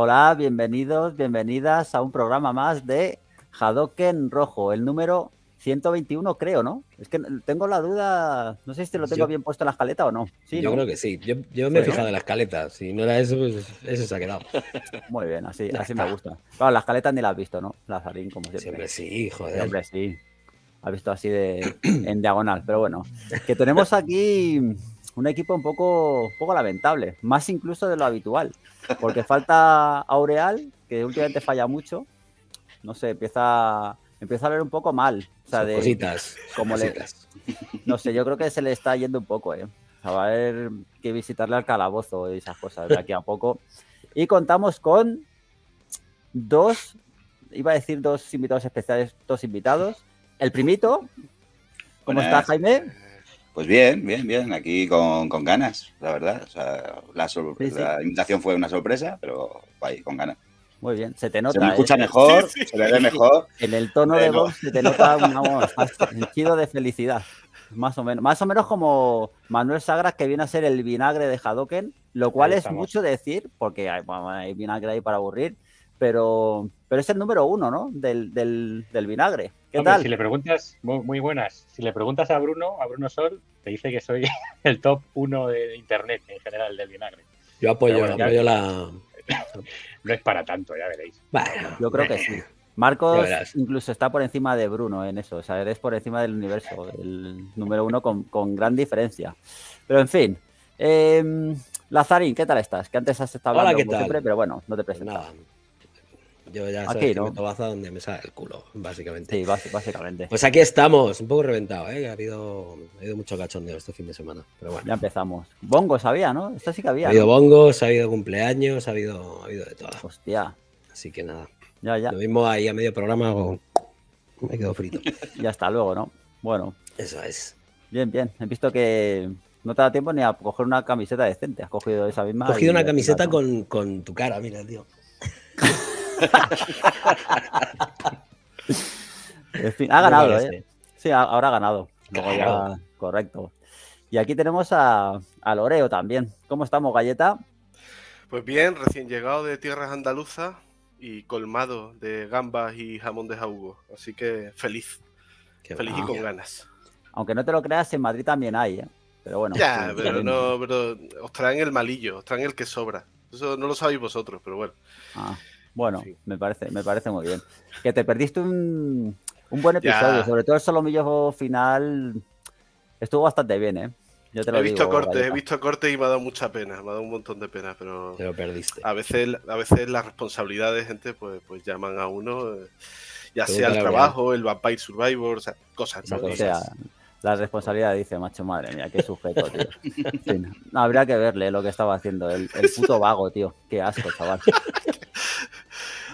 Hola, bienvenidos, bienvenidas a un programa más de Hadoken Rojo, el número 121 creo, ¿no? Es que tengo la duda, no sé si te lo tengo bien puesto en la escaleta o no. Sí, yo creo que sí, yo me he fijado en la escaleta, si no era eso, pues eso se ha quedado. Muy bien, así me gusta. Claro, las escaletas ni las has visto, ¿no? Lazarín, como siempre. Siempre sí, joder. Siempre sí, has visto así en diagonal, pero bueno, que tenemos aquí un equipo un poco lamentable, más incluso de lo habitual, porque falta Aureal, que últimamente falla mucho, no sé, empieza a ver un poco mal. O sea, cositas. No sé, yo creo que se le está yendo un poco, ¿eh? O sea, va a haber que visitarle al calabozo y esas cosas de aquí a poco. Y contamos con dos invitados especiales, El primito, ¿cómo estás, Jaime? Pues bien, aquí con ganas, la verdad. O sea, la invitación fue una sorpresa, pero ahí, con ganas. Muy bien, se te nota. Se me escucha mejor, se me ve mejor. En el tono de voz se te nota un sentido de felicidad, más o menos. Más o menos como Manuel Sagras, que viene a ser el vinagre de Hadoken, lo cual es mucho decir, porque hay vinagre ahí para aburrir, pero es el número uno, ¿no? Del vinagre. ¿Qué tal? Si le preguntas, muy buenas, si le preguntas a Bruno Sol, te dice que soy el top 1 de Internet en general del vinagre. Yo apoyo la... No es para tanto, ya veréis. Bueno, yo creo que sí. Marcos incluso está por encima de Bruno en eso. O sea, eres por encima del universo, el número uno con gran diferencia. Pero en fin. Lazarín, ¿qué tal estás? Que antes has estado hablando como siempre, pero bueno, no te presentas. Nada. Yo ya sabes que me tobaza donde me sale el culo, básicamente. Sí, básicamente. Pues aquí estamos, un poco reventado, ¿eh? Ha habido mucho cachondeo este fin de semana, pero bueno. Ya empezamos. Bongos había, ¿no? Esto sí que había. Ha habido bongos, ha habido cumpleaños, ha habido de todo. Hostia. Así que nada. Ya. Lo mismo ahí a medio programa me quedo frito. Y hasta luego, ¿no? Bueno. Eso es. Bien. He visto que no te da tiempo ni a coger una camiseta decente. Has cogido esa misma. He cogido una camiseta con tu cara, mira, tío. En fin, ha ganado, ¿eh? Sí, ahora ha ganado. Luego ya, correcto. Y aquí tenemos a Loreo también. ¿Cómo estamos, Galleta? Pues bien, recién llegado de tierras andaluzas y colmado de gambas y jamón de jabugo. Así que feliz. Feliz y con ganas. Aunque no te lo creas, en Madrid también hay, ¿eh? Pero bueno. Ya, pero no, pero os traen el malillo, os traen el que sobra. Eso no lo sabéis vosotros, pero bueno. Bueno, sí. me parece muy bien. Que te perdiste un buen episodio, sobre todo el solomillo final estuvo bastante bien, ¿eh? Yo te lo digo, he visto cortes y me ha dado mucha pena, me ha dado un montón de pena, pero te lo perdiste. A veces las responsabilidades, gente, pues llaman a uno, ya sea el trabajo, el Vampire Survivor, o sea, cosas. ¿No? O sea, la responsabilidad dice, macho, madre mía, qué sujeto, tío. En fin, habría que verle lo que estaba haciendo, el puto vago, tío. Qué asco, chaval.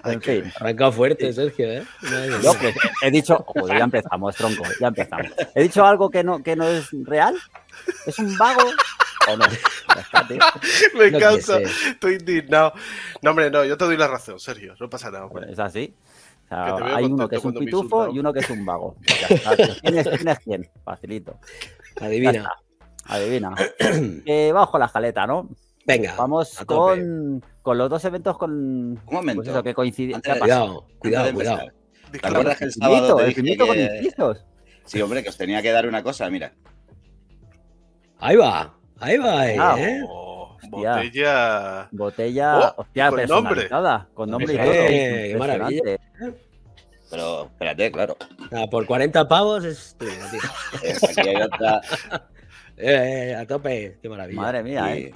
En fin. Arrancado fuerte, Sergio, ¿eh? Yo, pues, he dicho... Joder, ya empezamos, tronco, ya empezamos. ¿He dicho algo que no es real? ¿Es un vago o no? Me encanta, estoy indignado. No, hombre, no, yo te doy la razón, Sergio, no pasa nada. Hombre. Es así. O sea, hay uno que es un pitufo y uno que es un vago. ¿Quién es quién? Facilito. Adivina. Bajo la jaleta, ¿no? Venga, vamos con los dos eventos Un momento. Pues eso, que coinciden. Cuidado. ¿Te acuerdas que el sábado te dije que... con incisos? Sí, hombre, que os tenía que dar una cosa, mira. Ahí va, ¿eh? Hostia. Botella, hostia, personalizada. Con nombre y todo. ¡Qué maravilla! Pero, espérate, claro. Por 40 pavos es... Aquí hay otra... a tope, qué maravilla. Madre mía, ¿eh?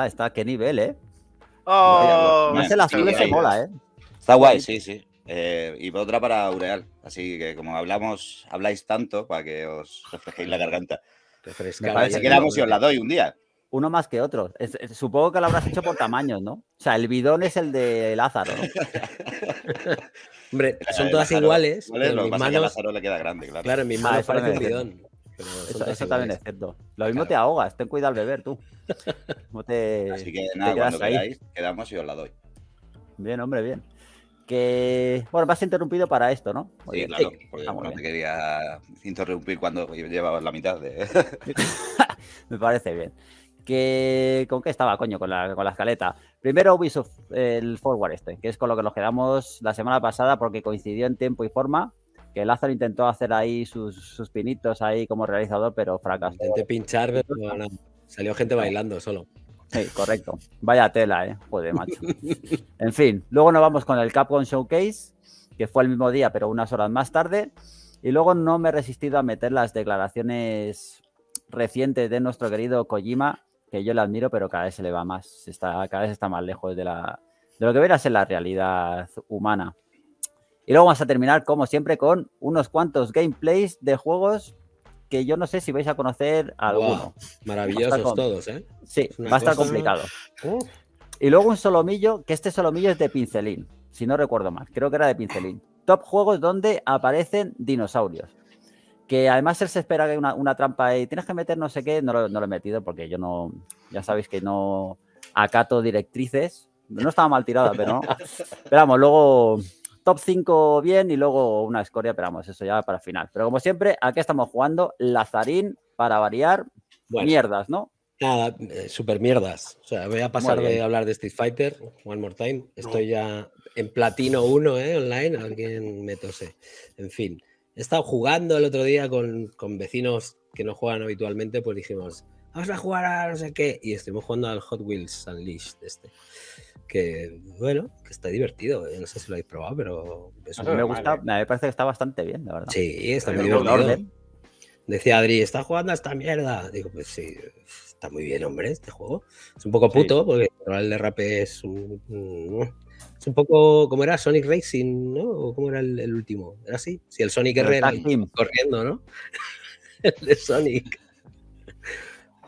Está, qué nivel, ¿eh? Más el azul se mola, ¿eh? Está guay, sí. Y otra para Aureal. Así que como habláis tanto para que os refresquéis la garganta. Me parece que la emoción la doy un día. Uno más que otro. Supongo que lo habrás hecho por tamaños, ¿no? O sea, el bidón es el de Lázaro, ¿no? Hombre, son todas iguales. Lo que pasa es que a Lázaro le queda grande, claro. Claro, en mis manos parece un bidón. Eso también es cierto. Lo mismo te ahogas, ten cuidado al beber tú. Así que nada, cuando queráis, quedamos y os la doy. Bien, hombre, bien. Bueno, me has interrumpido para esto, ¿no? Sí, claro, porque no te quería interrumpir cuando llevabas la mitad. Me parece bien. que... ¿Con qué estaba, coño? Con la escaleta. Primero Ubisoft, el Forward este, que es con lo que nos quedamos la semana pasada porque coincidió en tiempo y forma, que Lázaro intentó hacer ahí sus pinitos ahí como realizador, pero fracasó. Intenté pinchar, pero no, salió gente bailando solo. Sí, correcto. Vaya tela, ¿eh? Joder, macho. En fin, luego nos vamos con el Capcom Showcase, que fue el mismo día, pero unas horas más tarde. Y luego no me he resistido a meter las declaraciones recientes de nuestro querido Kojima, que yo le admiro, pero cada vez se le va más. Cada vez está más lejos de lo que verás en la realidad humana. Y luego vamos a terminar, como siempre, con unos cuantos gameplays de juegos que yo no sé si vais a conocer alguno. Wow, maravillosos todos, ¿eh? Sí, va a estar complicado. Y luego un solomillo, que este solomillo es de Pincelín, si no recuerdo mal. Creo que era de Pincelín. Top juegos donde aparecen dinosaurios. Que además él se espera que una trampa y tienes que meter no sé qué. No lo he metido porque yo no... Ya sabéis que no acato directrices. No estaba mal tirada, pero no. Pero vamos, luego... Top 5 bien y luego una escoria, pero vamos, eso ya para final. Pero como siempre, aquí estamos jugando Lazarín para variar, bueno, mierdas, ¿no? Nada, super mierdas. O sea, voy a pasar de hablar de Street Fighter, one more time. Estoy ya en platino 1, online, alguien me tose. En fin, he estado jugando el otro día con vecinos que no juegan habitualmente, pues dijimos, vamos a jugar a no sé qué. Y estuvimos jugando al Hot Wheels Unleashed este. Que bueno, que está divertido. Yo no sé si lo habéis probado, pero eso me gusta, me parece que está bastante bien, la verdad. Sí, está muy divertido. Decía Adri, ¿está jugando a esta mierda? Digo, pues sí, está muy bien, hombre, este juego. Es un poco puto, porque el derrape es un poco, ¿cómo era? Sonic Racing, ¿no? ¿O cómo era el último? ¿Era así? Sí, el Sonic Herrera corriendo, ¿no? El de Sonic.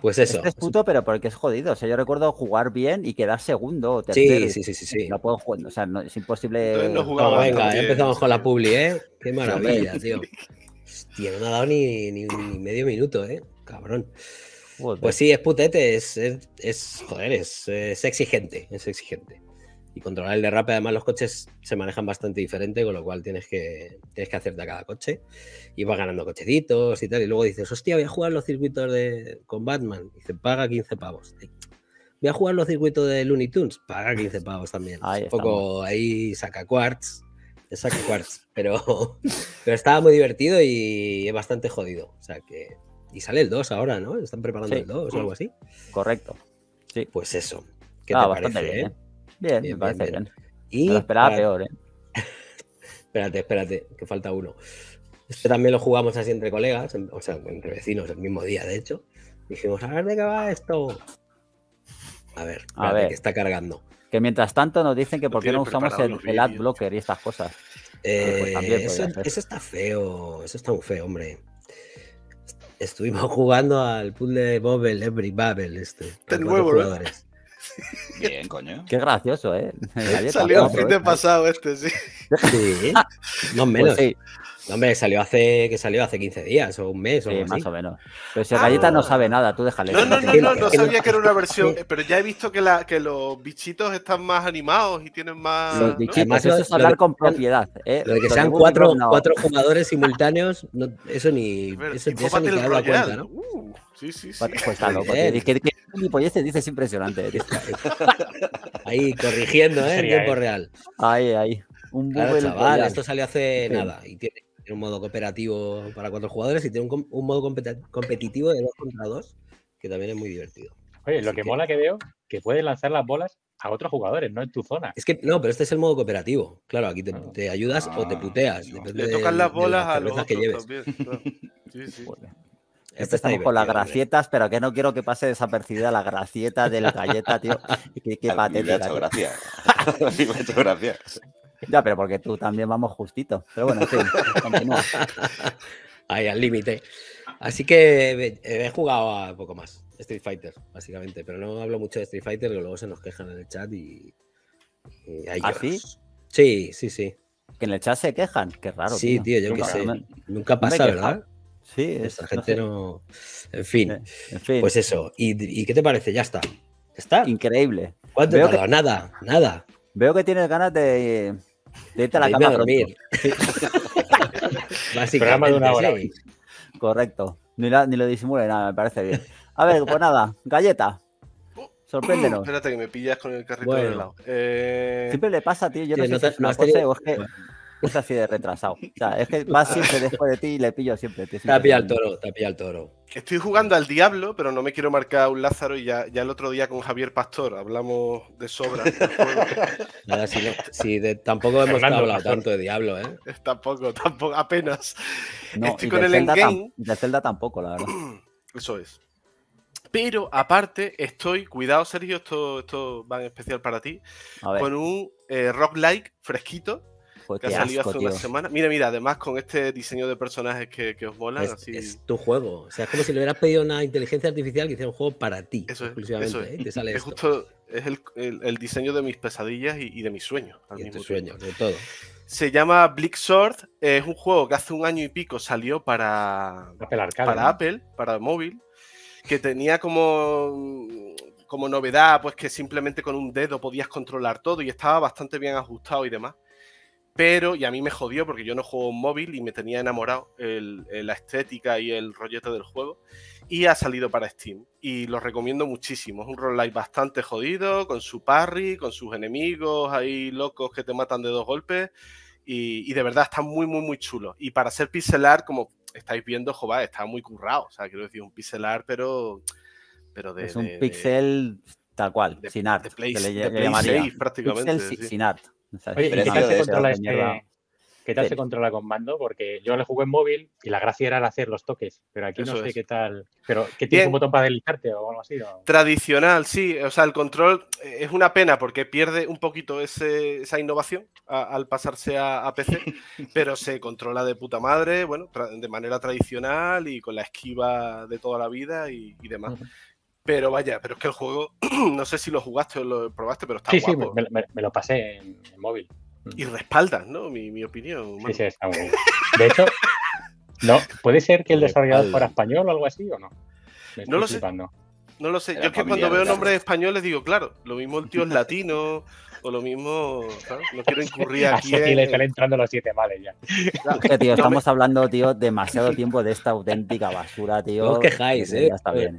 Pues eso. Este es puto, pero porque es jodido. O sea, yo recuerdo jugar bien y quedar segundo o tercero. Sí. No puedo jugar. O sea, no, es imposible. No, venga, ya empezamos con la publi, ¿eh? Qué maravilla, tío. Hostia, no me ha dado ni medio minuto, ¿eh? Cabrón. Pues sí, es putete. Joder, es exigente. Es exigente. Y controlar el derrape, además los coches se manejan bastante diferente, con lo cual tienes que hacerte a cada coche y vas ganando cochecitos y tal, y luego dices, hostia, voy a jugar los circuitos con Batman, y se paga 15 pavos. Voy a jugar los circuitos de Looney Tunes, paga 15 pavos también. Ahí un poco ahí saca quartz, pero estaba muy divertido y es bastante jodido, o sea que... Y sale el 2 ahora, ¿no? Están preparando el 2 o algo así. Correcto. Sí. Pues eso. ¿Qué te parece, bien, ¿eh? Bien, me parece bien. Y lo esperaba peor, ¿eh? Espérate, que falta uno. Este también lo jugamos así entre colegas, o sea, entre vecinos, el mismo día, de hecho. Dijimos, a ver de qué va esto. A ver, que está cargando. Que mientras tanto nos dicen que por qué no usamos el ad blocker y estas cosas. Pues eso está feo, eso está muy feo, hombre. Estuvimos jugando al puzzle Bobble, Every Bubble, este. Está nuevo, ¿no? Bien, coño. Qué gracioso, ¿eh? Salió el fin de pasado este, sí. Sí, no menos. Pues sí. No, hombre, salió hace 15 días o un mes o algo así. Más o menos. Pero si Galleta no sabe nada, tú déjale. No sabía que era una versión, pero ya he visto que los bichitos están más animados y tienen más... Los bichitos, ¿no? Además, eso es hablar con propiedad. Lo de que sean cuatro jugadores simultáneos, no, eso ni... Pero, eso ni te da cuenta, ¿no? Sí. Pues está loco. Dice, es impresionante. Ahí, corrigiendo, en tiempo real. Ahí. Un claro, chaval, esto salió hace nada. Y tiene un modo cooperativo para 4 jugadores y tiene un modo competitivo de 2 contra 2, que también es muy divertido. Oye, lo que mola que veo, que puedes lanzar las bolas a otros jugadores, no en tu zona. Es que no, pero este es el modo cooperativo. Claro, aquí te ayudas o te puteas. No. Le tocan las bolas a los que lleves. Claro. Sí. Bueno. Empezamos con las gracietas, hombre. Pero que no quiero que pase desapercibida la gracieta de la galleta, tío. Qué patética. Me ha hecho gracia. Ya, pero porque tú también vamos justito. Pero bueno, en fin, continúa. Ahí, al límite. Así que he jugado a poco más. Street Fighter, básicamente. Pero no hablo mucho de Street Fighter, que luego se nos quejan en el chat y hay lloros. Sí. Que en el chat se quejan. Qué raro, sí, tío, yo qué sé. Nunca pasa, ¿verdad? Sí, esta gente no... En fin. Pues eso. ¿Y qué te parece? Ya está. Increíble. ¿Cuánto te ha dado? Nada. Veo que tienes ganas de irte a la cama a dormir. Básicamente, programa de una hora. Sí. Correcto. Ni lo disimule nada, me parece bien. A ver, pues nada. Galleta, Sorpréndenos. Espérate que me pillas con el carrito del lado. Siempre le pasa, tío. Yo no sé si es una cosa o es que es así de retrasado. O sea, es que vas siempre después de ti y le pillo siempre. Te ha pillado el toro, te ha pillado el toro. Estoy jugando al diablo, pero no me quiero marcar un Lázaro y ya el otro día con Javier Pastor hablamos de sobra. Nada, tampoco hemos hablado tanto de diablo, ¿eh? Tampoco, apenas. No, estoy con el endgame. De Zelda tampoco, la verdad. Eso es. Pero, aparte, estoy... Cuidado, Sergio, esto va en especial para ti. Con un roguelike fresquito que ha salido hace una semana. Mira, además con este diseño de personajes que os molan. Es tu juego. O sea, es como si le hubieras pedido a una inteligencia artificial que hiciera un juego para ti. Eso es, exclusivamente. Eso es. ¿Eh? Te sale justo, es el diseño de mis pesadillas y de mis sueños. Al mismo tiempo. De todo. Se llama Bleak Sword. Es un juego que hace un año y pico salió para Apple Arcade, para móvil. Que tenía como novedad, pues que simplemente con un dedo podías controlar todo y estaba bastante bien ajustado y demás. Pero, y a mí me jodió porque yo no juego en móvil y me tenía enamorado la estética y el rollete del juego. Y ha salido para Steam y lo recomiendo muchísimo. Es un roguelike bastante jodido, con su parry, con sus enemigos ahí locos que te matan de dos golpes. Y de verdad está muy, muy, muy chulo. Y para ser pixel art, como estáis viendo, joder, está muy currado. O sea, quiero decir, un pixel art, pero de... Es un pixel tal cual, sin art. De Play 6, prácticamente. Pixel sin art. O sea, oye, ¿qué tal se controla con mando? Porque yo le jugué en móvil y la gracia era el hacer los toques, pero aquí eso no sé qué tal. Pero ¿qué tienes un botón para deslizarte o algo así? ¿O? Tradicional, sí. O sea, el control es una pena porque pierde un poquito esa innovación al pasarse a PC, pero se controla de puta madre, bueno, de manera tradicional y con la esquiva de toda la vida y demás. Uh-huh. Pero vaya, pero es que el juego, no sé si lo jugaste o lo probaste, pero está guapo. Sí, me lo pasé en móvil. Y respaldas, ¿no? Mi opinión. Sí, está muy bien. De hecho, no, ¿puede ser que el desarrollador fuera español o algo así o no? No lo sé. No lo sé. Yo es que cuando veo nombres españoles digo, claro, lo mismo el tío es latino o lo mismo... ¿sabes? No quiero incurrir aquí en... le están entrando los 7 males ya. Claro. Es que, tío, estamos hablando, tío, demasiado tiempo de esta auténtica basura, tío. No os quejáis, ¿eh? Ya está bien.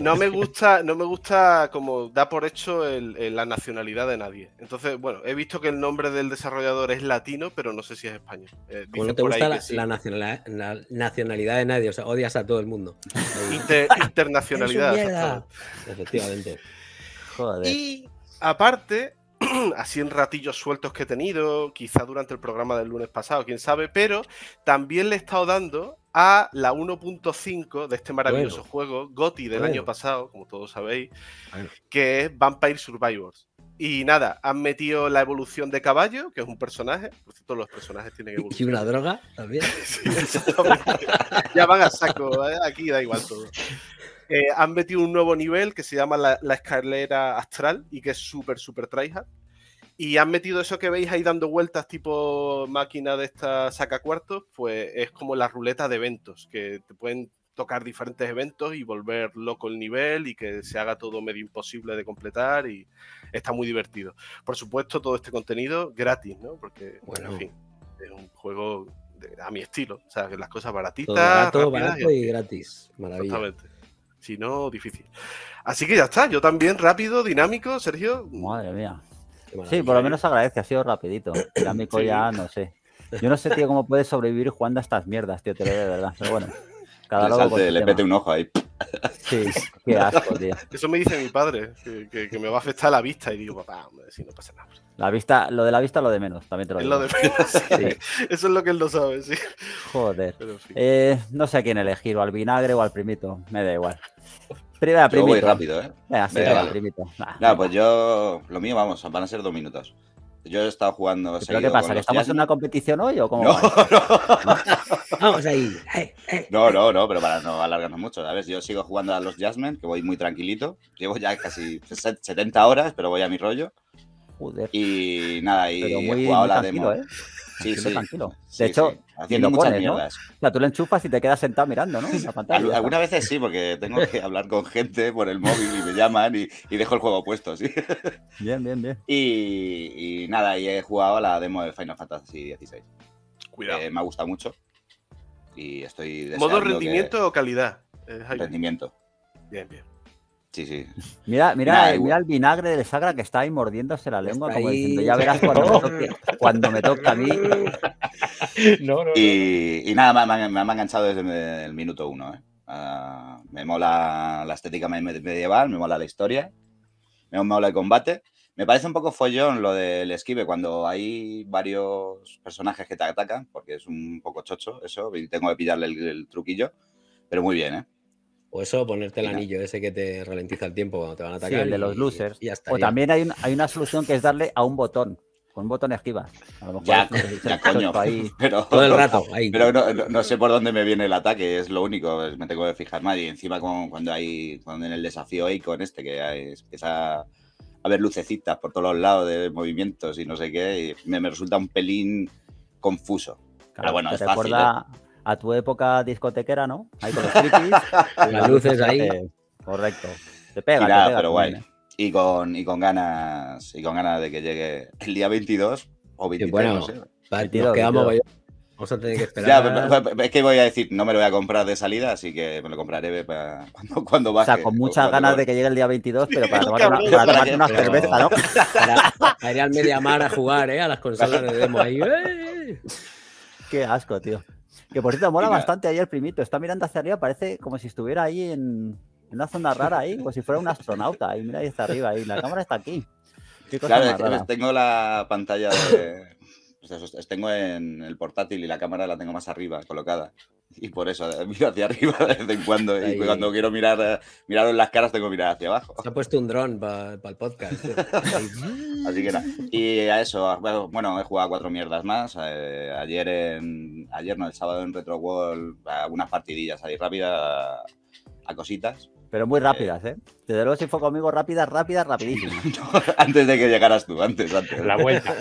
No me gusta como da por hecho la nacionalidad de nadie. Entonces, bueno, he visto que el nombre del desarrollador es latino, pero no sé si es español. Como no te gusta la nacionalidad de nadie, o sea, odias a todo el mundo. Internacionalidad. Efectivamente. Joder. Y aparte, así en ratillos sueltos que he tenido, quizá durante el programa del lunes pasado, quién sabe, pero también le he estado dando a la 1.5 de este maravilloso juego, GOTY del año pasado, como todos sabéis, que es Vampire Survivors. Y nada, han metido la evolución de caballo, que es un personaje. Por cierto, los personajes tienen que evolucionar. Y una droga también. Sí, ya van a saco, aquí da igual todo. Han metido un nuevo nivel que se llama la escalera astral y que es súper, súper tryhard. Y han metido eso que veis ahí dando vueltas tipo máquina de esta sacacuartos, pues es como la ruleta de eventos, que te pueden tocar diferentes eventos y volver loco el nivel y que se haga todo medio imposible de completar y está muy divertido. Por supuesto, todo este contenido gratis, ¿no? Porque, bueno, en fin, es un juego a mi estilo. O sea, que las cosas baratitas, todo barato y gratis. Maravilla. Exactamente. Si no, difícil. Así que ya está. Yo también, rápido, dinámico, Sergio. Madre mía. Sí, por lo menos agradece. Ha sido rapidito. Dinámico ya, no sé. Yo no sé, tío, cómo puedes sobrevivir jugando a estas mierdas, tío. Te lo digo de verdad. Pero bueno. Cada le mete un ojo ahí. Sí, qué asco, tío. Eso me dice mi padre, que me va a afectar la vista. Y digo, papá, si no pasa nada. La vista, lo de la vista, lo de menos, también te lo digo. Lo de menos, sí. Eso es lo que él no sabe, sí. Joder. Pero, sí. No sé a quién elegir, o al vinagre o al primito. Me da igual. Primero, primito. Yo voy rápido, ¿eh? Venga, sí, vale. Primito. Nah, pues yo... Lo mío, vamos, van a ser 2 minutos. Yo he estado jugando... ¿Pero qué pasa? ¿Que estamos en una competición hoy o cómo? No. Vamos ahí. No, pero para no alargarnos mucho, ¿sabes? Yo sigo jugando a los Jasmine, que voy muy tranquilito. Llevo ya casi 70 horas, pero voy a mi rollo. Joder. Y nada, y pero muy, he jugado muy la demo. Sí. Tranquilo. De hecho, haciendo muchas mierdas. ¿No? O sea, tú lo enchufas y te quedas sentado mirando, ¿no? La pantalla. Algunas veces sí, porque tengo que hablar con gente por el móvil y me llaman y dejo el juego puesto, sí. Bien. Y nada, y he jugado a la demo de Final Fantasy XVI. Cuidado. Me ha gustado mucho. Y estoy deseando. ¿Modo rendimiento o calidad? Rendimiento. Bien. Sí, sí. Mira el vinagre del Sagra que está ahí mordiéndose la lengua, como diciendo, ya verás cuando me toca a mí. Y nada, me ha enganchado desde el minuto 1. Me mola la estética medieval, me mola la historia, me mola el combate. Me parece un poco follón lo del esquive, cuando hay varios personajes que te atacan, porque es un poco chocho eso, y tengo que pillarle el truquillo, pero muy bien, ¿eh? O eso, ponerte el anillo ese que te ralentiza el tiempo cuando te van a atacar. Sí, el de los losers. Y hasta o ya. También hay una solución que es darle a un botón. Con un botón esquiva. A lo mejor ya coño. Ahí. Pero, todo el rato. Ahí. Pero no sé por dónde me viene el ataque. Es lo único. Me tengo que fijar más. Y encima cuando en el desafío hay con este que empieza a ver lucecitas por todos los lados de movimientos y no sé qué. Y me resulta un pelín confuso. Claro, pero bueno, es fácil. Recuerda... ¿eh? A tu época discotequera, ¿no? Ahí con los frikis, las luces ahí. Correcto. Te pega, y nada, te pega. Pero guay. Y con ganas de que llegue el día 22 o 23, bueno, no sé. Nos quedamos, vamos a tener que esperar. Ya, es que voy a decir, no me lo voy a comprar de salida, así que me lo compraré para cuando baje. O sea, con muchas ganas de que llegue el día 22, pero para tomar una cerveza, ¿no? Para ir al Mediamar a jugar, ¿eh? A las consolas de demo ahí. Qué asco, tío. Que por cierto, mola bastante ahí el primito. Está mirando hacia arriba, parece como si estuviera ahí en una zona rara, ahí, como si fuera un astronauta. Ahí, mira, ahí está arriba, ahí. La cámara está aquí. Qué cosa claro, es que tengo la pantalla de... Pues tengo en el portátil y la cámara la tengo más arriba, colocada. Y por eso miro hacia arriba de vez en cuando. Ahí. Y cuando quiero miraros las caras, tengo que mirar hacia abajo. Se ha puesto un dron para el podcast. Así que nada. Y a eso, bueno, he jugado 4 mierdas más. Ayer, no, el sábado en Retro World, unas partidillas ahí rápidas a cositas. Pero muy rápidas, ¿eh? Desde luego si fue conmigo rapidísimas. No, antes de que llegaras tú, antes. La vuelta.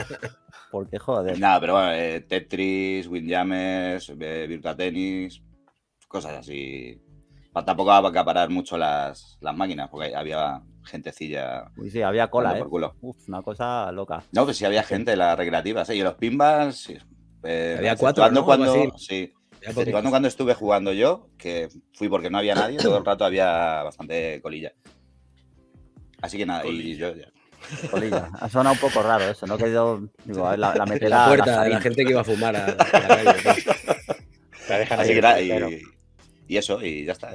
Porque joder. Nada, pero bueno, Tetris, Windjammers, Virtua Tennis, cosas así. Tampoco va a acaparar mucho las máquinas, porque había gentecilla. Uy, sí, había cola, ¿eh? Uf, una cosa loca. No, pues sí había gente en las recreativas, ¿eh? Y los pinballs... había 4, ¿no? Cuando estuve jugando yo, que fui porque no había nadie, todo el rato había bastante colilla. Así que nada, colilla. Y yo... Ya. Colilla. Ha sonado un poco raro eso, ¿no? Que yo, digo, la meterá... La puerta de la gente que iba a fumar a la calle. La dejan así ahí, que y eso, y ya está.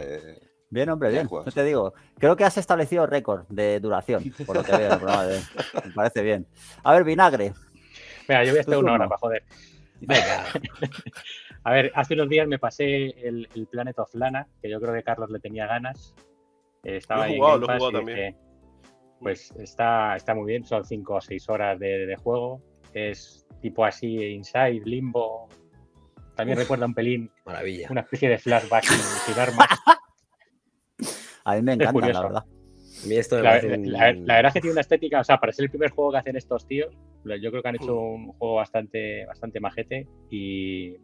Bien, hombre, bien. No te digo, creo que has establecido récord de duración, por lo que veo en el programa. Me parece bien. A ver, vinagre. Mira, yo voy a estar una hora para joder. Venga. A ver, hace unos días me pasé el Planet of Lana, que yo creo que Carlos le tenía ganas. Estaba ahí en Game Pass, también. Pues está muy bien, son 5 o 6 horas de juego. Es tipo así, Inside, Limbo. También recuerda un pelín. Maravilla. Una especie de flashback sin armas. A mí me encanta, la verdad. A mí esto la verdad es que tiene una estética, o sea, para ser el primer juego que hacen estos tíos, yo creo que han hecho un juego bastante majete y...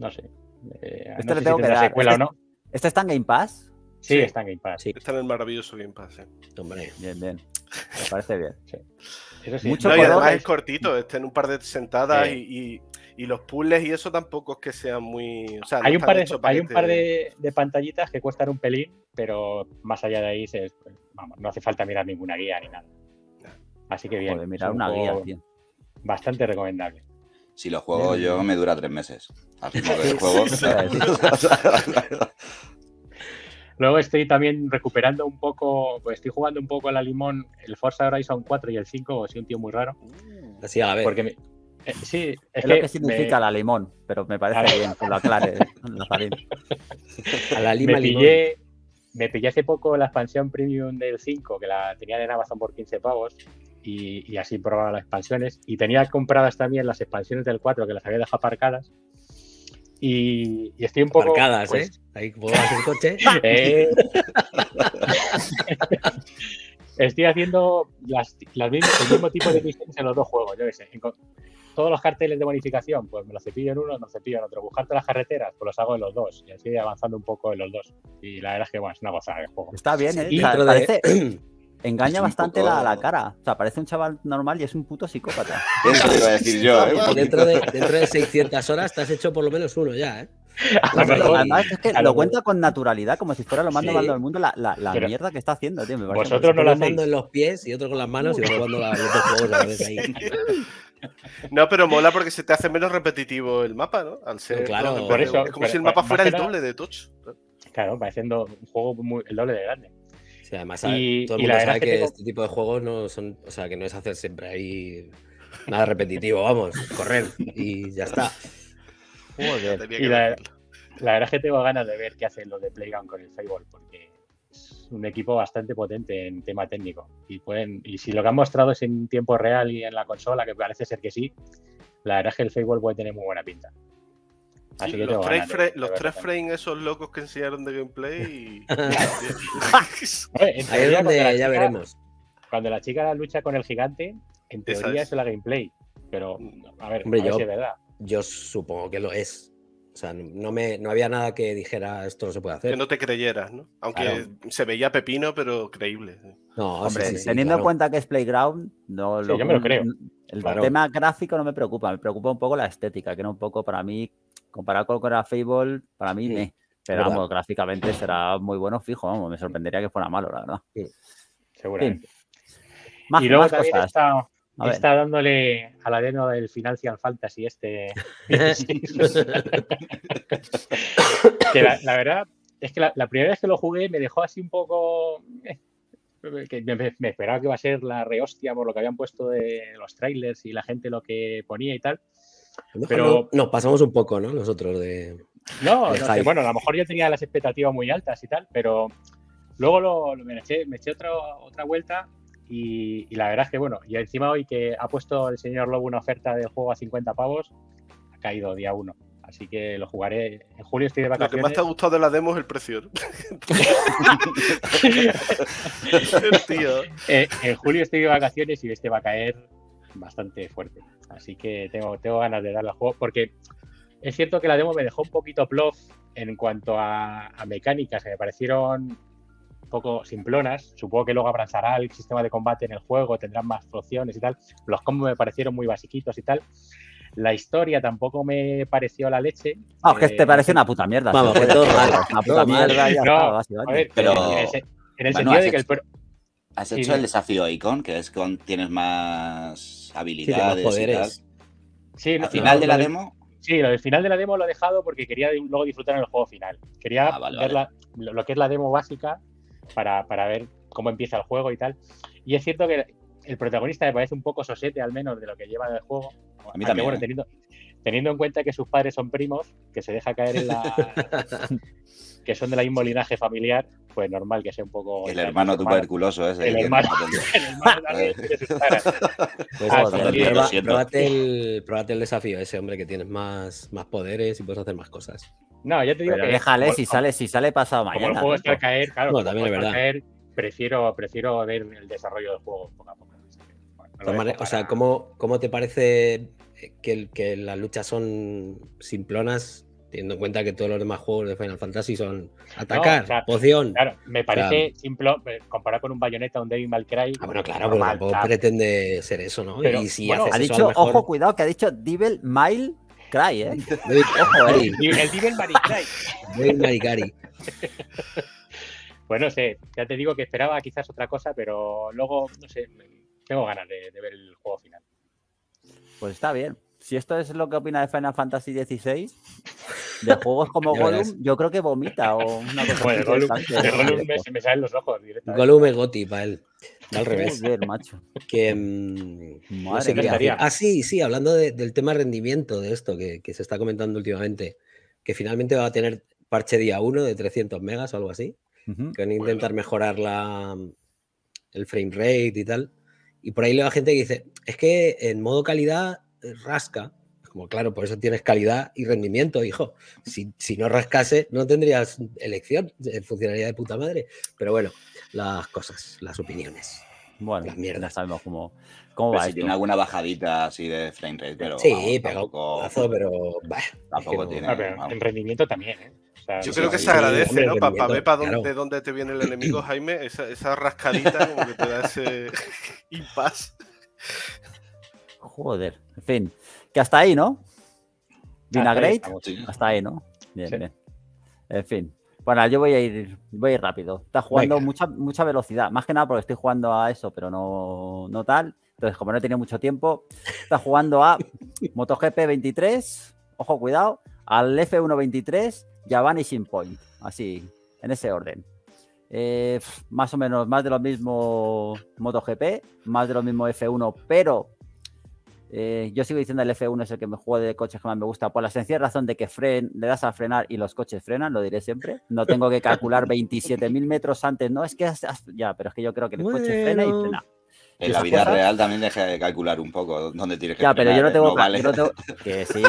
No sé. No sé si tendrá secuela o no. ¿Este está en Game Pass? Sí, está en Game Pass. Sí. Está en el maravilloso Game Pass, Hombre, bien. Me parece bien. Sí. Eso sí. Mucho y además es cortito, está en un par de sentadas y los puzzles y eso tampoco es que sean muy... O sea, hay un par de pantallitas que cuestan un pelín, pero más allá de ahí no hace falta mirar ninguna guía ni nada. Así que bien. Joder, mirar una guía, tío. Bastante recomendable. Si lo juego yo, me dura 3 meses. Al ritmo que juego. Luego estoy también recuperando un poco, pues estoy jugando un poco a la limón, el Forza Horizon 4 y el 5, soy un tío muy raro. Así a ver. Porque sí, es lo que significa la limón, pero me parece bien que lo aclare. A la lima limón. Me pillé hace poco la expansión premium del 5, que la tenían en Amazon por 15 pavos. Y así probaba las expansiones. Y tenía compradas también las expansiones del 4 que las había dejado aparcadas. Y estoy un poco... Aparcadas, pues, ¿eh? Ahí puedo hacer coche. Estoy haciendo el mismo tipo de misiones en los dos juegos, yo qué sé. Todos los carteles de bonificación, pues me los cepillo en uno, me los cepillo en otro. Buscarte las carreteras, pues los hago en los dos. Y así avanzando un poco en los dos. Y la verdad es que, bueno, es una gozada el juego. Está bien, ¿eh? Y parece... Engaña bastante poco... la cara. O sea, parece un chaval normal y es un puto psicópata. Eso te iba a decir yo, ¿eh? Dentro de 600 horas te has hecho por lo menos uno ya, ¿eh? Además es que lo cuenta con naturalidad, como si fuera lo más normal del mundo la mierda que está haciendo, tío. Vosotros no lo hacéis. Uno en los pies y otro con las manos y otro con los dos juegos ahí. No, pero mola porque se te hace menos repetitivo el mapa, ¿no? Al ser... Claro, por eso. Es como si el mapa fuera el doble de tocho. Claro, pareciendo un juego el doble de grande. Sí, además, todo el mundo sabe que este tipo de juegos no son... O sea, que no es hacer siempre ahí nada repetitivo, vamos, correr y ya está. Joder. Y la verdad es que tengo ganas de ver qué hacen los de Playground con el Fable, porque es un equipo bastante potente en tema técnico. Y si lo que han mostrado es en tiempo real y en la consola, que parece ser que sí, la verdad es que el Fable puede tener muy buena pinta. Así sí, que los tres frames esos locos que enseñaron de gameplay y... Ahí es donde ya chica, veremos. Cuando la chica lucha con el gigante, en teoría es la gameplay. Pero, a ver, hombre, a ver si es verdad. Yo supongo que lo es. O sea, no había nada que dijera esto no se puede hacer. Que no te creyeras, ¿no? Aunque se veía pepino, pero creíble. No, hombre, sí, teniendo en cuenta que es Playground, no lo... Sí, yo me lo creo. El tema gráfico no me preocupa. Me preocupa un poco la estética, que era un poco, para mí, comparado con lo que era Fable, para mí, pero vamos, gráficamente será muy bueno, fijo. Vamos, me sorprendería que fuera malo, la verdad. Sí, seguramente. Sí. Y luego también está dándole al adeno del Final Fantasy este. Que la verdad es que la primera vez que lo jugué me dejó así un poco... Que me esperaba que iba a ser la rehostia por lo que habían puesto de los trailers y la gente lo que ponía y tal. Pero nos pasamos un poco, ¿no? Nosotros de... No sé, bueno, a lo mejor yo tenía las expectativas muy altas y tal, pero luego me eché otra vuelta. Y la verdad es que, bueno, y encima hoy que ha puesto el señor Lobo una oferta del juego a 50 pavos, ha caído día 1. Así que lo jugaré. En julio estoy de vacaciones. Lo que más te ha gustado de la demo es el precio. En julio estoy de vacaciones y este va a caer bastante fuerte. Así que tengo ganas de darle al juego. Porque es cierto que la demo me dejó un poquito plof en cuanto a mecánicas que me parecieron... poco simplonas. Supongo que luego abrazará el sistema de combate en el juego, tendrán más opciones y tal. Los combos me parecieron muy basiquitos y tal. La historia tampoco me pareció la leche. Ah, que te parece una puta mierda. Vamos, fue todo raro. Una puta mierda. No, estaba, a ver, pero... en el sentido de que has hecho el desafío Icon, que es con tienes más habilidades poderes. Y tal. Sí, al final de la demo... Sí, el final de la demo lo he dejado porque quería luego disfrutar en el juego final. Quería ver lo que es la demo básica para ver cómo empieza el juego y tal. Y es cierto que el protagonista me parece un poco sosete, al menos, de lo que lleva del juego. A mí también, bueno, teniendo en cuenta que sus padres son primos, que se deja caer en la... que son de la mismo linaje familiar, pues normal que sea un poco... El hermano tuberculoso ese. El hermano también de sus caras. Pruébate el desafío ese, hombre, que tienes más poderes y puedes hacer más cosas. No, ya te digo. Pero que déjale si sale pasado mañana. Como el juego está a caer, claro. No, también es verdad. Prefiero ver el desarrollo del juego poco a poco. Bueno, o sea, ¿cómo te parece que las luchas son simplonas, teniendo en cuenta que todos los demás juegos de Final Fantasy son atacar, poción? Claro, me parece simple comparado con un Bayonetta, un Devil May Cry. Ah, bueno, claro, pero tampoco pretende ser eso, ¿no? Pero, y si haces ha dicho, eso, mejor... ojo, cuidado, que ha dicho Devil May Cry, ¿eh? Ojo, el Devil May Cry. Devil May Cry. Bueno, sé, ya te digo que esperaba quizás otra cosa, pero luego, no sé, tengo ganas de ver el juego final. Pues está bien. Si esto es lo que opina de Final Fantasy XVI, de juegos como Gollum, yo creo que vomita o una cosa. Bueno, Gollum me salen los ojos directamente. Gollum es goti para él. Al revés. Joder, macho. Que, no sé qué. Ah, sí, hablando del tema rendimiento de esto que se está comentando últimamente, que finalmente va a tener parche día 1 de 300 megas o algo así, que van a intentar mejorar el frame rate y tal. Y por ahí le va gente que dice, es que en modo calidad rasca. Como claro, por eso tienes calidad y rendimiento, hijo. Si no rascase, no tendrías elección. Funcionaría de puta madre. Pero bueno, las cosas, las opiniones. Bueno, las mierdas. Ya sabemos cómo va. Si tiene alguna bajadita así de frame rate, pero. Sí, vamos, pero tampoco, plazo, pero bah, tampoco es que no, tiene. En rendimiento también, ¿eh? O sea, yo creo que se agradece, ¿no? Para ver de dónde te viene el enemigo, Jaime, esa rascadita como que te da ese impas. Joder, en fin. Que hasta ahí, ¿no? Vinagrate, hasta ahí, ¿no? Bien, sí. Bien. En fin. Bueno, yo voy a ir rápido. Estás jugando mucha velocidad. Más que nada porque estoy jugando a eso, pero no tal. Entonces, como no he tenido mucho tiempo, estás jugando a MotoGP 23. Ojo, cuidado. Al F1 23 y a Vanishing Point. Así, en ese orden. Más o menos, más de lo mismo MotoGP. Más de lo mismo F1, pero... yo sigo diciendo el F1 es el que me juego de coches que más me gusta por la sencilla razón de que le das a frenar y los coches frenan, lo diré siempre. No tengo que calcular 27.000 metros antes. No, es que... Ya, pero es que yo creo que el coche frena y frena. En la vida real también deja de calcular un poco dónde tienes que frenar. Ya, pero yo no tengo... Que sí,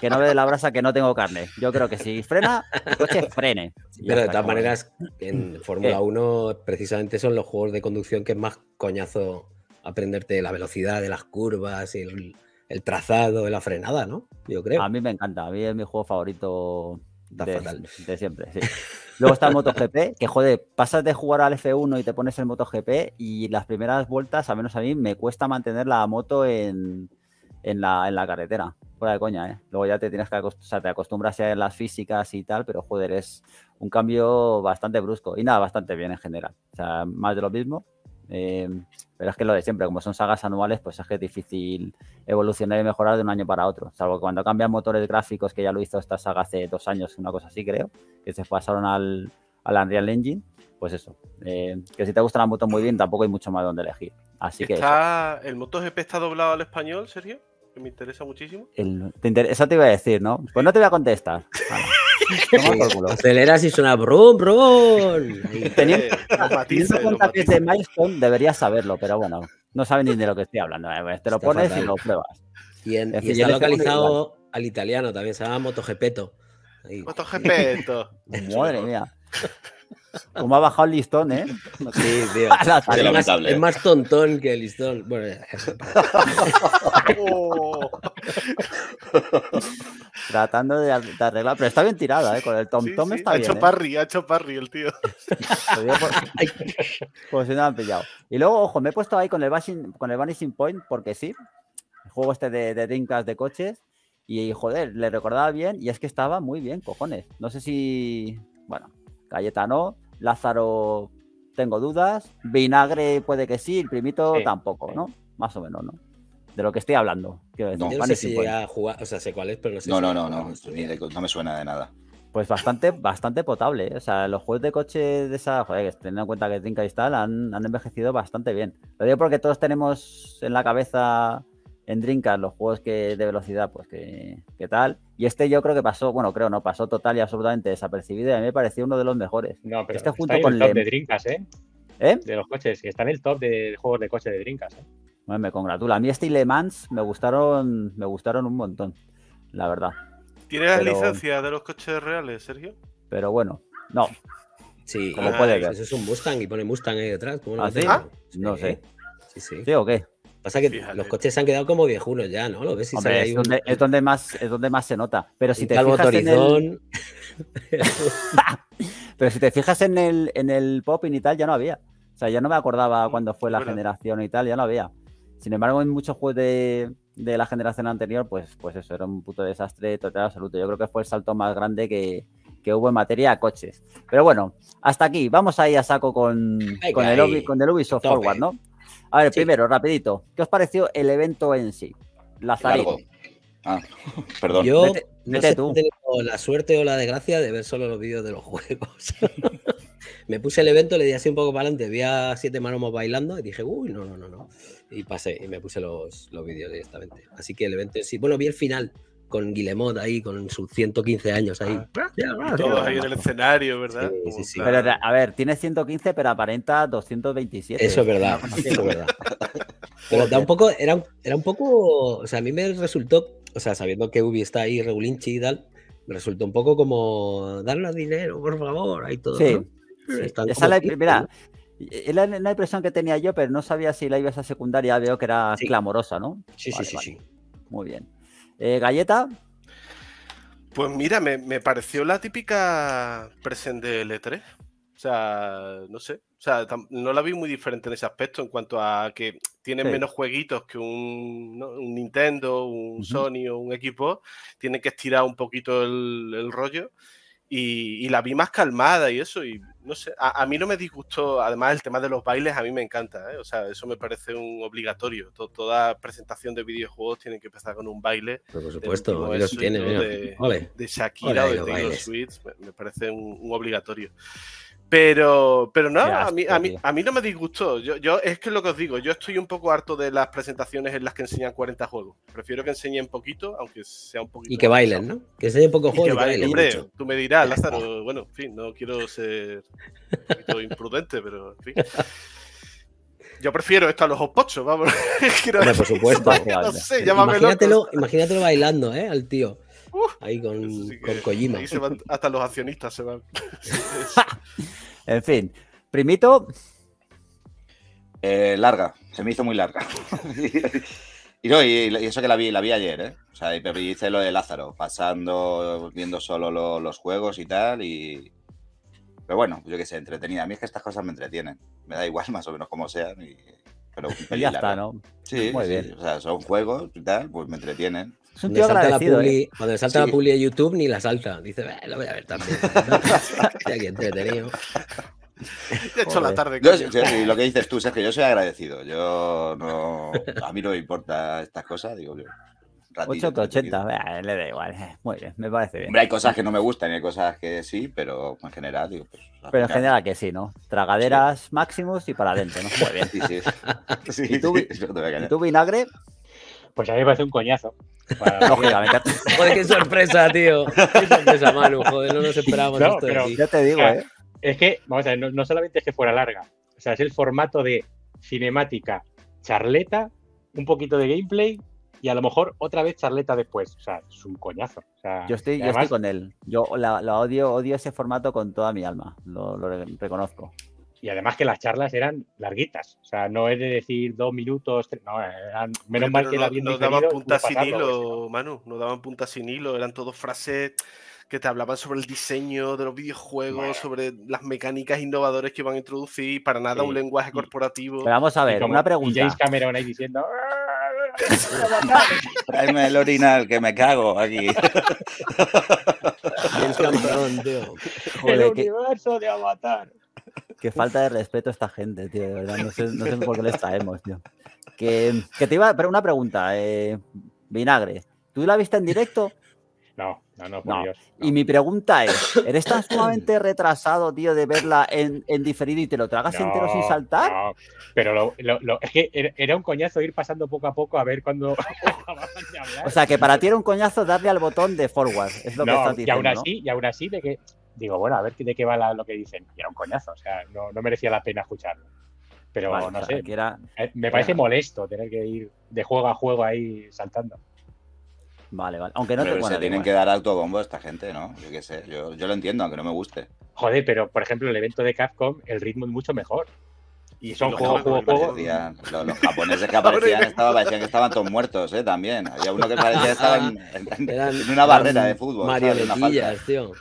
que no ve la brasa que no tengo carne. Yo creo que si frena, el coche frene. Pero de todas maneras, en Fórmula 1 precisamente son los juegos de conducción que es más coñazo... aprenderte la velocidad de las curvas, el trazado, la frenada, ¿no? Yo creo. A mí me encanta, a mí es mi juego favorito de siempre. Sí. Luego está el MotoGP, que joder, pasas de jugar al F1 y te pones el MotoGP y las primeras vueltas, al menos a mí, me cuesta mantener la moto en la carretera. Fuera de coña, ¿eh? Luego ya te tienes que te acostumbras a las físicas y tal, pero joder, es un cambio bastante brusco y nada, bastante bien en general. O sea, más de lo mismo. Pero es que lo de siempre, como son sagas anuales, pues es que es difícil evolucionar y mejorar de un año para otro, salvo que cuando cambian motores gráficos, que ya lo hizo esta saga hace 2 años, una cosa así creo, que se pasaron al Unreal Engine, pues eso, que si te gustan las motos muy bien, tampoco hay mucho más donde elegir, así que eso. ¿El MotoGP está doblado al español, Sergio? Que me interesa muchísimo. Eso te iba a decir, ¿no? Pues no te voy a contestar. Vale. Aceleras y suena brum, brum. Teniendo en cuenta que es de Milestone, deberías saberlo, pero bueno, no sabes ni de lo que estoy hablando. Te lo pones fatal. Y lo pruebas. Y está localizado al italiano también, se llama MotoGPeto. MotoGPeto. Madre mía. Como ha bajado el listón, ¿eh? Sí, tío. Es más tontón que el listón. Bueno, tratando de arreglar, pero está bien tirada, ¿eh? Con el tom-tom sí, está bien. Ha hecho parry el tío. Pues si no me han pillado. Y luego, ojo, me he puesto ahí con el Vanishing Point porque sí, el juego este de Dreamcast de coches y, joder, le recordaba bien y es que estaba muy bien, cojones. No sé si... Bueno, Galleta no, Lázaro tengo dudas, Vinagre puede que sí, el primito tampoco, ¿no? Más o menos, ¿no? De lo que estoy hablando. No sé si a jugar, o sea, sé cuál es, pero no sé. No me suena de nada. Pues bastante potable, ¿eh? O sea, los juegos de coche de esa, joder, teniendo en cuenta que Trinca y tal, han envejecido bastante bien. Lo digo porque todos tenemos en la cabeza en Dreamcast los juegos de velocidad, pues que tal. Y este yo creo que pasó total y absolutamente desapercibido y a mí me pareció uno de los mejores. No, pero está junto con el top de Dreamcast, ¿eh? De los coches, que está en el top de juegos de coche de Dreamcast, ¿eh? Bueno, me congratula. A mí este y Le Mans me gustaron un montón, la verdad. ¿Tienes las licencias de los coches reales, Sergio? Pero bueno, no. Sí, como puede ver. Eso es un Mustang y pone Mustang ahí detrás. ¿Ah, sí? No sé. Sí. ¿Sí o qué? Pasa que fíjale. Los coches se han quedado como viejunos ya, ¿no? ¿Lo ves? Si hombre, es donde más se nota. Pero si te fijas Torizón. Pero si te fijas en el Popin y tal, ya no había. O sea, ya no me acordaba cuando fue la generación y tal, ya no había. Sin embargo, en muchos juegos de la generación anterior, pues eso, era un puto desastre total absoluto. Yo creo que fue el salto más grande que hubo en materia a coches. Pero bueno, hasta aquí. Vamos ahí a saco con el Ubisoft tope. Forward, ¿no? A ver, sí. Primero, rapidito. ¿Qué os pareció el evento en sí? Lazarín. Perdón. Yo no sé si tengo la suerte o la desgracia de ver solo los vídeos de los juegos. Me puse el evento, le di así un poco para adelante, vi a 7 maromos bailando y dije, uy, no. Y pasé y me puse los vídeos directamente. Así que el evento sí. Bueno, vi el final con Guillemot ahí, con sus 115 años ahí. Todos ahí en el escenario, ¿verdad? Sí. Pero, a ver, tiene 115, pero aparenta 227. Eso es verdad. Pero da un poco, era un poco, o sea, a mí me resultó, o sea, sabiendo que Ubi está ahí, Regulinchi y tal, me resultó un poco como, darnos dinero, por favor, ahí todo, sí. ¿No? Sí, mira, Era la impresión que tenía yo, pero no sabía si la ibas a secundaria, veo que era sí, clamorosa, ¿no? Sí, vale, sí, sí, vale, sí. Muy bien. ¿Galleta? Pues mira, me pareció la típica present de L3. O sea, no sé. O sea, no la vi muy diferente en ese aspecto en cuanto a que tienen sí, menos jueguitos que un Nintendo, un Sony o un Xbox. Tienen que estirar un poquito el rollo. Y la vi más calmada y eso, y no sé, a mí no me disgustó. Además, el tema de los bailes a mí me encanta, ¿eh? O sea, eso me parece un obligatorio. Toda presentación de videojuegos tiene que empezar con un baile. Pero por supuesto, los tiene, de Shakira o de Taylor Swift, me parece un obligatorio. Pero no, a mí no me disgustó. Yo es que es lo que os digo, yo estoy un poco harto de las presentaciones en las que enseñan 40 juegos. Prefiero que enseñen poquito, aunque sea un poquito... Y que bailen, ¿no? Que enseñen pocos juegos y que bailen. Hombre, tú me dirás, Lázaro, bueno, en fin, no quiero ser un poquito imprudente, pero en fin... Yo prefiero esto a los hotpochos, vamos. Bueno, por supuesto. No sé, imagínatelo bailando, ¿eh? Al tío. Ahí con Kojima. Ahí se van, hasta los accionistas se van. En fin. Primito. Larga. Se me hizo muy larga. y eso que la vi ayer, ¿eh? O sea, y hice lo de Lázaro, pasando, viendo solo los juegos y tal, y... Pero bueno, yo qué sé, entretenida. A mí es que estas cosas me entretienen. Me da igual más o menos como sean. Pero ya está, ¿no? Sí, muy bien. O sea, son juegos y tal, pues me entretienen. Es un tío agradecido, ¿eh? Cuando salta la publi de YouTube ni la salta. Dice, lo voy a ver también. Estoy aquí entretenido. De hecho, la tarde. Lo que dices tú, Sergio, que yo soy agradecido. Yo no... A mí no me importa estas cosas, digo yo. 880, le da igual. Muy bien, me parece bien. Hombre, hay cosas que no me gustan y hay cosas que sí, pero en general, digo, pues... Pero en general que sí, ¿no? Tragaderas máximos y para adentro, ¿no? Muy bien. Sí. ¿Y tú, Vinagre? Pues a mí me parece un coñazo. Bueno, lógicamente. Joder, qué sorpresa, tío. Qué sorpresa, Manu. Joder, no nos esperábamos esto de ti. Ya te digo, ¿eh? Es que, vamos a ver, no solamente es que fuera larga. O sea, es el formato de cinemática, charleta, un poquito de gameplay y a lo mejor otra vez charleta después. O sea, es un coñazo. O sea, yo estoy con él. Yo la odio ese formato con toda mi alma. Lo reconozco. Y además que las charlas eran larguitas. O sea, no es de decir 2 minutos, 3... No, eran... Menos mal que la bien digerido. Nos daban puntas sin hilo, Manu. Nos daban puntas sin hilo. Eran todos frases que te hablaban sobre el diseño de los videojuegos, sobre las mecánicas innovadoras que iban a introducir. Para nada un lenguaje corporativo. Pero vamos a ver, una pregunta. James Cameron ahí diciendo... Tráeme el orinal, que me cago aquí. El campeón, tío. Joder, el universo de Avatar. Qué falta de respeto a esta gente, tío, de verdad. No sé por qué les traemos, tío. Que te iba a... Pero una pregunta, Vinagre. ¿Tú la viste en directo? No, por Dios. No. Y mi pregunta es, ¿eres tan sumamente retrasado, tío, de verla en diferido y te lo tragas entero sin saltar? No, pero es que era un coñazo ir pasando poco a poco a ver cuándo... O sea, que para ti era un coñazo darle al botón de forward, es lo que estás diciendo, y aún así de que... Digo, bueno, a ver de qué va lo que dicen. Y era un coñazo, o sea, no merecía la pena escucharlo. Pero vale, no sé, me parece molesto tener que ir de juego a juego ahí saltando. Vale. Aunque no se tienen que dar autobombo a esta gente, ¿no? Yo qué sé, yo lo entiendo, aunque no me guste. Joder, pero por ejemplo, el evento de Capcom, el ritmo es mucho mejor. Y son juegos. Los japoneses que aparecían parecían que estaban todos muertos, ¿eh? También. Había uno que parecía que estaba en una barrera de fútbol. Marionetillas, tío.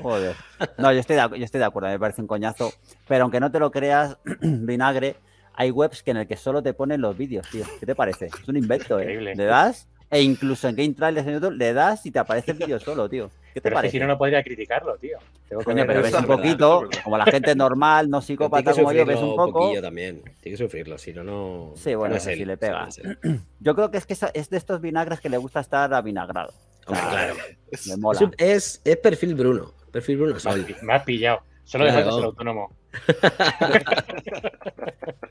Joder. No, yo estoy de acuerdo, me parece un coñazo. Pero aunque no te lo creas, Vinagre, hay webs en el que solo te ponen los vídeos, tío. ¿Qué te parece? Es un invento, ¿eh? Le das, e incluso en Game Trailers en YouTube, le das y te aparece el vídeo solo, tío. ¿Qué te parece? Es que si no podría criticarlo, tío. Coño, pero ves un poquito, como la gente normal, no psicópata como yo, ves un poco. También. Tiene que sufrirlo, si no. Sí, bueno, si le pega. Yo creo que es de estos vinagres que le gusta estar avinagrado. Claro. Me mola. Es perfil Bruno. Perfil Bruno Sol. Me has pillado. Solo dejaste ser autónomo.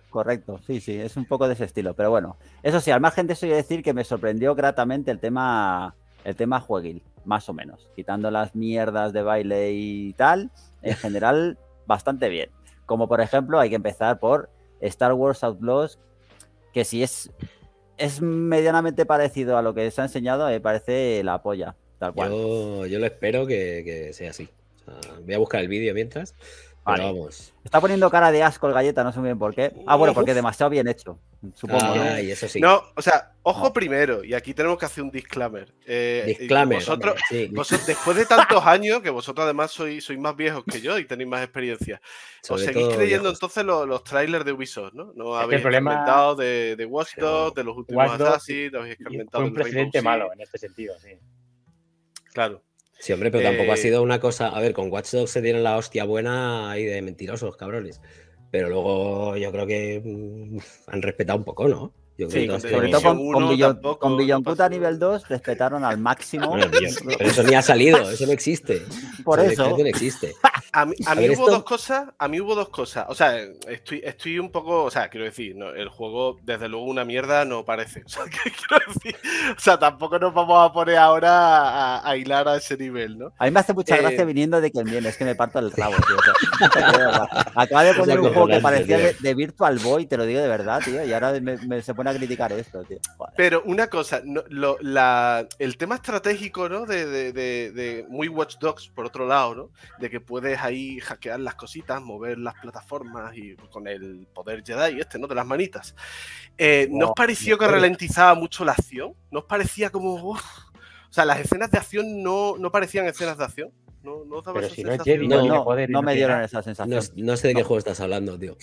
Correcto, sí, es un poco de ese estilo. Pero bueno, eso sí, al margen de eso, yo decir que me sorprendió gratamente el tema jueguil, más o menos. Quitando las mierdas de baile y tal, en general, bastante bien. Como por ejemplo, hay que empezar por Star Wars Outlaws, que si es medianamente parecido a lo que se ha enseñado, me parece la polla, tal cual. Yo lo espero que sea así. O sea, voy a buscar el vídeo mientras, Vale. Vamos. Está poniendo cara de asco el galleta, no sé muy bien por qué. Ah, bueno, porque es demasiado bien hecho, supongo. Ah, y eso sí. No, o sea, ojo primero, y aquí tenemos que hacer un disclaimer. Vosotros, hombre, sí. Después de tantos años, que vosotros además sois más viejos que yo y tenéis más experiencia, os seguís creyendo entonces los trailers de Ubisoft, ¿no? No habéis comentado de Watch Dogs, de los últimos Assassin, no habéis comentado de un precedente malo en este sentido, sí. Claro. Sí, hombre, pero tampoco ha sido una cosa... A ver, con Watch Dogs se dieron la hostia buena ahí de mentirosos, cabrones. Pero luego yo creo que han respetado un poco, ¿no? Yo creo que sobre todo con Billoncuta nivel 2 respetaron al máximo. Bueno, pero eso ni ha salido, eso no existe. Por eso. No existe. A mí hubo dos cosas. O sea, estoy un poco... O sea, quiero decir, no, el juego, desde luego, una mierda no parece. O sea, ¿qué quiero decir? O sea, tampoco nos vamos a poner ahora a hilar a ese nivel, ¿no? A mí me hace mucha gracia viniendo de quien viene. Es que me parto el rabo, tío. O sea, acaba de poner un juego que parecía de Virtual Boy, te lo digo de verdad, tío. Y ahora se pone a criticar esto, tío. Joder. Pero una cosa, el tema estratégico, ¿no? De muy Watch Dogs, por otro lado, ¿no? De que puedes ahí hackear las cositas, mover las plataformas y pues, con el poder Jedi ¿no? De las manitas. ¿No os pareció que ralentizaba mucho la acción? ¿No os parecía como... Uf? O sea, las escenas de acción no parecían escenas de acción. No daba esa sensación. No me dieron esa sensación. No sé de qué juego estás hablando, tío.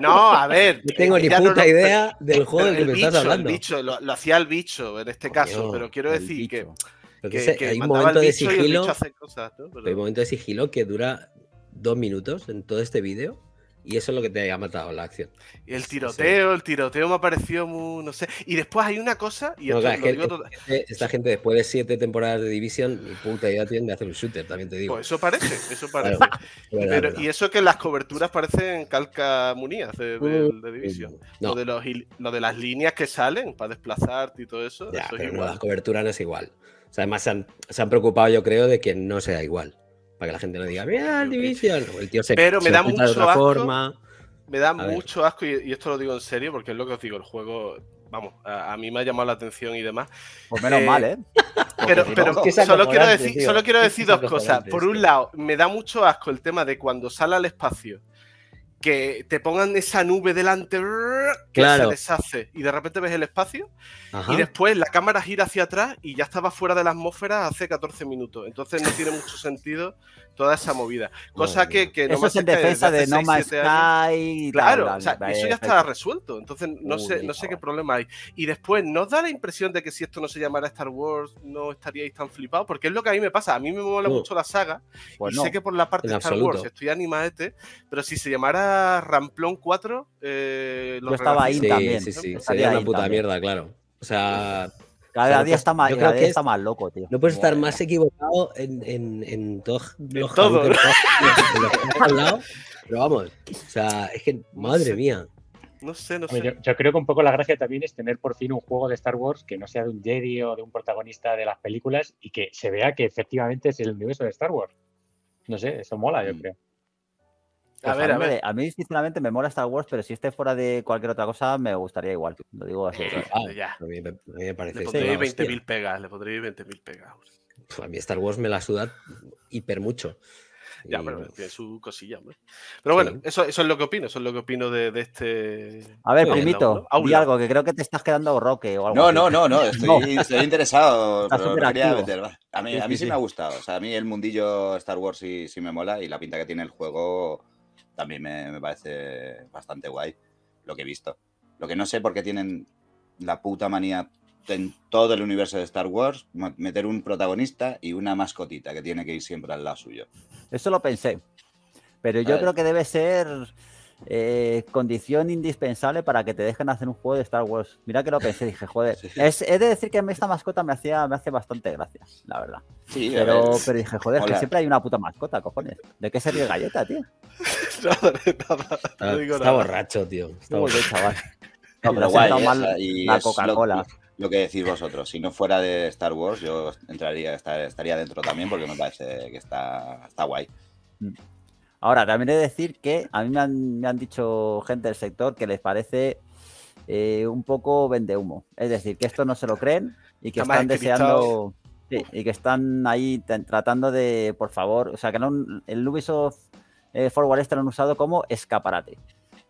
No, a ver. No tengo ni puta idea del juego del que me estás hablando. Lo hacía el bicho en este caso, pero quiero decir que... hay un momento de sigilo, hay un momento de sigilo que dura 2 minutos en todo este vídeo y eso es lo que te ha matado la acción. Y el tiroteo me ha parecido muy, no sé. Y después hay una cosa y esta gente después de 7 temporadas de Division, ni puta idea tienen de hacer un shooter, también te digo. Pues eso parece. Claro, pero, y eso que las coberturas parecen calcamunías de Division. No. Lo de las líneas que salen para desplazarte y todo eso. Ya, eso pero es igual. No, las coberturas no es igual. O sea, además se han preocupado, yo creo, de que no sea igual. Para que la gente no diga, mira, el Division. El tío me da mucho asco, y esto lo digo en serio, porque es lo que os digo, el juego, vamos, a mí me ha llamado la atención y demás. Pues menos mal, ¿eh? Pero solo quiero decir dos cosas. Por un lado, me da mucho asco el tema de cuando sale al espacio, que te pongan esa nube delante que se deshace y de repente ves el espacio. Ajá. Y después la cámara gira hacia atrás y ya estaba fuera de la atmósfera hace 14 minutos. Entonces no tiene mucho sentido toda esa movida. Cosa que no me hace caer desde hace 6, 7 años. Claro, o sea, eso ya está resuelto. Entonces no sé qué problema hay. Y después nos da la impresión de que si esto no se llamara Star Wars no estaríais tan flipados, porque es lo que a mí me pasa. A mí me mola mucho la saga pues sé que por la parte de Star Wars estoy animadete, pero si se llamara Ramplón 4 yo estaba ahí también. Sí. Sería una puta mierda, claro. O sea, cada día está más loco, tío. No puedes estar más equivocado en todos los juegos que has hablado. Pero vamos, o sea, es que madre mía. No sé. Yo creo que un poco la gracia también es tener por fin un juego de Star Wars que no sea de un Jedi o de un protagonista de las películas y que se vea que efectivamente es el universo de Star Wars. No sé, eso mola, yo creo. Pues a ver. A mí, sinceramente, me mola Star Wars, pero si esté fuera de cualquier otra cosa, me gustaría igual. Lo digo así. A mí me parece. Le pondré 20.000 pegas. Pues a mí Star Wars me la suda hiper mucho. Ya, pero tiene su cosilla, hombre. Pero bueno, eso es lo que opino. Eso es lo que opino de este... A ver, primito, di algo, que creo que te estás quedando roque o algo. No. Estoy interesado, pero no quería meter. A mí sí me ha gustado. O sea, a mí el mundillo Star Wars sí me mola y la pinta que tiene el juego... También me parece bastante guay lo que he visto. Lo que no sé por qué tienen la puta manía en todo el universo de Star Wars meter un protagonista y una mascotita que tiene que ir siempre al lado suyo. Eso lo pensé, pero yo creo que debe ser condición indispensable para que te dejen hacer un juego de Star Wars. Mira que lo pensé, dije, joder. Sí. He de decir que esta mascota me hace bastante gracia, la verdad. Sí, pero dije, joder, que siempre hay una puta mascota, cojones. ¿De qué sirve galleta, tío? No digo nada. Borracho, tío. Está borracho, chaval. No, pero guay, la Coca-Cola. Lo que decís vosotros, si no fuera de Star Wars, yo estaría dentro también porque me parece que está guay. Ahora, también he de decir que a mí me han dicho gente del sector que les parece un poco vendehumo. Es decir, que esto no se lo creen y que están deseando... Sí, y que están ahí tratando de, por favor... O sea, que no, el Ubisoft Forwardester lo han usado como escaparate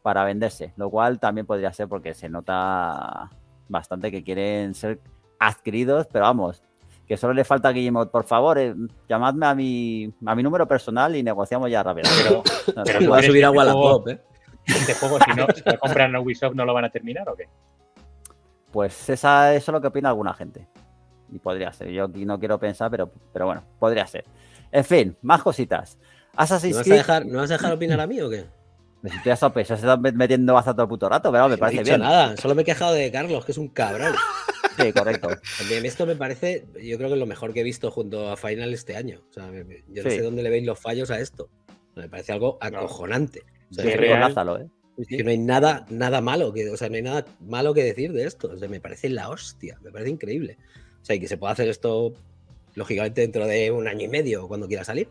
para venderse, lo cual también podría ser porque se nota bastante que quieren ser adquiridos, pero vamos, que solo le falta a Guillemot, por favor, llamadme a mi número personal y negociamos ya rápido. Pero no va a subir a Wallapop, ¿eh? Este juego, si no se lo compran a Ubisoft, ¿no lo van a terminar o qué? Pues eso es lo que opina alguna gente. Y podría ser. Yo aquí no quiero pensar, pero bueno, podría ser. En fin, más cositas. Assassin's Creed... ¿No vas a dejar opinar a mí o qué? Estoy a sope, se está metiendo hasta todo el puto rato, pero me parece bien. No he dicho nada, solo me he quejado de Carlos, que es un cabrón. Sí, correcto. Esto me parece, yo creo que es lo mejor que he visto junto a Final este año. O sea, yo no sé dónde le veis los fallos a esto. Me parece algo acojonante. O sea, Lázalo, ¿eh? Que no hay nada malo, no hay nada malo que decir de esto. O sea, me parece la hostia, me parece increíble. O sea, y que se pueda hacer esto, lógicamente, dentro de un año y medio o cuando quiera salir.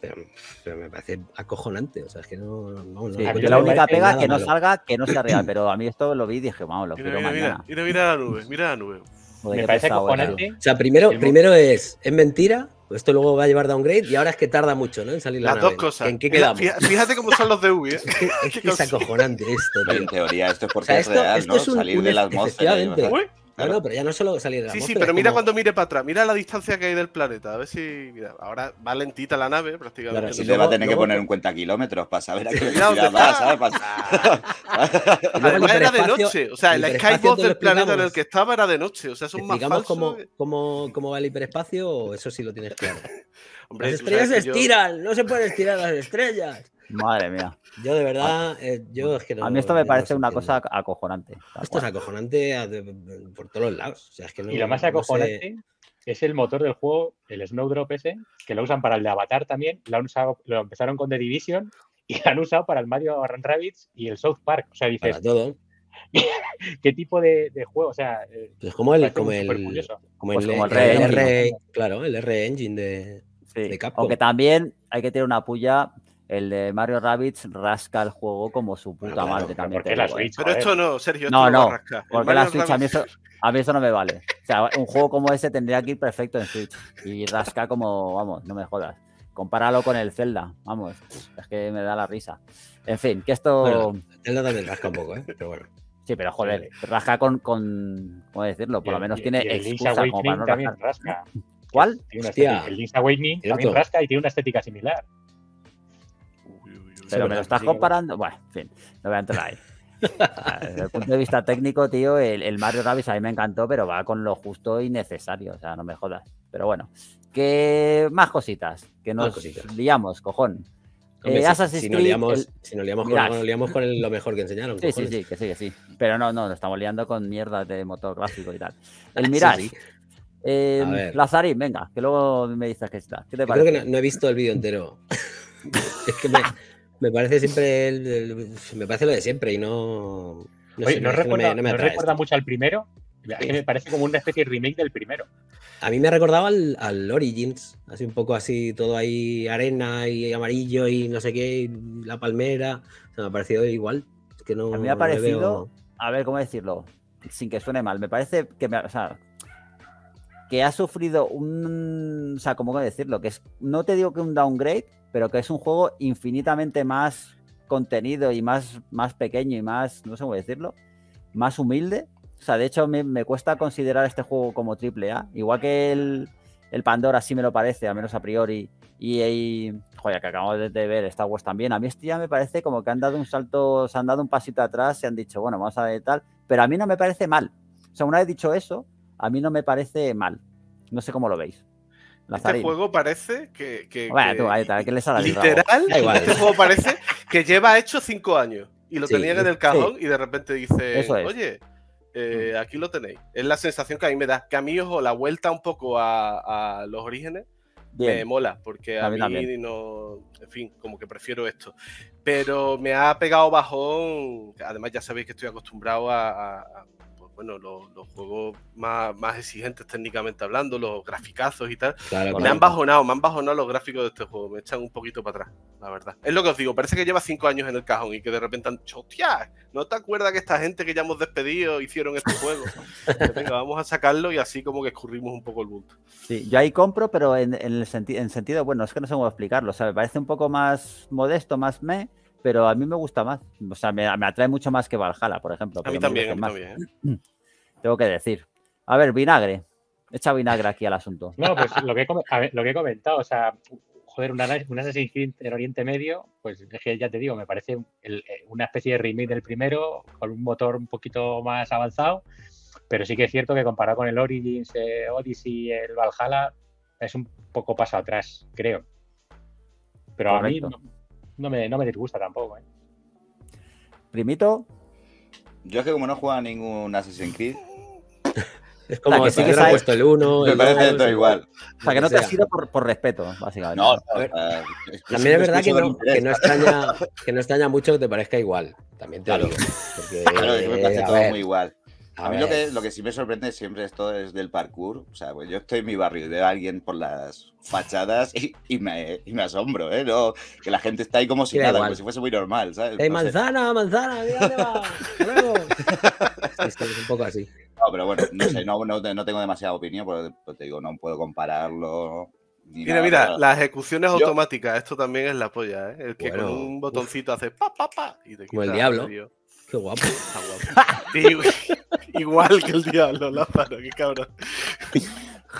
Pero me parece acojonante. O sea, es que no, la única pega es que no salga, que no sea real. Pero a mí esto lo vi y dije, vamos, lo quiero mañana. Mira la nube, mira la nube. Joder, me parece acojonante. O sea, primero es mentira, esto luego va a llevar downgrade y ahora es que tarda mucho, ¿no? En salir la nave. Las dos cosas. ¿En qué quedamos? Fíjate cómo son los DV, ¿eh? Es que es acojonante esto, tío. En teoría, esto es porque es real, ¿no? Salir de las atmósferas. Claro. No, pero ya no solo salir de la atmósfera. Sí, pero mira como... cuando mire para atrás, mira la distancia que hay del planeta, a ver si... Mira, ahora va lentita la nave, prácticamente. Claro, si le va a tener que poner un cuenta kilómetros para saber a qué velocidad va, ¿sabes? Además era de noche, o sea, el skybox del planeta en el que estaba era de noche, o sea, son más falsos. ¿Digamos cómo va el hiperespacio o eso sí lo tienes claro? Hombre, las estrellas se estiran, no se pueden estirar las estrellas. Madre mía. Yo de verdad, yo es que no. A mí esto me parece una cosa acojonante. Esto es acojonante por todos los lados. O sea, es que no, y lo más acojonante es el motor del juego, el Snowdrop ese, que lo usan para el de Avatar también. Lo empezaron con The Division y lo han usado para el Mario Rabbids y el South Park. O sea, dices. Para todo. ¿Qué tipo de juego? O sea, pues como el R Engine de Capcom. Aunque también hay que tener una puya. El de Mario Rabbids rasca el juego como su puta madre también. Pero esto no, Sergio. No, porque la Switch a mí eso no me vale. O sea, un juego como ese tendría que ir perfecto en Switch. Y rasca como, vamos, no me jodas. Compáralo con el Zelda, vamos. Es que me da la risa. En fin, que esto... Bueno, el Zelda también rasca un poco, ¿eh? Pero bueno. Sí, pero joder, rasca con ¿cómo decirlo? Por lo menos tiene excusa como para no rascar. ¿Cuál? El Link's Awakening también rasca y tiene una estética similar. Pero me lo estás comparando... Bueno, en fin, no voy a entrar ahí. Desde el punto de vista técnico, tío, el Mario Rabbids a mí me encantó, pero va con lo justo y necesario. O sea, no me jodas. Pero bueno, que más cositas. Que nos liamos, cojón. Assassin's Creed... Si nos liamos con lo mejor que enseñaron. Sí, cojones. Sí. Pero no, nos estamos liando con mierdas de motor gráfico y tal. El Mirage... Sí. Lazarín, venga, que luego me dices que está. ¿Qué te parece? Creo que no he visto el vídeo entero. Es que me parece siempre me parece lo de siempre y no, oye, sé, no recuerda mucho al primero. A mí me parece como una especie de remake del primero. A mí me ha recordado al Origins, así un poco así, todo ahí arena y amarillo y no sé qué, y la palmera. O sea, me ha parecido igual. Es que no, a mí me ha parecido, a ver cómo decirlo, sin que suene mal, me parece que que ha sufrido un... O sea, ¿cómo decirlo? Que es, no te digo que un downgrade, pero que es un juego infinitamente más contenido y más pequeño y más... No sé cómo decirlo. Más humilde. O sea, de hecho, me cuesta considerar este juego como triple A. Igual que el Pandora sí me lo parece, al menos a priori. Y joder, que acabamos de ver Star Wars también. A mí este ya me parece como que han dado un salto... Se han dado un pasito atrás, se han dicho, bueno, vamos a ver tal. Pero a mí no me parece mal. O sea, una vez dicho eso... A mí no me parece mal. No sé cómo lo veis. Lazarín. Este juego parece que bueno, tú, ahí está, que les ha literal, este juego parece que lleva hecho 5 años y lo tenían en el cajón y de repente dice, oye, aquí lo tenéis. Es la sensación que a mí me da. Que a mí, ojo, la vuelta un poco a los orígenes me mola, porque a mí también. No... En fin, como que prefiero esto. Pero me ha pegado bajón. Además, ya sabéis que estoy acostumbrado a bueno, los juegos más exigentes técnicamente hablando, los graficazos y tal. Claro, claro. Me han bajonado los gráficos de este juego, me echan un poquito para atrás, la verdad. Es lo que os digo, parece que lleva 5 años en el cajón y que de repente han dicho, hostia, ¿no te acuerdas que esta gente que ya hemos despedido hicieron este juego? Venga, vamos a sacarlo y así como que escurrimos un poco el bulto. Sí, yo ahí compro, pero en sentido, bueno, es que no sé cómo explicarlo, ¿sabes? Parece un poco más modesto, más meh, pero a mí me gusta más. O sea, me atrae mucho más que Valhalla, por ejemplo. A mí también, a mí también. Tengo que decir. A ver, vinagre. Echa vinagre aquí al asunto. No, pues lo que he comentado, o sea, joder, un Assassin's Creed en Oriente Medio, pues es que ya te digo, me parece una especie de remake del primero, con un motor un poquito más avanzado, pero sí que es cierto que comparado con el Origins, Odyssey, el Valhalla, es un poco paso atrás, creo. Pero correcto. A mí... No me disgusta tampoco, ¿eh? Primito. Yo es que como no juega ningún Assassin's Creed... Es como que sí que ha puesto el 1... Me parece todo igual. O sea, que no te has ido por respeto, básicamente. No, también es verdad que no extraña mucho que te parezca igual. También te lo digo. Claro, yo me parece todo muy igual. A mí lo que sí me sorprende siempre esto es del parkour. O sea, pues yo estoy en mi barrio y veo a alguien por las fachadas y me asombro, ¿eh? No, que la gente está ahí como si nada, como si fuese muy normal, ¿sabes? ¡Ey, manzana, manzana! ¡Mira dónde va! ¡Luego! Es un poco así. No, pero bueno, no sé, no tengo demasiada opinión, porque te digo, no puedo compararlo... Mira, las ejecuciones automáticas, esto también es la polla, ¿eh? El que con un botoncito hace pa, y te quita. Como el diablo. Qué guapo. Tío, igual que el diablo, Lázaro, qué cabrón.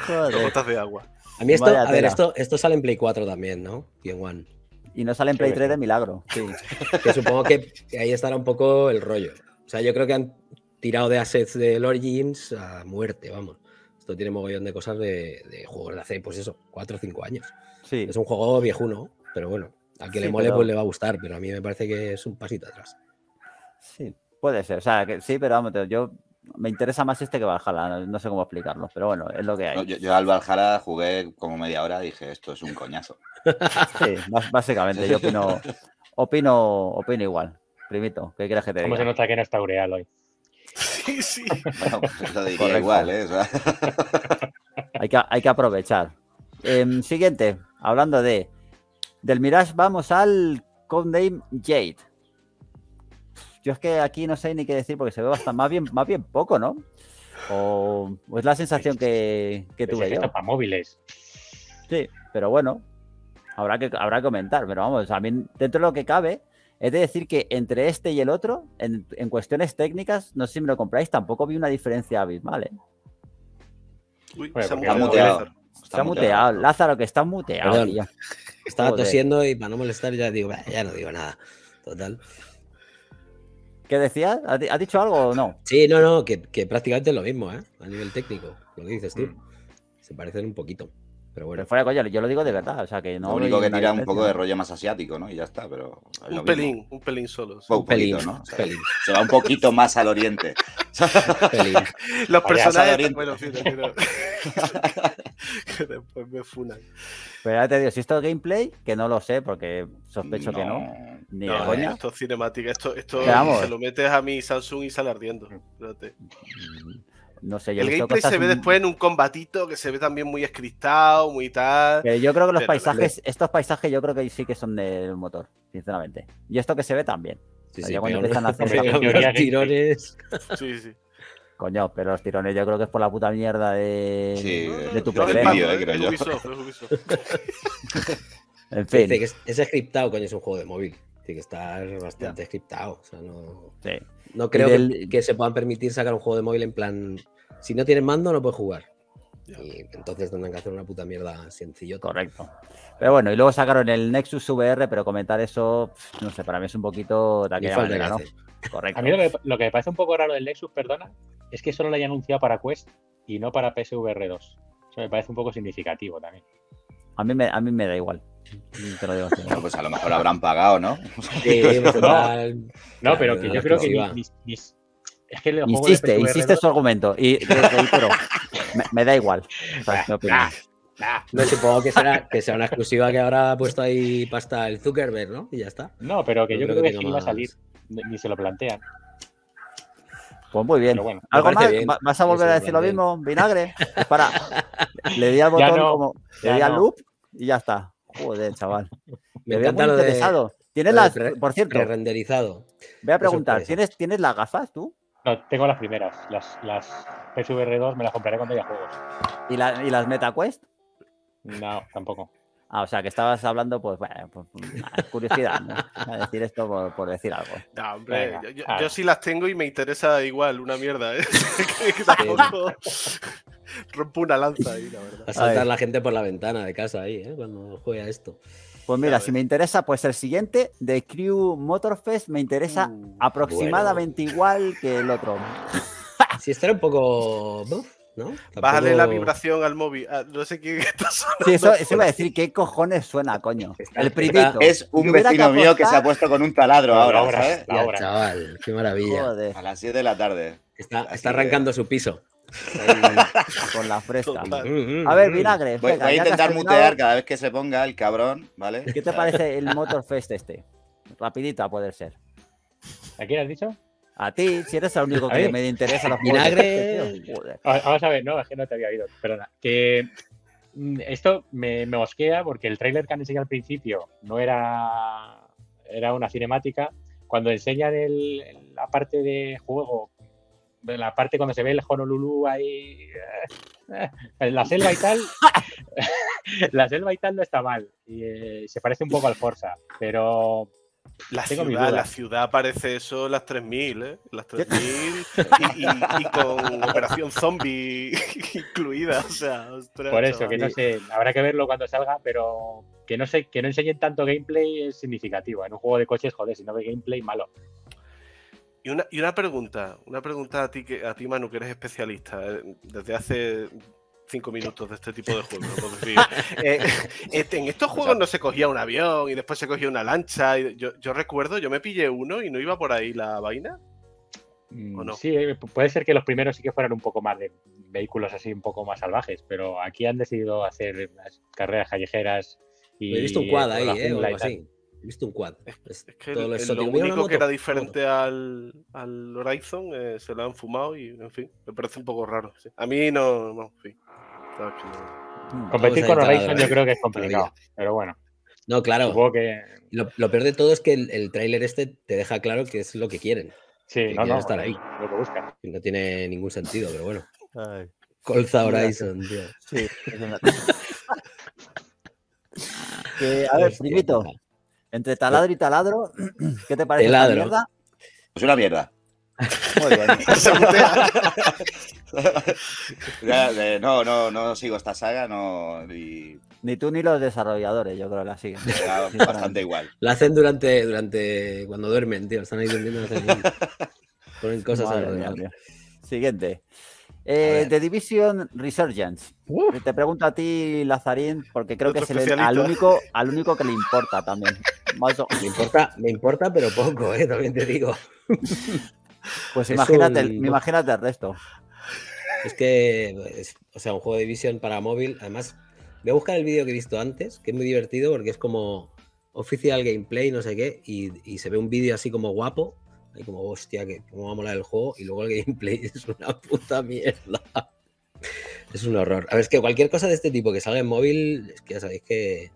Joder. Botas de agua. A mí esto, a ver, esto sale en Play 4 también, ¿no? Y en One. Y no sale en Play 3 de milagro. Sí. Que supongo que ahí estará un poco el rollo. O sea, yo creo que han tirado de assets del Origins a muerte, vamos. Esto tiene mogollón de cosas de juegos de hace, pues eso, 4 o 5 años. Sí. Es un juego viejuno, pero bueno, a quien le mole pues le va a gustar, pero a mí me parece que es un pasito atrás. Sí, puede ser, o sea, que sí, pero vamos, yo me interesa más este que Valhalla, no sé cómo explicarlo, pero bueno, es lo que hay. No, yo al Valhalla jugué como media hora y dije, esto es un coñazo. Sí, básicamente, yo opino igual. Primito, ¿qué quieres que te diga? ¿Cómo se nota que no está Ureal hoy? Sí, sí. Bueno, pues lo diría correcto. Igual, ¿eh? O sea... hay que aprovechar. Siguiente, hablando del Mirage, vamos al codename Jade. Yo es que aquí no sé ni qué decir porque se ve bastante más bien poco, ¿no? O es la sensación que tuve yo. Para móviles. Sí, pero bueno, habrá que comentar. Pero vamos, a mí dentro de lo que cabe, es de decir que entre este y el otro, en cuestiones técnicas, no sé si me lo compráis, tampoco vi una diferencia abismal, ¿eh? Uy, se ha muteado. Está muteado, Lázaro, que está muteado. Estaba tosiendo y para no molestar ya no digo nada. Total. ¿Qué decías? ¿Has dicho algo o no? Sí, no, que prácticamente es lo mismo, ¿eh? A nivel técnico, lo que dices tú. Se parecen un poquito, pero bueno. Pero fuera de coña, yo lo digo de verdad, o sea que no... Lo único que tira un poco de rollo más asiático, ¿no? Y ya está, pero... Un pelín solo. Sí. Un poquito, ¿no? O sea, se va un poquito más al oriente. Los personajes... Bueno, sí, que después me funan. Pero ya te digo, si esto es gameplay, que no lo sé, porque sospecho que no. Ni no, coña. Esto es cinemática, esto se lo metes a mi Samsung y sale ardiendo. Espérate. No sé, yo el gameplay se ve después en un combatito que se ve también muy escristado, muy tal. Pero yo creo que estos paisajes yo creo que sí que son del motor, sinceramente. Y esto que se ve también. Sí, o sea, sí, cuando empiezan a hacer tirones. Sí, sí. Coño, pero los tirones yo creo que es por la puta mierda de tu problema. En fin. Es scriptado, coño, es un juego de móvil. Tiene que estar bastante scriptado. O sea, no creo que se puedan permitir sacar un juego de móvil en plan... Si no tienes mando, no puedes jugar. Y entonces tendrán que hacer una puta mierda sencillo. Correcto. Pero bueno, y luego sacaron el Nexus VR, pero comentar eso, no sé, para mí es un poquito de aquella manera, ¿no? Correcto. A mí lo que me parece un poco raro del Nexus, perdona, es que solo lo haya anunciado para Quest y no para PSVR 2. Eso me parece un poco significativo también. A mí me da igual. Te lo digo así, ¿no? Pues a lo mejor habrán pagado, ¿no? Sí, no, pero que yo creo que es que insiste su argumento y pero me da igual. O sea, no supongo que sea una exclusiva que habrá puesto ahí pasta el Zuckerberg, ¿no? Y ya está. No, pero que yo creo que no va a salir, ni se lo plantean. Pues muy bien. Bueno, ¿algo más? Bien. ¿Vas a volver a decir lo mismo? ¿Vinagre? Para. Le di al botón, no, como. Le di al loop y ya está. Joder, chaval. Me veo muy interesado. ¿Tienes las, por cierto, renderizado? Voy a preguntar, ¿tienes las gafas tú? No, tengo las primeras. Las PSVR2 me las compraré cuando haya juegos. ¿Y las MetaQuest? No, tampoco. Ah, o sea, que estabas hablando, pues, bueno, pues, curiosidad, ¿no? A decir esto por decir algo. No, hombre, venga, yo sí las tengo y me interesa igual una mierda, ¿eh? Que tampoco rompo una lanza ahí, la verdad. A saltar la gente por la ventana de casa ahí, ¿eh? Cuando juega esto. Pues mira, si me interesa, pues el siguiente de Crew Motorfest me interesa aproximadamente igual que el otro. Si estará un poco... ¿no? Tampoco... Bájale la vibración al móvil. Ah, no sé qué está sonando. Sí, eso iba a decir, ¿qué cojones suena, coño? El primito. Es un vecino mío que se ha puesto con un taladro ahora, ¿sabes? Ya, chaval, qué maravilla. Joder. A las 7 de la tarde. Está arrancando su piso. Con la fresca. A ver, vinagre. Voy a intentar mutear cada vez que se ponga el cabrón, ¿vale? ¿Qué te parece el Motorfest este? Rapidito a poder ser. ¿A quién has dicho? A ti, si eres el único que me interesa los vinagres. Vamos a ver, no, es que no te había oído. Perdona. Que esto me mosquea porque el tráiler que han enseñado al principio no era una cinemática. Cuando enseñan la parte de juego, la parte cuando se ve el Honolulu ahí, la selva y tal, la selva y tal no está mal. Y, se parece un poco al Forza, pero... La ciudad parece eso, las 3000, ¿eh? Las 3000 y con operación zombie incluida, o sea, ostras. Por eso, que no sé, habrá que verlo cuando salga, pero que no sé, que no enseñen tanto gameplay es significativo. En un juego de coches, joder, si no ve gameplay, malo. Y una pregunta a ti, Manu, que eres especialista, desde hace 5 minutos de este tipo de juegos. En estos juegos no se cogía un avión y después se cogía una lancha. Yo recuerdo, yo me pillé uno y no iba por ahí la vaina. ¿O no? Sí, puede ser que los primeros sí que fueran un poco más de vehículos así, un poco más salvajes, pero aquí han decidido hacer unas carreras callejeras. He visto un quad ahí, o algo así. He visto un quad. Es que lo único que era diferente al Horizon se lo han fumado y, en fin, me parece un poco raro. Sí. A mí no, en fin. Competir con Horizon yo creo que es complicado, pero bueno. No, claro. Supongo que... Lo peor de todo es que el tráiler este te deja claro que es lo que quieren. Sí, no estar ahí. Lo que buscan. No tiene ningún sentido, pero bueno. Ay. Colza Horizon, tío. Sí. A ver, primito. Entre taladro y taladro, ¿qué te parece la mierda? Pues una mierda. Muy bien. No sigo esta saga, no. Ni tú ni los desarrolladores, yo creo que la siguen. Bastante igual. La hacen durante cuando duermen, tío. Están ahí durmiendo. Ponen cosas a la siguiente. The Division Resurgence. Te pregunto a ti, Lazarín, porque creo que es al único que le importa también. Me importa, pero poco, también te digo. Pues imagínate el resto. Es que, un juego de Division para móvil. Además, voy a buscar el vídeo que he visto antes, que es muy divertido porque es como oficial gameplay, no sé qué, y se ve un vídeo así como guapo. Y como, hostia, que cómo va a molar el juego. Y luego el gameplay es una puta mierda. Es un horror. A ver, es que cualquier cosa de este tipo que salga en móvil, es que ya sabéis que...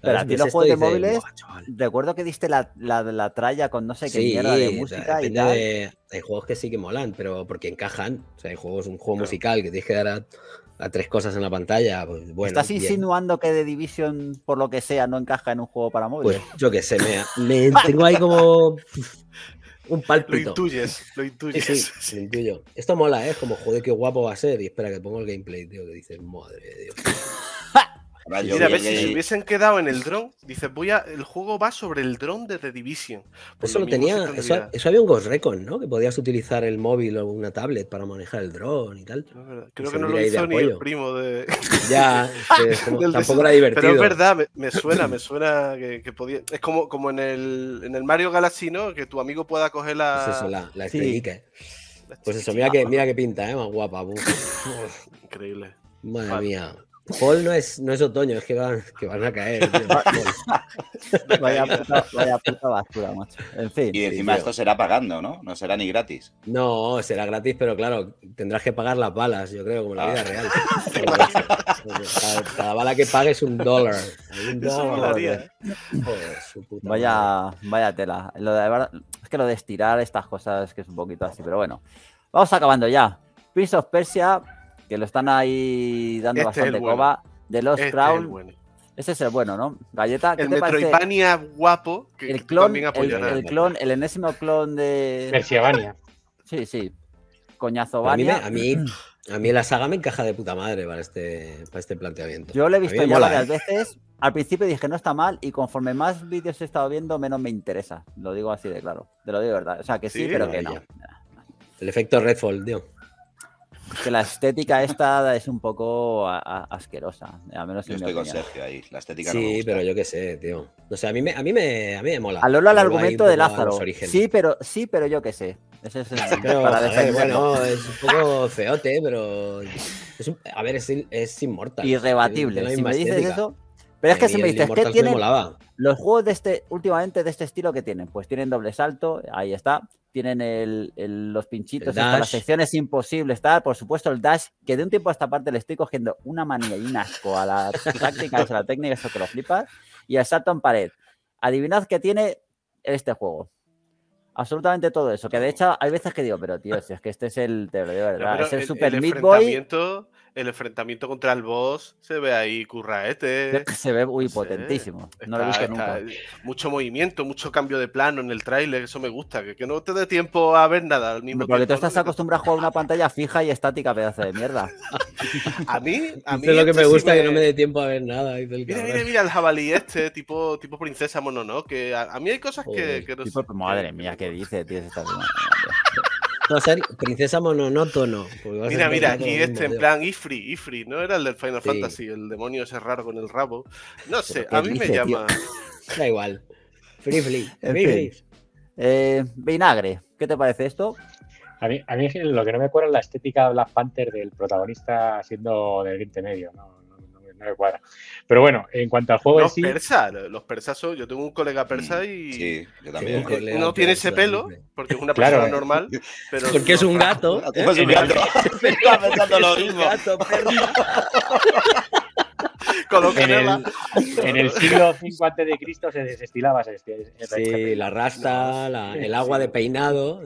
Pero a ti los juegos de móviles, recuerdo que diste la tralla con no sé qué mierda de música y tal. Hay juegos que sí que molan, pero porque encajan. O sea, hay juegos, un juego musical que tienes que dar a 3 cosas en la pantalla. Pues, bueno, ¿estás insinuando que The Division, por lo que sea, no encaja en un juego para móviles? Pues yo qué sé, me tengo ahí como... un pálpito. Lo intuyes. Sí, lo intuyo. Esto mola, ¿eh? Como, joder, qué guapo va a ser. Y espera que pongo el gameplay, tío, que dices, madre de Dios. Mira, a ver, si se hubiesen quedado en el dron, dices, el juego va sobre el dron de The Division. Eso lo tenía, eso había un Ghost Recon, ¿no? Que podías utilizar el móvil o una tablet para manejar el dron y tal. No, creo que no lo hizo ni el primo de... Ya, tampoco era divertido. Pero es verdad, me suena que podía... Es como en el Mario Galaxy, ¿no? Que tu amigo pueda coger la... Pues eso, la estrellita. Pues eso, mira que pinta, ¿eh? Más guapa. Increíble. Madre mía. Paul no es otoño, es que van a caer. Tío. Vaya puta basura, macho. En fin. Y encima esto será pagando, ¿no? No será ni gratis. No, será gratis, pero claro, tendrás que pagar las balas, yo creo, como la vida real. Cada bala que pagues $1. $1. Joder, su puta madre. Vaya tela. Es que lo de estirar estas cosas es que es un poquito así, pero bueno. Vamos acabando ya. Prince of Persia, que lo están ahí dando bastante coba. The Lost Crown. Bueno. Ese es el bueno, ¿no? Galleta, ¿qué te parece? El Metroidvania guapo. Que el clon, también el enésimo clon de... Persiavania. Sí, sí. Coñazovania. A mí la saga me encaja de puta madre para este planteamiento. Yo lo he visto ya varias veces. Al principio dije, no está mal, y conforme más vídeos he estado viendo, menos me interesa. Lo digo así de claro. Te lo digo de verdad. O sea, que sí, pero que no. El efecto Redfall, tío. Que la estética esta es un poco asquerosa. Al menos yo estoy con Sergio ahí. La estética sí, no me gusta. Pero yo qué sé, tío. O sea, a mí me mola. A Lola el argumento de Lázaro. Sí, pero yo qué sé. Ese es es un poco feote, pero... Es inmortal. Irrebatible. No, si me dices estética. Eso... Pero es que si me dices, ¿qué tienen los juegos últimamente de este estilo que tienen? Pues tienen doble salto, ahí está. Tienen los pinchitos, las secciones imposibles, tal. Por supuesto, el dash, que de un tiempo a esta parte le estoy cogiendo una manía y un asco a la táctica, a la técnica, eso que lo flipas. Y el salto en pared. Adivinad qué tiene este juego. Absolutamente todo eso. Que de hecho, hay veces que digo, pero tío, si es que este es el... De verdad, no, es el Super Meat Boy... El enfrentamiento contra el boss se ve ahí curraete. Se ve muy potentísimo. No lo he visto nunca. Mucho movimiento, mucho cambio de plano en el tráiler. Eso me gusta. Que no te dé tiempo a ver nada al mismo tiempo. Porque tú estás acostumbrado a jugar una pantalla fija y estática, pedazo de mierda. A mí es lo que me gusta, que no me dé tiempo a ver nada. Mira el jabalí este, tipo princesa mono, ¿no? Que a mí hay cosas que no sé. Madre mía, ¿qué dice, tío? No, Sergio, princesa monótono. Mira, aquí este, en plan Ifri, ¿no? Era el del Final Fantasy, el demonio ese raro con el rabo. No sé, a mí me llama... Da igual. Vinagre, ¿qué te parece esto? A mí lo que no me cuadra es la estética Black Panther del protagonista siendo del Oriente Medio, ¿no? No me cuadra. Pero bueno, en cuanto al juego en sí... Los persas son... Yo tengo un colega persa y... Sí, yo también. Uno tiene ese pelo, porque es una persona normal, pero... Porque es un gato. Es un gato. Estaba pensando lo mismo. En el siglo V a.C. se desestilaba. Sí, la rasta, el agua de peinado.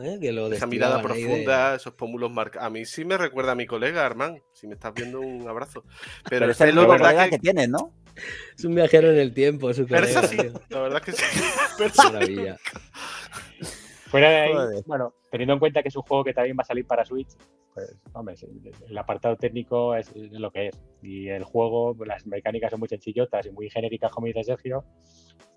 Esa mirada profunda, esos pómulos marcados. A mí sí me recuerda a mi colega, Armán. Si me estás viendo, un abrazo. Pero es la verdad que tienes, ¿no? Es un viajero en el tiempo. Persa sí, la verdad que sí. Maravilla. Fuera de ahí, bueno, teniendo en cuenta que es un juego que también va a salir para Switch, pues, hombre, el apartado técnico es lo que es. Y el juego, las mecánicas son muy sencillotas y muy genéricas, como dice Sergio,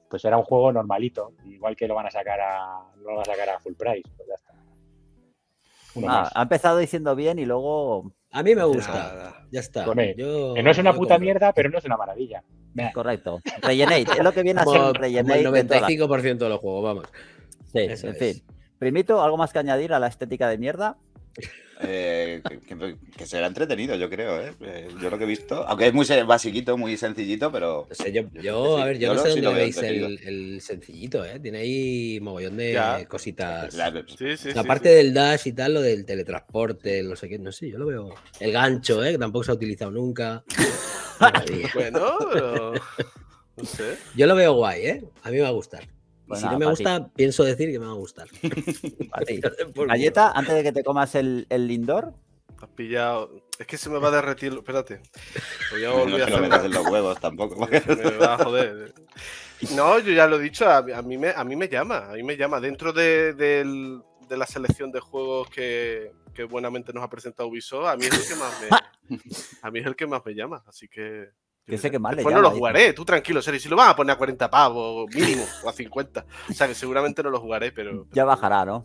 pues era un juego normalito, igual que lo van a sacar a full price, pues ya está. Ha empezado diciendo bien y luego... A mí me gusta, ya está. Que no es una puta mierda, pero no es una maravilla. Correcto. Rellenate, es lo que viene a ser Rellenate. Como el 95% de los juegos, vamos. Sí, eso en fin. Primito, ¿algo más que añadir a la estética de mierda? Que será entretenido, yo creo, ¿eh? Yo lo que he visto, aunque es muy basiquito, muy sencillito, pero... O sea, yo no sé dónde veis el sencillito, ¿eh? Tiene ahí mogollón de cositas. La parte del dash y tal, lo del teletransporte, no sé qué, no sé, yo lo veo. El gancho, ¿eh? Que tampoco se ha utilizado nunca. Bueno, pero... No sé. Yo lo veo guay, ¿eh? A mí me va a gustar. Bueno, si no me gusta, pienso decir que me va a gustar. Galleta, antes de que te comas el Lindor. Has pillado. Es que se me va a derretir. Espérate. No me metas en los huevos tampoco. Me va a joder. No, yo ya lo he dicho. A mí me llama. A mí me llama. Dentro de la selección de juegos que buenamente nos ha presentado Ubisoft, a mí es el que más me llama. Así que... Después no lo jugaré, tú tranquilo, Sergio. Si lo vas a poner a 40 pavos mínimo o a 50, o sea que seguramente no lo jugaré, pero... Ya bajará, ¿no?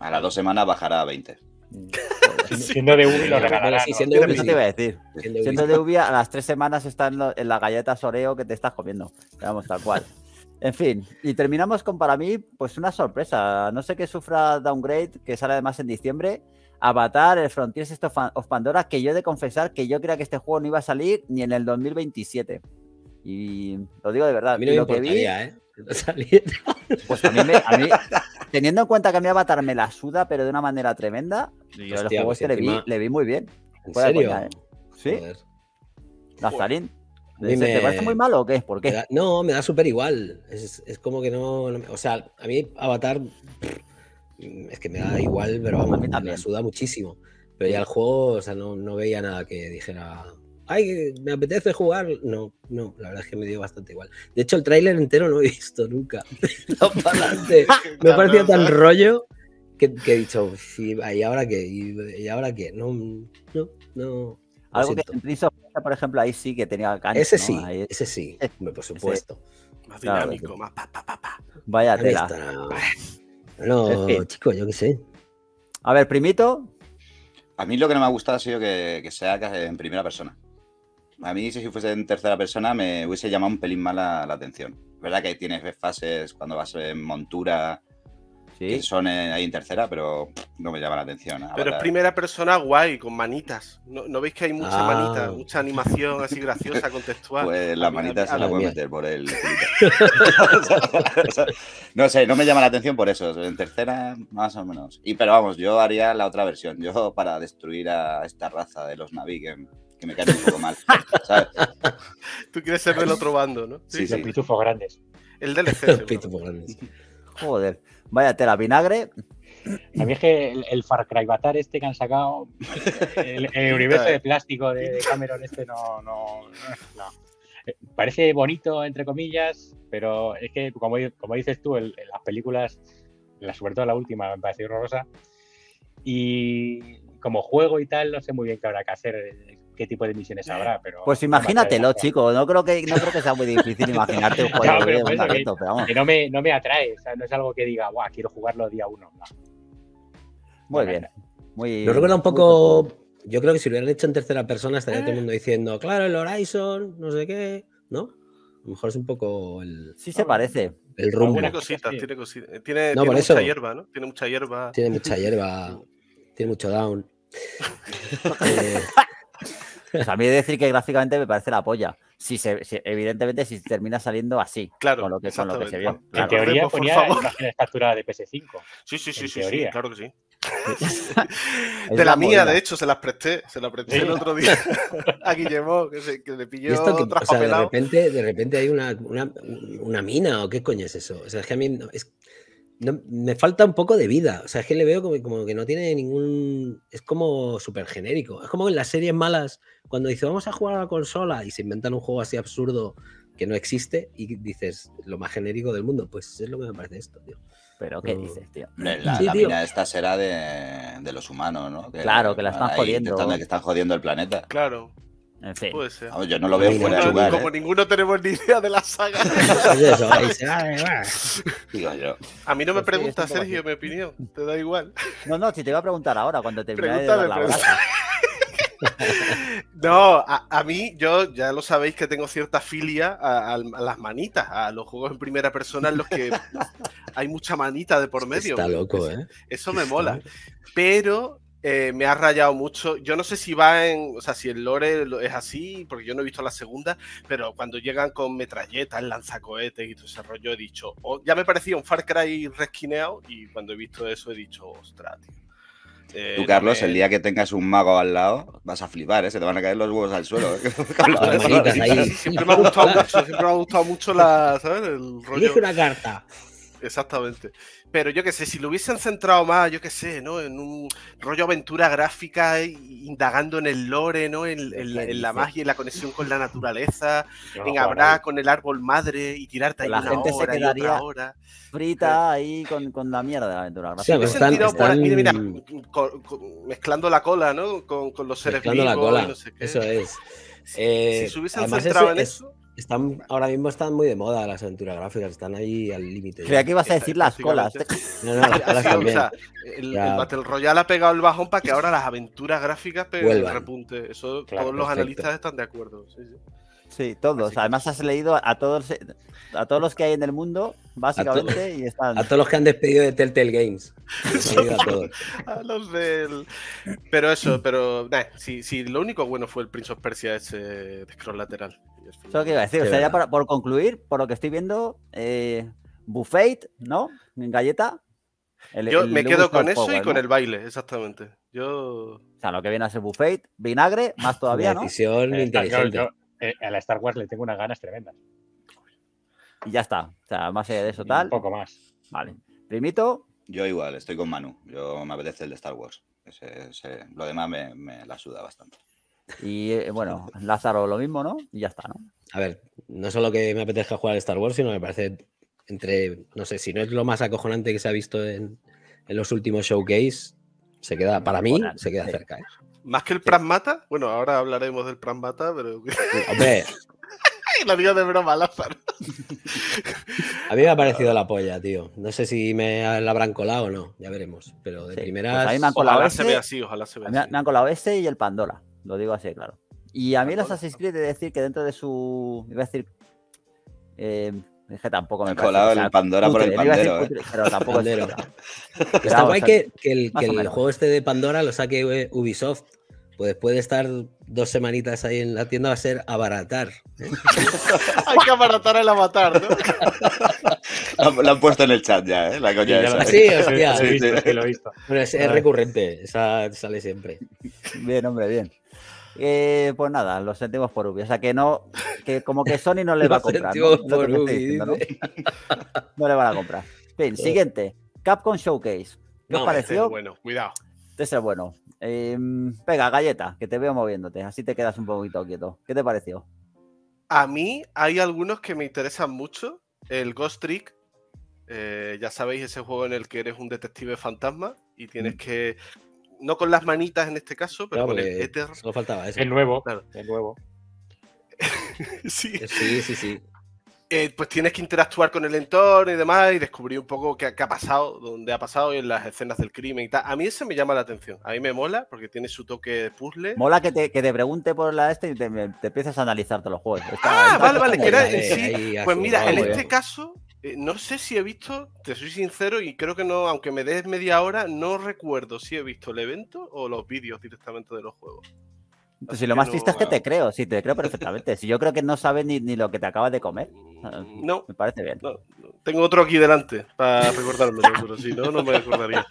A las 2 semanas bajará a 20. Siendo de Ubi lo regalará. Siendo de Ubi a las 3 semanas está en la galleta Soreo que te estás comiendo. Vamos, tal cual. En fin, y terminamos con, para mí, pues una sorpresa. No sé qué sufra Downgrade, que sale además en diciembre. Avatar, el Frontiers of Pandora, que yo he de confesar que yo creía que este juego no iba a salir ni en el 2027. Y lo digo de verdad. A mí no me importaría, ¿eh? Pues a mí, teniendo en cuenta que a mi Avatar me la suda, pero de una manera tremenda, y hostia, los juegos pues que encima... le vi muy bien. ¿En serio? Cuenta, ¿eh? Sí. Nazarín. ¿Te parece muy malo o qué? ¿Por qué? No, me da súper igual. Es como que no... O sea, a mí Avatar... Es que me da igual, pero vamos, me suda muchísimo. Pero ya el juego, o sea, no veía nada que dijera... ¡Ay, me apetece jugar! No, la verdad es que me dio bastante igual. De hecho, el tráiler entero no he visto nunca. Me parecía tan rollo que he dicho, ¿y ahora qué? ¿Y ahora qué? No. Algo que en Prince of Persia, por ejemplo, ahí sí que tenía ganas. Ese sí, ¿no? Ahí... ese sí, por supuesto. Ese. Más dinámico, claro, más pa. Vaya tela. No, chico, yo qué sé. A ver, primito. A mí lo que no me ha gustado ha sido que sea en primera persona. A mí, si fuese en tercera persona, me hubiese llamado un pelín más la atención. Es verdad que tienes fases cuando vas en montura, ¿sí? Que son ahí en tercera, pero no me llama la atención. Pero es primera persona guay, con manitas. ¿No veis que hay mucha manita, mucha animación así graciosa, contextual? Pues las manitas se las puedo meter por el... No sé, no me llama la atención por eso. En tercera, más o menos. Pero vamos, yo haría la otra versión. Yo para destruir a esta raza de los Na'vi que me caen un poco mal, ¿sabes? Tú quieres ser del otro bando, ¿no? Sí, los pitufos grandes. El DLC. Los pitufos grandes. Joder. Vaya tela, vinagre. A mí es que el Far Cry Avatar este que han sacado, el universo de plástico de Cameron este no. Parece bonito, entre comillas, pero es que, como dices tú, las películas, sobre todo la última, me pareció horrorosa. Y como juego y tal, no sé muy bien qué habrá que hacer, qué tipo de misiones habrá, pero... Pues imagínatelo, chicos, no creo que sea muy difícil imaginarte un juego de mandamiento, pero vamos. Que no me atrae, o sea, no es algo que diga, guau, quiero jugarlo día uno. No. Muy bien. Lo recuerda un poco, yo creo que si lo hubieran hecho en tercera persona estaría todo el mundo diciendo, claro, el Horizon, no sé qué, ¿no? A lo mejor es un poco el... Sí se parece. El rumbo. Tiene cositas, tiene cositas. Tiene mucha hierba, ¿no? Tiene mucha hierba. Tiene mucha hierba, tiene mucho down. Pues a mí he de decir que gráficamente me parece la polla. Evidentemente, si termina saliendo así, claro, con lo que se vio. Claro. En teoría ponía imágenes capturadas de PS5. Sí, claro que sí. De la mía, de hecho, se la presté el otro día a Guillemot, que le pilló traspapelado. O sea, de repente hay una mina, ¿o qué coño es eso? O sea, es que a mí... me falta un poco de vida, o sea, es que le veo como que no tiene ningún... Es como súper genérico, es como en las series malas, cuando dice vamos a jugar a la consola y se inventan un juego así absurdo que no existe y dices lo más genérico del mundo, pues es lo que me parece esto, tío. ¿Pero qué dices, tío? La mina esta será de los humanos, ¿no? Claro, que la están jodiendo. Que están jodiendo el planeta. Claro. En fin. Puede ser. Yo no lo veo fuera de lugar. Como ninguno tenemos ni idea de la saga. Digo yo. A mí no me pregunta, Sergio, mi opinión. Te da igual. No, si te iba a preguntar ahora, cuando termine de dar la brasa. No, a mí, yo ya lo sabéis que tengo cierta filia a las manitas, a los juegos en primera persona en los que hay mucha manita de por medio. Está loco, ¿eh? Eso me mola. Pero... me ha rayado mucho. Yo no sé si va en... O sea, si el lore es así, porque yo no he visto la segunda, pero cuando llegan con metralletas, lanzacohetes y todo ese rollo, he dicho... ya me parecía un Far Cry resquineado y cuando he visto eso he dicho, ostras, tío. Tú, Carlos, el día que tengas un mago al lado, vas a flipar, ¿eh? Se te van a caer los huevos al suelo, ¿eh? Siempre me ha gustado mucho la... ¿sabes? El rollo... Elige una carta. Exactamente. Pero yo qué sé, si lo hubiesen centrado más, yo qué sé, ¿no? En un rollo aventura gráfica, indagando en el lore, ¿no? En la magia y la conexión con la naturaleza, en hablar con el árbol madre y tirarte ahí la gente se quedaría frita ahí con la mierda de la aventura gráfica. Sí, mezclando la cola, ¿no? Con los seres vivos. Mezclando la cola, no sé qué. Eso es. Si se hubiesen centrado en eso... Ahora mismo están muy de moda las aventuras gráficas, están ahí al límite. Creía que ibas a decir las colas. No, las colas también. O sea, el Battle Royale ha pegado el bajón para que ahora las aventuras gráficas peguen el repunte. Eso claro, todos los analistas están de acuerdo. Sí. Sí, todos. Así además has leído a todos los que hay en el mundo, básicamente, y están... A todos los que han despedido de Telltale Games. A todos. A los del... Pero eso, pero... Nah, si lo único bueno fue el Prince of Persia ese de scroll lateral. Eso que iba a decir. O sea, ya por concluir, por lo que estoy viendo, buffet, ¿no? Galleta. Yo me quedo con eso y con el baile, exactamente. Yo... O sea, lo que viene a ser buffet, vinagre, más todavía, ¿no? Decisión inteligente. A la Star Wars le tengo unas ganas tremendas. Y ya está. O sea, más allá de eso, tal. Un poco más. Vale. Primito. Yo igual, estoy con Manu. Yo me apetece el de Star Wars. Lo demás me la suda bastante. Y bueno, Lázaro lo mismo, ¿no? Y ya está, ¿no? A ver, no solo que me apetezca jugar al Star Wars, sino me parece entre, no sé, si no es lo más acojonante que se ha visto en los últimos showcase, se queda, para mí, se queda cerca, ¿eh? ¿Más que el Pragmata? Bueno, ahora hablaremos del Pragmata, pero... Hombre. Lo digo de broma, Lázaro. A mí me ha parecido la polla, tío. No sé si me la habrán colado o no, ya veremos. Pero de primeras... Pues ojalá se vea así, ojalá se vea así. Me han colado ese y el Pandora, lo digo así, claro. Y a mí el Assassin's Creed, he de decir que dentro de su... Iba a decir... Es que tampoco me parece. Colado el Pandora putre, por el pandero. Putre, pero tampoco el pandero. Está guay que el juego este de Pandora lo saque Ubisoft. Pues después de estar 2 semanitas ahí en la tienda va a ser abaratar. Hay que abaratar el avatar, ¿no? Lo han puesto en el chat ya, ¿eh? La coña esa. Sí, hostia. Lo he visto. Bueno, es recurrente. Esa sale siempre. Bien, hombre, bien. Pues nada, los sentimos por Ubi. O sea, que no, que como que Sony no le va a comprar. No le van a comprar. Bien, siguiente. Capcom Showcase. ¿Qué os pareció? Este es bueno, cuidado. Este es el bueno. Venga, Galleta, que te veo moviéndote. Así te quedas un poquito quieto. ¿Qué te pareció? A mí hay algunos que me interesan mucho. El Ghost Trick. Ya sabéis, ese juego en el que eres un detective fantasma y tienes que... No con las manitas en este caso, pero claro, con el éter. Solo faltaba eso. El nuevo, claro. El nuevo. Sí. Pues tienes que interactuar con el entorno y demás y descubrir un poco qué ha pasado, dónde ha pasado y en las escenas del crimen y tal. A mí ese me llama la atención. A mí me mola porque tiene su toque de puzzle. Mola que te pregunte por la y te empiezas a analizar todos los juegos. Vale. Que era, sí. Pues mira, en este caso... No sé si he visto, te soy sincero, y creo que no, aunque me des media hora, no recuerdo si he visto el evento o los vídeos directamente de los juegos. Pues si lo más triste es que te creo, sí, te creo perfectamente. Si yo creo que no sabes ni lo que te acabas de comer. No. Me parece bien. No. Tengo otro aquí delante para recordarlo, pero si no, no me recordaría.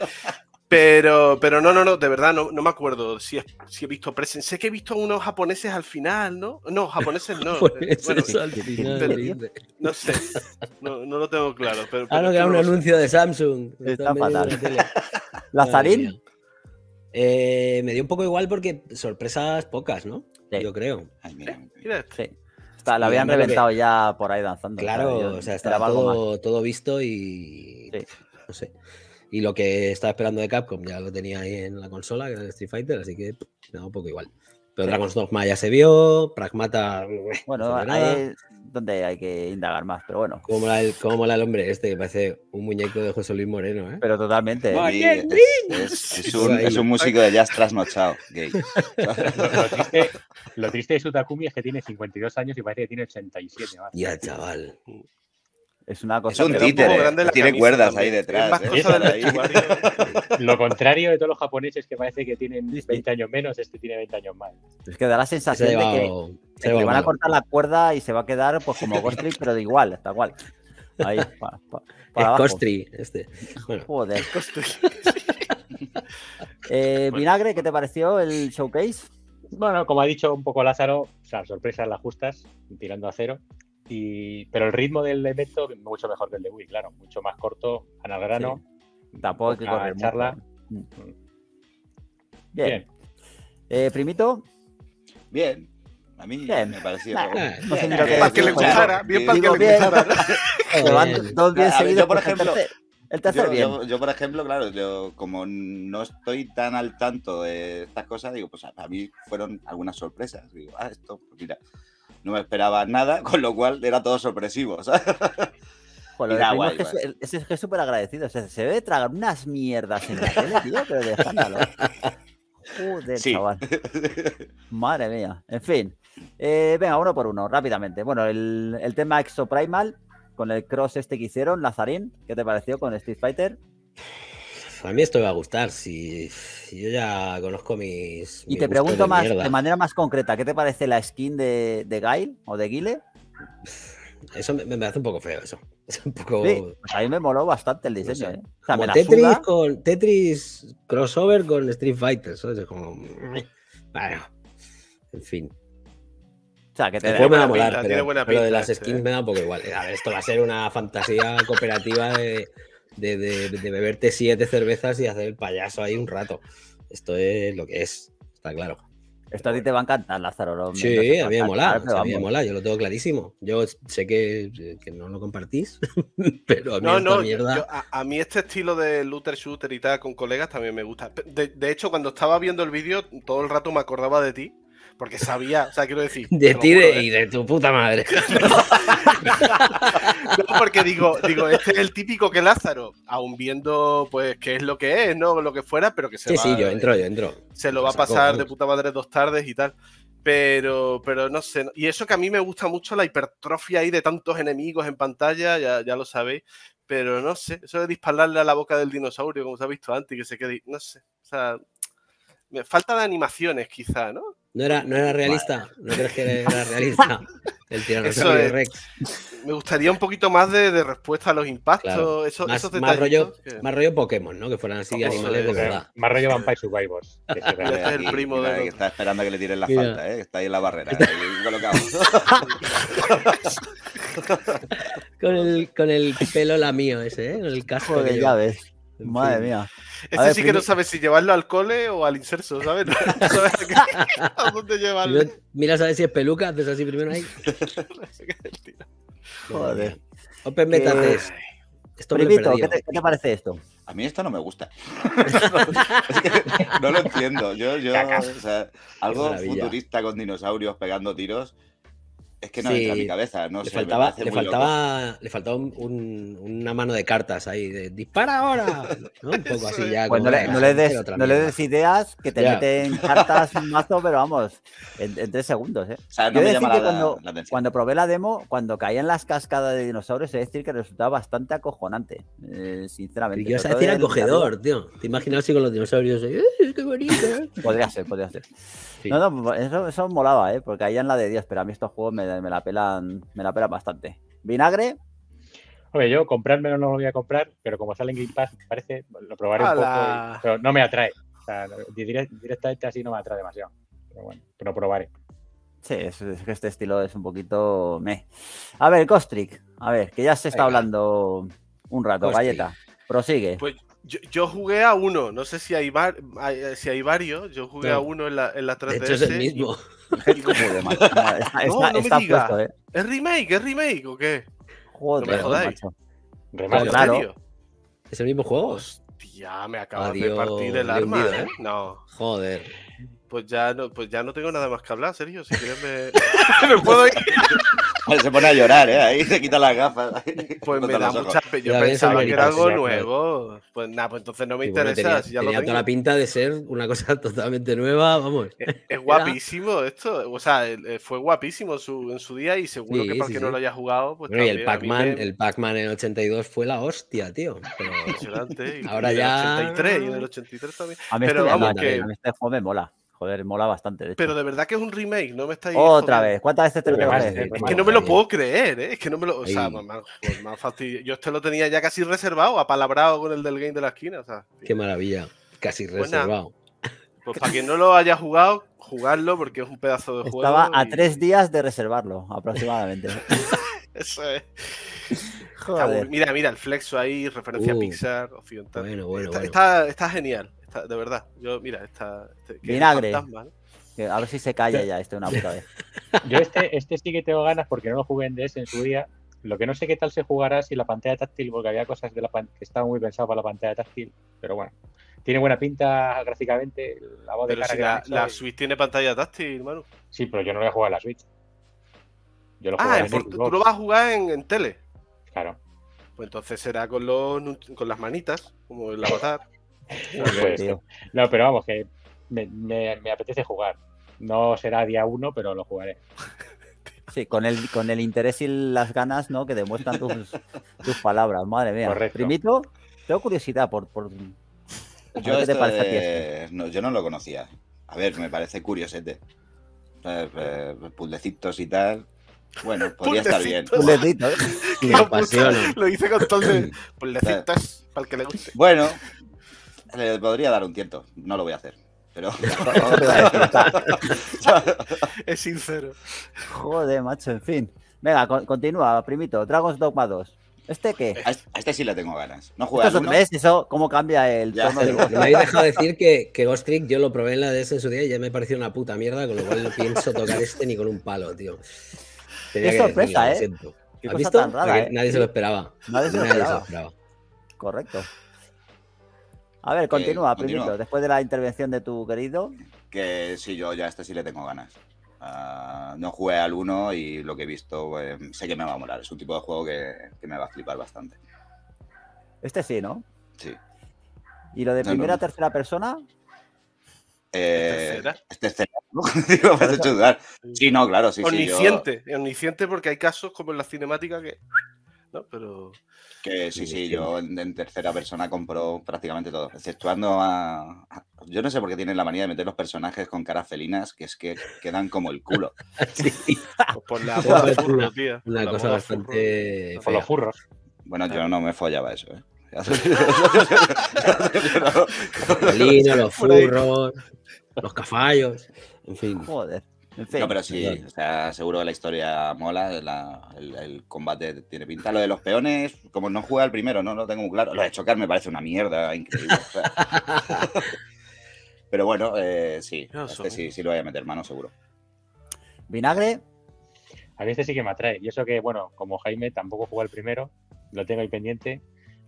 Pero no, de verdad no me acuerdo si he visto Presen. Sé que he visto unos japoneses al final, ¿no? No, japoneses no. No sé, no lo tengo claro. Pero no, que era un anuncio de Samsung. Está fatal. ¿Lazarín? Me dio un poco igual porque sorpresas pocas, ¿no? Sí. Yo creo. Ay, mira. Sí. La habían reventado ya por ahí danzando. Claro, o sea, estaba todo visto y... Sí. No sé. Y lo que estaba esperando de Capcom ya lo tenía ahí en la consola, que era el Street Fighter, así que me da un poco igual. Pero Dragon's Dogma ya se vio, Pragmata... Bueno, ahí es donde hay que indagar más, pero bueno. Como el hombre este, que parece un muñeco de José Luis Moreno, ¿eh? Pero totalmente. Es un músico de jazz trasnochado, gay. Lo triste de Sutakumi es que tiene 52 años y parece que tiene 87 más. Ya, chaval. Es una cosa. Es un títere, tiene cuerdas también. Ahí detrás. Lo contrario de todos los japoneses que parece que tienen 20 años menos, este tiene 20 años más. Es que da la sensación de que le van a cortar la cuerda y se va a quedar pues como Ghost Trick, pero de igual, tal cual. Ahí, para Ghost Trick, este. Bueno. Joder. Vinagre, ¿qué te pareció el showcase? Bueno, como ha dicho un poco Lázaro, o sea, sorpresas las justas, tirando a cero. Pero el ritmo del evento mucho mejor que el de Wii, claro, mucho más corto, al grano. Sí. Tampoco hay que correr charla. Bien. ¿Primito? Bien. A mí me pareció... No sé para que le gustara. Bien para que le gustara. Yo, por ejemplo... El tercer bien. Yo, por ejemplo, claro, yo como no estoy tan al tanto de estas cosas, digo, pues a mí fueron algunas sorpresas. Digo, esto, mira... No me esperaba nada, con lo cual era todo sorpresivo, ¿sabes? Joder, guay, es que es súper agradecido. O sea, se debe tragar unas mierdas en la tele, tío, pero de escándalo. Joder, sí. Chaval. Madre mía. En fin. Venga, uno por uno, rápidamente. Bueno, el tema Exoprimal, con el cross este que hicieron, Lazarín, ¿qué te pareció con Street Fighter? A mí esto me va a gustar, si yo ya conozco mis... Y te pregunto más de manera más concreta, ¿qué te parece la skin de Guile o de Guile? Eso me hace un poco feo, eso. Es un poco... Sí, pues a mí me moló bastante el diseño, no sé. O sea, como Tetris, con Tetris crossover con Street Fighter, ¿sabes? Es como... Bueno, en fin. O sea, que te da buena pinta, pero, tiene buena pinta. Lo de las skins me da un poco igual. A ver, esto va a ser una fantasía cooperativa de beberte 7 cervezas y hacer el payaso ahí un rato. Esto es lo que es, está claro. Esto a ti te va a encantar, Lázaro. Sí, a mí me mola, o sea, a mí me mola, yo lo tengo clarísimo. Yo sé que no lo compartís, pero a mí mierda... a mí este estilo de looter shooter y tal con colegas también me gusta. De hecho, cuando estaba viendo el vídeo, todo el rato me acordaba de ti. Porque sabía, o sea, quiero decir... De ti y de tu puta madre. No, porque digo, este es el típico que Lázaro, aun viendo, pues, qué es lo que es, ¿no? Lo que fuera, pero que se sí, va... Sí, yo entro. Se lo va a pasar de puta madre 2 tardes y tal. Pero no sé. Y eso que a mí me gusta mucho, la hipertrofia ahí de tantos enemigos en pantalla, ya lo sabéis. Pero no sé, eso de dispararle a la boca del dinosaurio, como se ha visto antes, que se quede... No sé, o sea... Falta de animaciones, quizá, ¿no? No era realista, vale. ¿No crees que era realista el tiranosaurio Rex? Me gustaría un poquito más de respuesta a los impactos, claro. Esos detalles. Más rollo Pokémon, ¿no? Que fueran así animales de verdad. Más rollo Vampire Survivors. Este es el primo de... Que está esperando que le tiren la falta, ¿eh? Está ahí en la barrera, ahí colocado. Con el pelo lamío ese, ¿eh? Con el casco de llaves. Madre mía. Este sí que no sabe si llevarlo al cole o al inserso, ¿sabes? No sabes a dónde llevarlo. Mira, ¿sabes si es peluca? Haces así primero ahí. Joder. Open Beta Test. Primito, ¿qué te parece esto? A mí esto no me gusta. Es que no lo entiendo. Yo o sea, algo futurista con dinosaurios pegando tiros. Es que no entra a mi cabeza, no sé. Le faltaba una mano de cartas ahí, de dispara ahora, ¿no? Un poco así ya. Pues no le des ideas que te meten cartas un mazo, pero vamos, en 3 segundos, ¿eh? O sea, no me llama la atención. Cuando probé la demo, cuando caían las cascadas de dinosaurios, es decir que resultaba bastante acojonante, sinceramente. Yo os decía acogedor, tío. ¿Te imaginas así con los dinosaurios? ¡Qué bonito! Podría ser. Sí. No, eso molaba, ¿eh? Porque ahí en la de 10, pero a mí estos juegos me la pelan bastante. ¿Vinagre? Hombre, yo comprármelo no lo voy a comprar, pero como sale en Game Pass, parece, lo probaré un poco, pero no me atrae. O sea, directamente así no me atrae demasiado. Pero bueno, pero probaré. Sí, es que este estilo es un poquito... A ver, Kostrick, a ver, que ya se está hablando un rato, Kostrick. Galleta, prosigue. Pues... Yo jugué a uno, no sé si hay varios, yo jugué a uno en la 3DS. De hecho es el mismo. No me digas. ¿Es remake o qué? Joder, no me jodáis. Remake, claro. ¿Es el mismo juego? Hostia, me acabas de partir el arma, hundido, ¿eh? No. Joder. Pues ya no tengo nada más que hablar, Sergio, si quieres me puedo ir. Se pone a llorar, ¿eh? Ahí se quita las gafas. Pues me da mucha... Yo pensaba que era algo nuevo. Pues nada, pues entonces no me interesa. Bueno, tenía toda la pinta de ser una cosa totalmente nueva, vamos. Es guapísimo esto. O sea, fue guapísimo en su día y seguro que para el que no lo haya jugado... Pues bueno, y el Pac-Man en el 82 fue la hostia, tío. Pero... Impresionante. Ahora ya... Y en el 83 también. A mí este juego me mola. Joder, mola bastante. De pero de verdad que es un remake, no me estáis... Otra vez, ¿cuántas veces te lo vas a decir? Es que no me lo puedo creer, ¿eh? Es que no me lo... O sea, más fastidio. Yo este lo tenía ya casi reservado, apalabrado con el del game de la esquina, o sea... Qué maravilla, casi reservado. Pues para quien no lo haya jugado, jugarlo porque es un pedazo de juego. Estaba a 3 días de reservarlo, aproximadamente. Eso es. Joder. Mira, el flexo ahí, referencia a Pixar, occidental. Bueno. Está genial. De verdad, yo, mira, Vinagre. Es fantasma, ¿no? A ver si se calla ya una puta vez. Yo este sí que tengo ganas porque no lo jugué en DS en su día. Lo que no sé qué tal se jugará si la pantalla táctil, porque había cosas que estaban muy pensadas para la pantalla táctil, pero bueno. Tiene buena pinta gráficamente. La voz pero de cara si la Switch tiene pantalla táctil, Manu. Sí, pero yo no lo voy a jugar en la Switch. Yo lo juego en tú lo vas a jugar en tele. Claro. Pues entonces será con las manitas, como el avatar. No, pero vamos, que me apetece jugar. No será día 1, pero lo jugaré. Sí, con el interés y las ganas, ¿no?, que demuestran tus palabras. Madre mía. Correcto. Primito, tengo curiosidad por... ¿Qué te parece a ti? No, yo no lo conocía. A ver, me parece curiosete. Puldecitos y tal. Bueno, podría estar bien. Puldecitos. Lo hice con todo de puldecitos, para el que le guste. Bueno, le podría dar un tiento. No lo voy a hacer. Pero es sincero. Joder, macho, en fin. Venga, continúa, primito. Dragon's Dogma 2. ¿Este qué? A este sí le tengo ganas. No juega. ¿Ves eso? ¿Cómo cambia el tono del juego? Me habéis dejado decir que Ghost Trick yo lo probé en la DS en su día y ya me pareció una puta mierda, con lo cual no pienso tocar este ni con un palo, tío. Qué sorpresa, ¿eh? ¿Has visto? Tan rara, nadie se lo esperaba. Nadie se lo esperaba. Correcto. A ver, continúa, primito, después de la intervención de tu querido. Que sí, yo ya a este sí le tengo ganas. No jugué al 1 y lo que he visto sé que me va a molar. Es un tipo de juego que me va a flipar bastante. Este sí, ¿no? Sí. ¿Y lo de primera a tercera persona? Tercera. Digo, me has hecho dudar. Sí, no, claro, sí, omnisciente, sí. Omnisciente, porque hay casos como en la cinemática que... ¿no? Pero... Que sí, yo en tercera persona compro prácticamente todo, exceptuando a... Yo no sé por qué tienen la manía de meter los personajes con caras felinas, que es que quedan como el culo. Sí. Pues por la boda de furro, tío. Una cosa bastante... Por los furros. Bueno, yo no me follaba eso, ¿eh? Felino, los furros, los cafallos, en fin. Joder. No, pero sí, o sea, seguro que la historia mola, el combate tiene pinta. Lo de los peones, como no jugué al primero, no lo tengo muy claro. Lo de chocar me parece una mierda increíble. O sea. Pero bueno, sí, este sí lo voy a meter mano, seguro. ¿Vinagre? A mí este sí que me atrae. Y eso que, bueno, como Jaime tampoco jugó al primero, lo tengo ahí pendiente,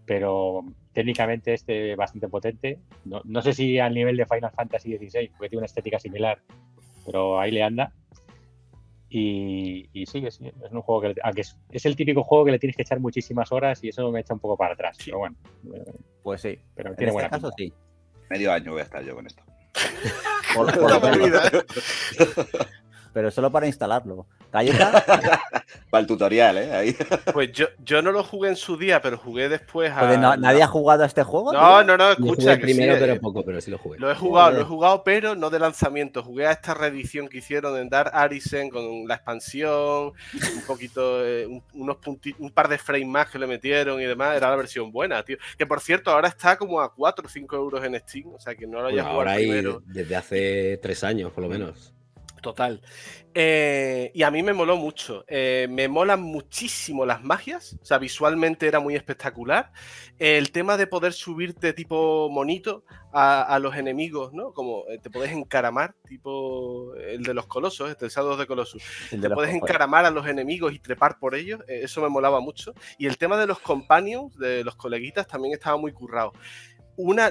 pero técnicamente este es bastante potente. No sé si al nivel de Final Fantasy XVI, porque tiene una estética similar, pero ahí le anda. Y sí, es un juego que es el típico juego que le tienes que echar muchísimas horas y eso me echa un poco para atrás. Sí. Pero bueno. Pues sí. Pero tiene buena pinta. Sí. Medio año voy a estar yo con esto. Pero solo para instalarlo. ¿Galleta? Para el tutorial, ¿eh? Ahí. Pues yo no lo jugué en su día, pero jugué después a... Pues ¿nadie ha jugado a este juego? No, escucha. Lo jugué primero, sí, pero poco, pero sí lo jugué. Lo he jugado, pero no de lanzamiento. Jugué a esta reedición que hicieron en Dark Arisen con la expansión, un poquito, un par de frames más que le metieron y demás. Era la versión buena, tío. Que, por cierto, ahora está como a 4 o 5 euros en Steam, o sea que no lo haya jugado primero. Desde hace 3 años, por lo menos. Total. Y a mí me moló mucho. Me molan muchísimo las magias. O sea, visualmente era muy espectacular. El tema de poder subirte tipo monito a los enemigos, ¿no? Como te puedes encaramar, tipo el de los colosos, el Shadow of the Colossus. Te puedes encaramar a los enemigos y trepar por ellos. Eso me molaba mucho. Y el tema de los companions, de los coleguitas, también estaba muy currado.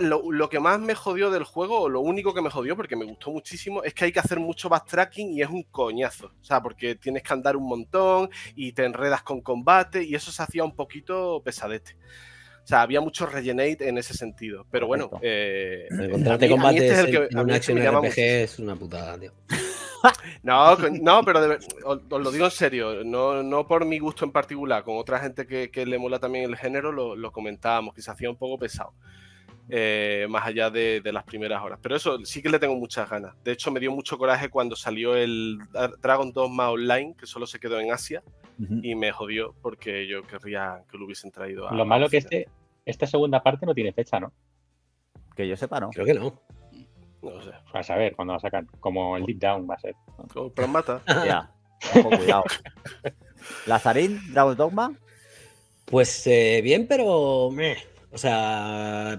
Lo que más me jodió del juego, o lo único que me jodió, porque me gustó muchísimo, es que hay que hacer mucho backtracking y es un coñazo. O sea, porque tienes que andar un montón y te enredas con combate y eso se hacía un poquito pesadete. O sea, había mucho rellenate en ese sentido. Pero bueno... encontrarte combate en una acción RPG es una putada, tío. No, pero os lo digo en serio, no por mi gusto en particular, con otra gente que le mola también el género lo comentábamos, que se hacía un poco pesado. Más allá de las primeras horas, pero eso sí que le tengo muchas ganas. De hecho, me dio mucho coraje cuando salió el Dragon's Dogma Online, que solo se quedó en Asia, y me jodió porque yo querría que lo hubiesen traído a... Lo malo que esta segunda parte no tiene fecha, ¿no? Que yo sepa, ¿no? Creo que no. No sé. A saber cuando la sacan, como el Deep Down va a ser. Como Plan Mata. Ya, cuidado. Lazarín, Dragon's Dogma. Pues bien, pero... O sea,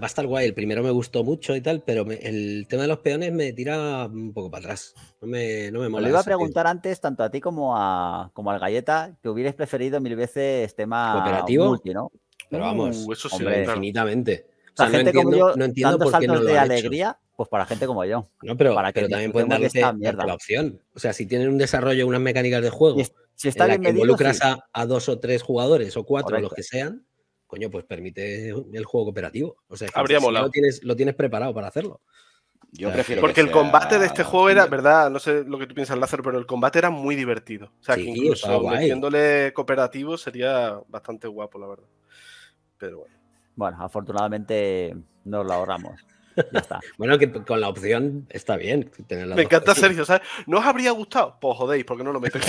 va a estar guay. El primero me gustó mucho y tal, pero el tema de los peones me tira un poco para atrás. No me mola. Le iba a preguntar antes, tanto a ti como al Galleta, que hubierais preferido 1000 veces tema cooperativo multi, ¿no? Pero vamos, eso sí, hombre, infinitamente. Para gente como yo, dando saltos de alegría, pues para gente como yo. No, pero también pueden darte la opción. O sea, si tienen un desarrollo, unas mecánicas de juego, si está en la que involucras a 2 o 3 jugadores o 4, correcto, los que sean, coño, pues permite el juego cooperativo. O sea, habría molado. Lo tienes preparado para hacerlo. Yo prefiero porque el combate de este juego era, ¿verdad? No sé lo que tú piensas, Lázaro, pero el combate era muy divertido. O sea, sí, que incluso metiéndole cooperativo sería bastante guapo, la verdad. Pero bueno. Bueno, afortunadamente nos lo ahorramos. Ya está. Bueno, que con la opción está bien. Tener me encanta, opciones. Sergio, ¿sabes? ¿No os habría gustado? Pues jodéis, porque no lo metéis.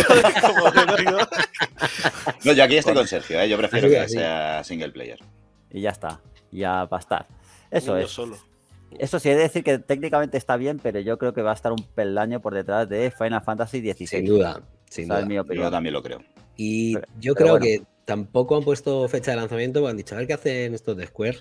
No, yo aquí estoy con Sergio, ¿eh? Yo prefiero que sea single player. Y ya está, ya va a estar. Eso es. Solo. Eso sí, he de decir que técnicamente está bien, pero yo creo que va a estar un peldaño por detrás de Final Fantasy XVI. Sin duda, sin duda. Es mi opinión. Yo también lo creo. Y pero, yo creo que tampoco han puesto fecha de lanzamiento, porque han dicho, a ver qué hacen estos de Square,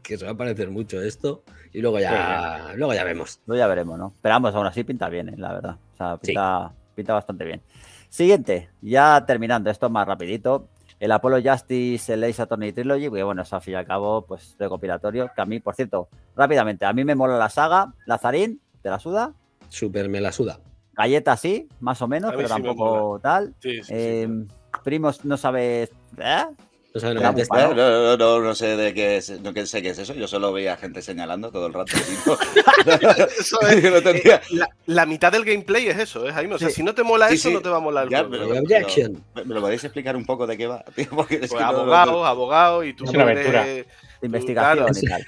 que se va a parecer mucho esto, y luego ya vemos. Luego ya veremos, ¿no? Pero vamos, aún así pinta bien, la verdad. O sea, pinta bastante bien. Siguiente, ya terminando esto más rapidito, el Apollo Justice, el Ace Attorney Trilogy, porque bueno, eso al fin y al cabo, pues recopilatorio, que a mí, por cierto, rápidamente, a mí me mola la saga. Lazarín, ¿te la suda? Súper me la suda. Galleta sí, más o menos, pero sí tampoco tal. Sí, sí, sí. Primos, no sabes... ¿Eh? No sabe lo que no sé de qué es, no sé qué es eso. Yo solo veía gente señalando todo el rato. Eso es, no tenía... la mitad del gameplay es eso, ¿eh, Jaime? O sea, sí. Si no te mola sí, eso, sí. No te va a molar el juego. ¿Me lo podéis explicar un poco de qué va? Tío, porque pues abogado, y tú... Es una aventura. Investigación y tal.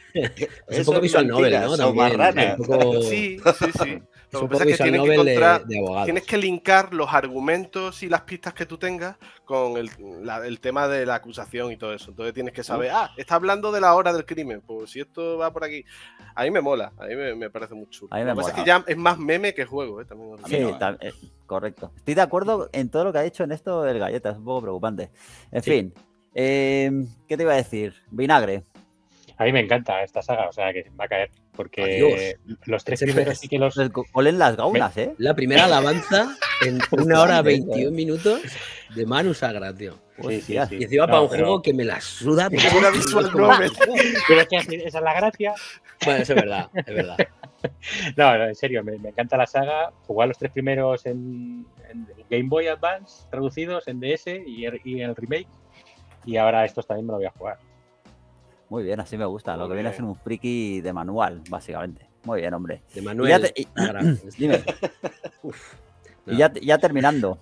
Es un poco visual novel, ¿no? Son más raras. Sí, sí, sí. Lo que pasa es que tienes que, tienes que linkar los argumentos y las pistas que tú tengas con el tema de la acusación y todo eso. Entonces tienes que saber, está hablando de la hora del crimen, pues si esto va por aquí. A mí me mola, a mí me parece muy chulo. Lo que pasa es que ya es más meme que juego. También sí, correcto. Estoy de acuerdo en todo lo que ha dicho en esto el Galleta, es un poco preocupante. En fin, ¿qué te iba a decir? Vinagre. A mí me encanta esta saga, o sea que va a caer. Porque los tres primeros sí que los... Olen las gaunas, ¿eh? La primera alabanza en 1 hora 21 minutos de Manu Sagra, tío. Sí, sí, sí. Y encima para un juego que me la suda. Una visual novel. Pero es que esa es la gracia. Bueno, eso es verdad, es verdad. No, en serio, me encanta la saga. Jugar los tres primeros en Game Boy Advance, traducidos en DS y en el remake. Y ahora estos también me los voy a jugar. Muy bien, así me gusta. Lo que viene a ser un friki de manual, básicamente. Muy bien, hombre. De manual. Dime. Y ya terminando.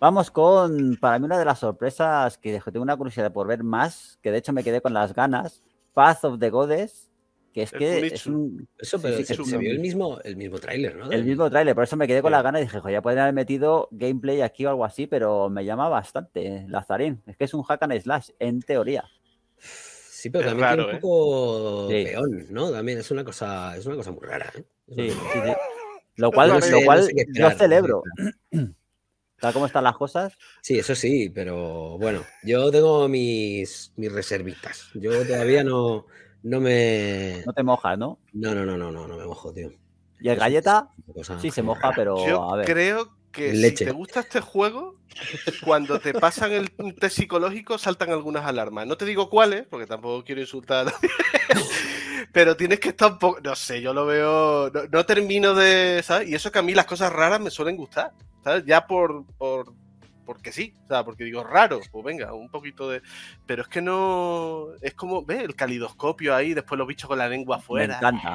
Vamos con, para mí, una de las sorpresas que tengo una curiosidad por ver más, que de hecho me quedé con las ganas, Path of the Goddess, que es que es un... Eso, pero se vio el mismo tráiler, ¿no? El mismo tráiler, por eso me quedé con las ganas y dije, ya podrían haber metido gameplay aquí o algo así, pero me llama bastante, Lazarín. Es que es un hack and slash, en teoría. Sí, pero también es raro, tiene un poco peón, ¿no? También es una cosa muy rara, ¿eh? Sí, sí, sí. Lo cual yo celebro. ¿Tal como están las cosas? Sí, eso sí, pero bueno, yo tengo mis reservitas. Yo todavía no me... No te mojas, ¿no? No me mojo, tío. ¿Y el Galleta? Sí, se moja, pero yo a ver. Creo que si te gusta este juego, cuando te pasan el test psicológico saltan algunas alarmas. No te digo cuáles, porque tampoco quiero insultar a nadie. Pero tienes que estar un poco... No sé, yo lo veo... No termino de... ¿Sabes? Y eso que a mí las cosas raras me suelen gustar, ¿sabes? Ya porque sí, o sea, porque digo raro, pues venga, un poquito de... Pero es que no... Es como, ¿ves? El calidoscopio ahí, después los bichos con la lengua afuera. Me encanta.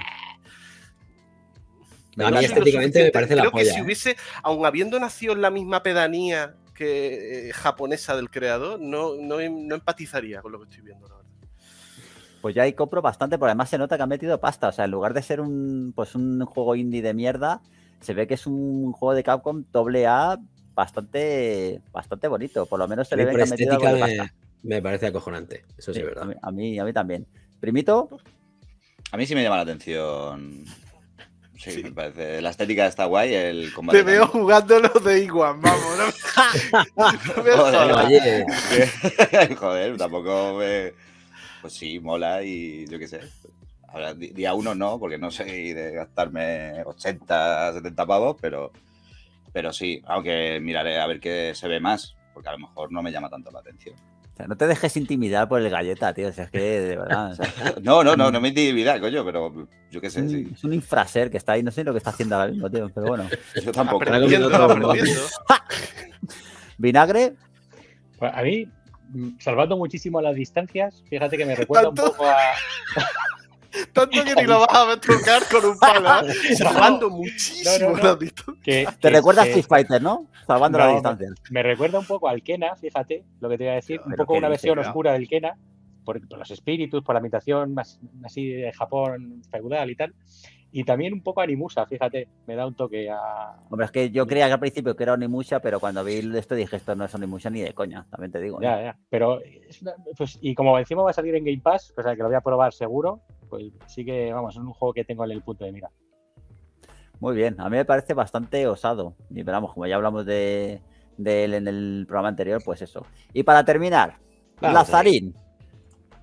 No, a mí estéticamente me parece la polla. Creo que si hubiese, aun habiendo nacido en la misma pedanía que japonesa del creador, no empatizaría con lo que estoy viendo, la verdad. Pues ya ahí compro bastante, porque además se nota que han metido pasta. O sea, en lugar de ser un juego indie de mierda, se ve que es un juego de Capcom AA bastante bonito. Por lo menos se le ve que han metido algo de pasta. Me parece acojonante, eso sí es verdad. A mí también. Primito. A mí sí me llama la atención... Sí, me parece. La estética está guay, el combate. Te veo jugando los de Iguan, vamos. Joder, tampoco me... Pues sí, mola y yo qué sé. Ahora, día uno no, porque no sé de gastarme 80, 70 pavos, pero sí, aunque miraré a ver qué se ve más, porque a lo mejor no me llama tanto la atención. O sea, no te dejes intimidar por el Galleta, tío. O sea, es que de verdad. O sea, no me intimidad, coño, pero yo qué sé. Sí. Es un infraser que está ahí, no sé lo que está haciendo ahora mismo, tío, pero bueno. Yo tampoco. ¿Vinagre? Pues a mí, salvando muchísimo las distancias, fíjate que me recuerda un poco a. Tanto que ni lo vas a ver tocar con un palo, ¿eh? Salvando muchísimo la distancia. Te recuerda a Street Fighter, ¿no? Salvando la distancia. Me recuerda un poco al Kena, fíjate, lo que te iba a decir. Un poco una versión oscura del Kena, por los espíritus, por la ambientación más, así de Japón feudal y tal. Y también un poco Onimusha, fíjate, me da un toque a... Hombre, es que yo creía que al principio que era Onimusha, pero cuando vi esto dije, esto no es Onimusha ni de coña, también te digo. ¿No? Ya, ya, pero... Es una, pues, y como encima va a salir en Game Pass, o sea, que lo voy a probar seguro, pues sí que, vamos, es un juego que tengo en el punto de mira. Muy bien, a mí me parece bastante osado. Y vamos, como ya hablamos de él en el programa anterior, pues eso. Y para terminar, vamos, Lazarín,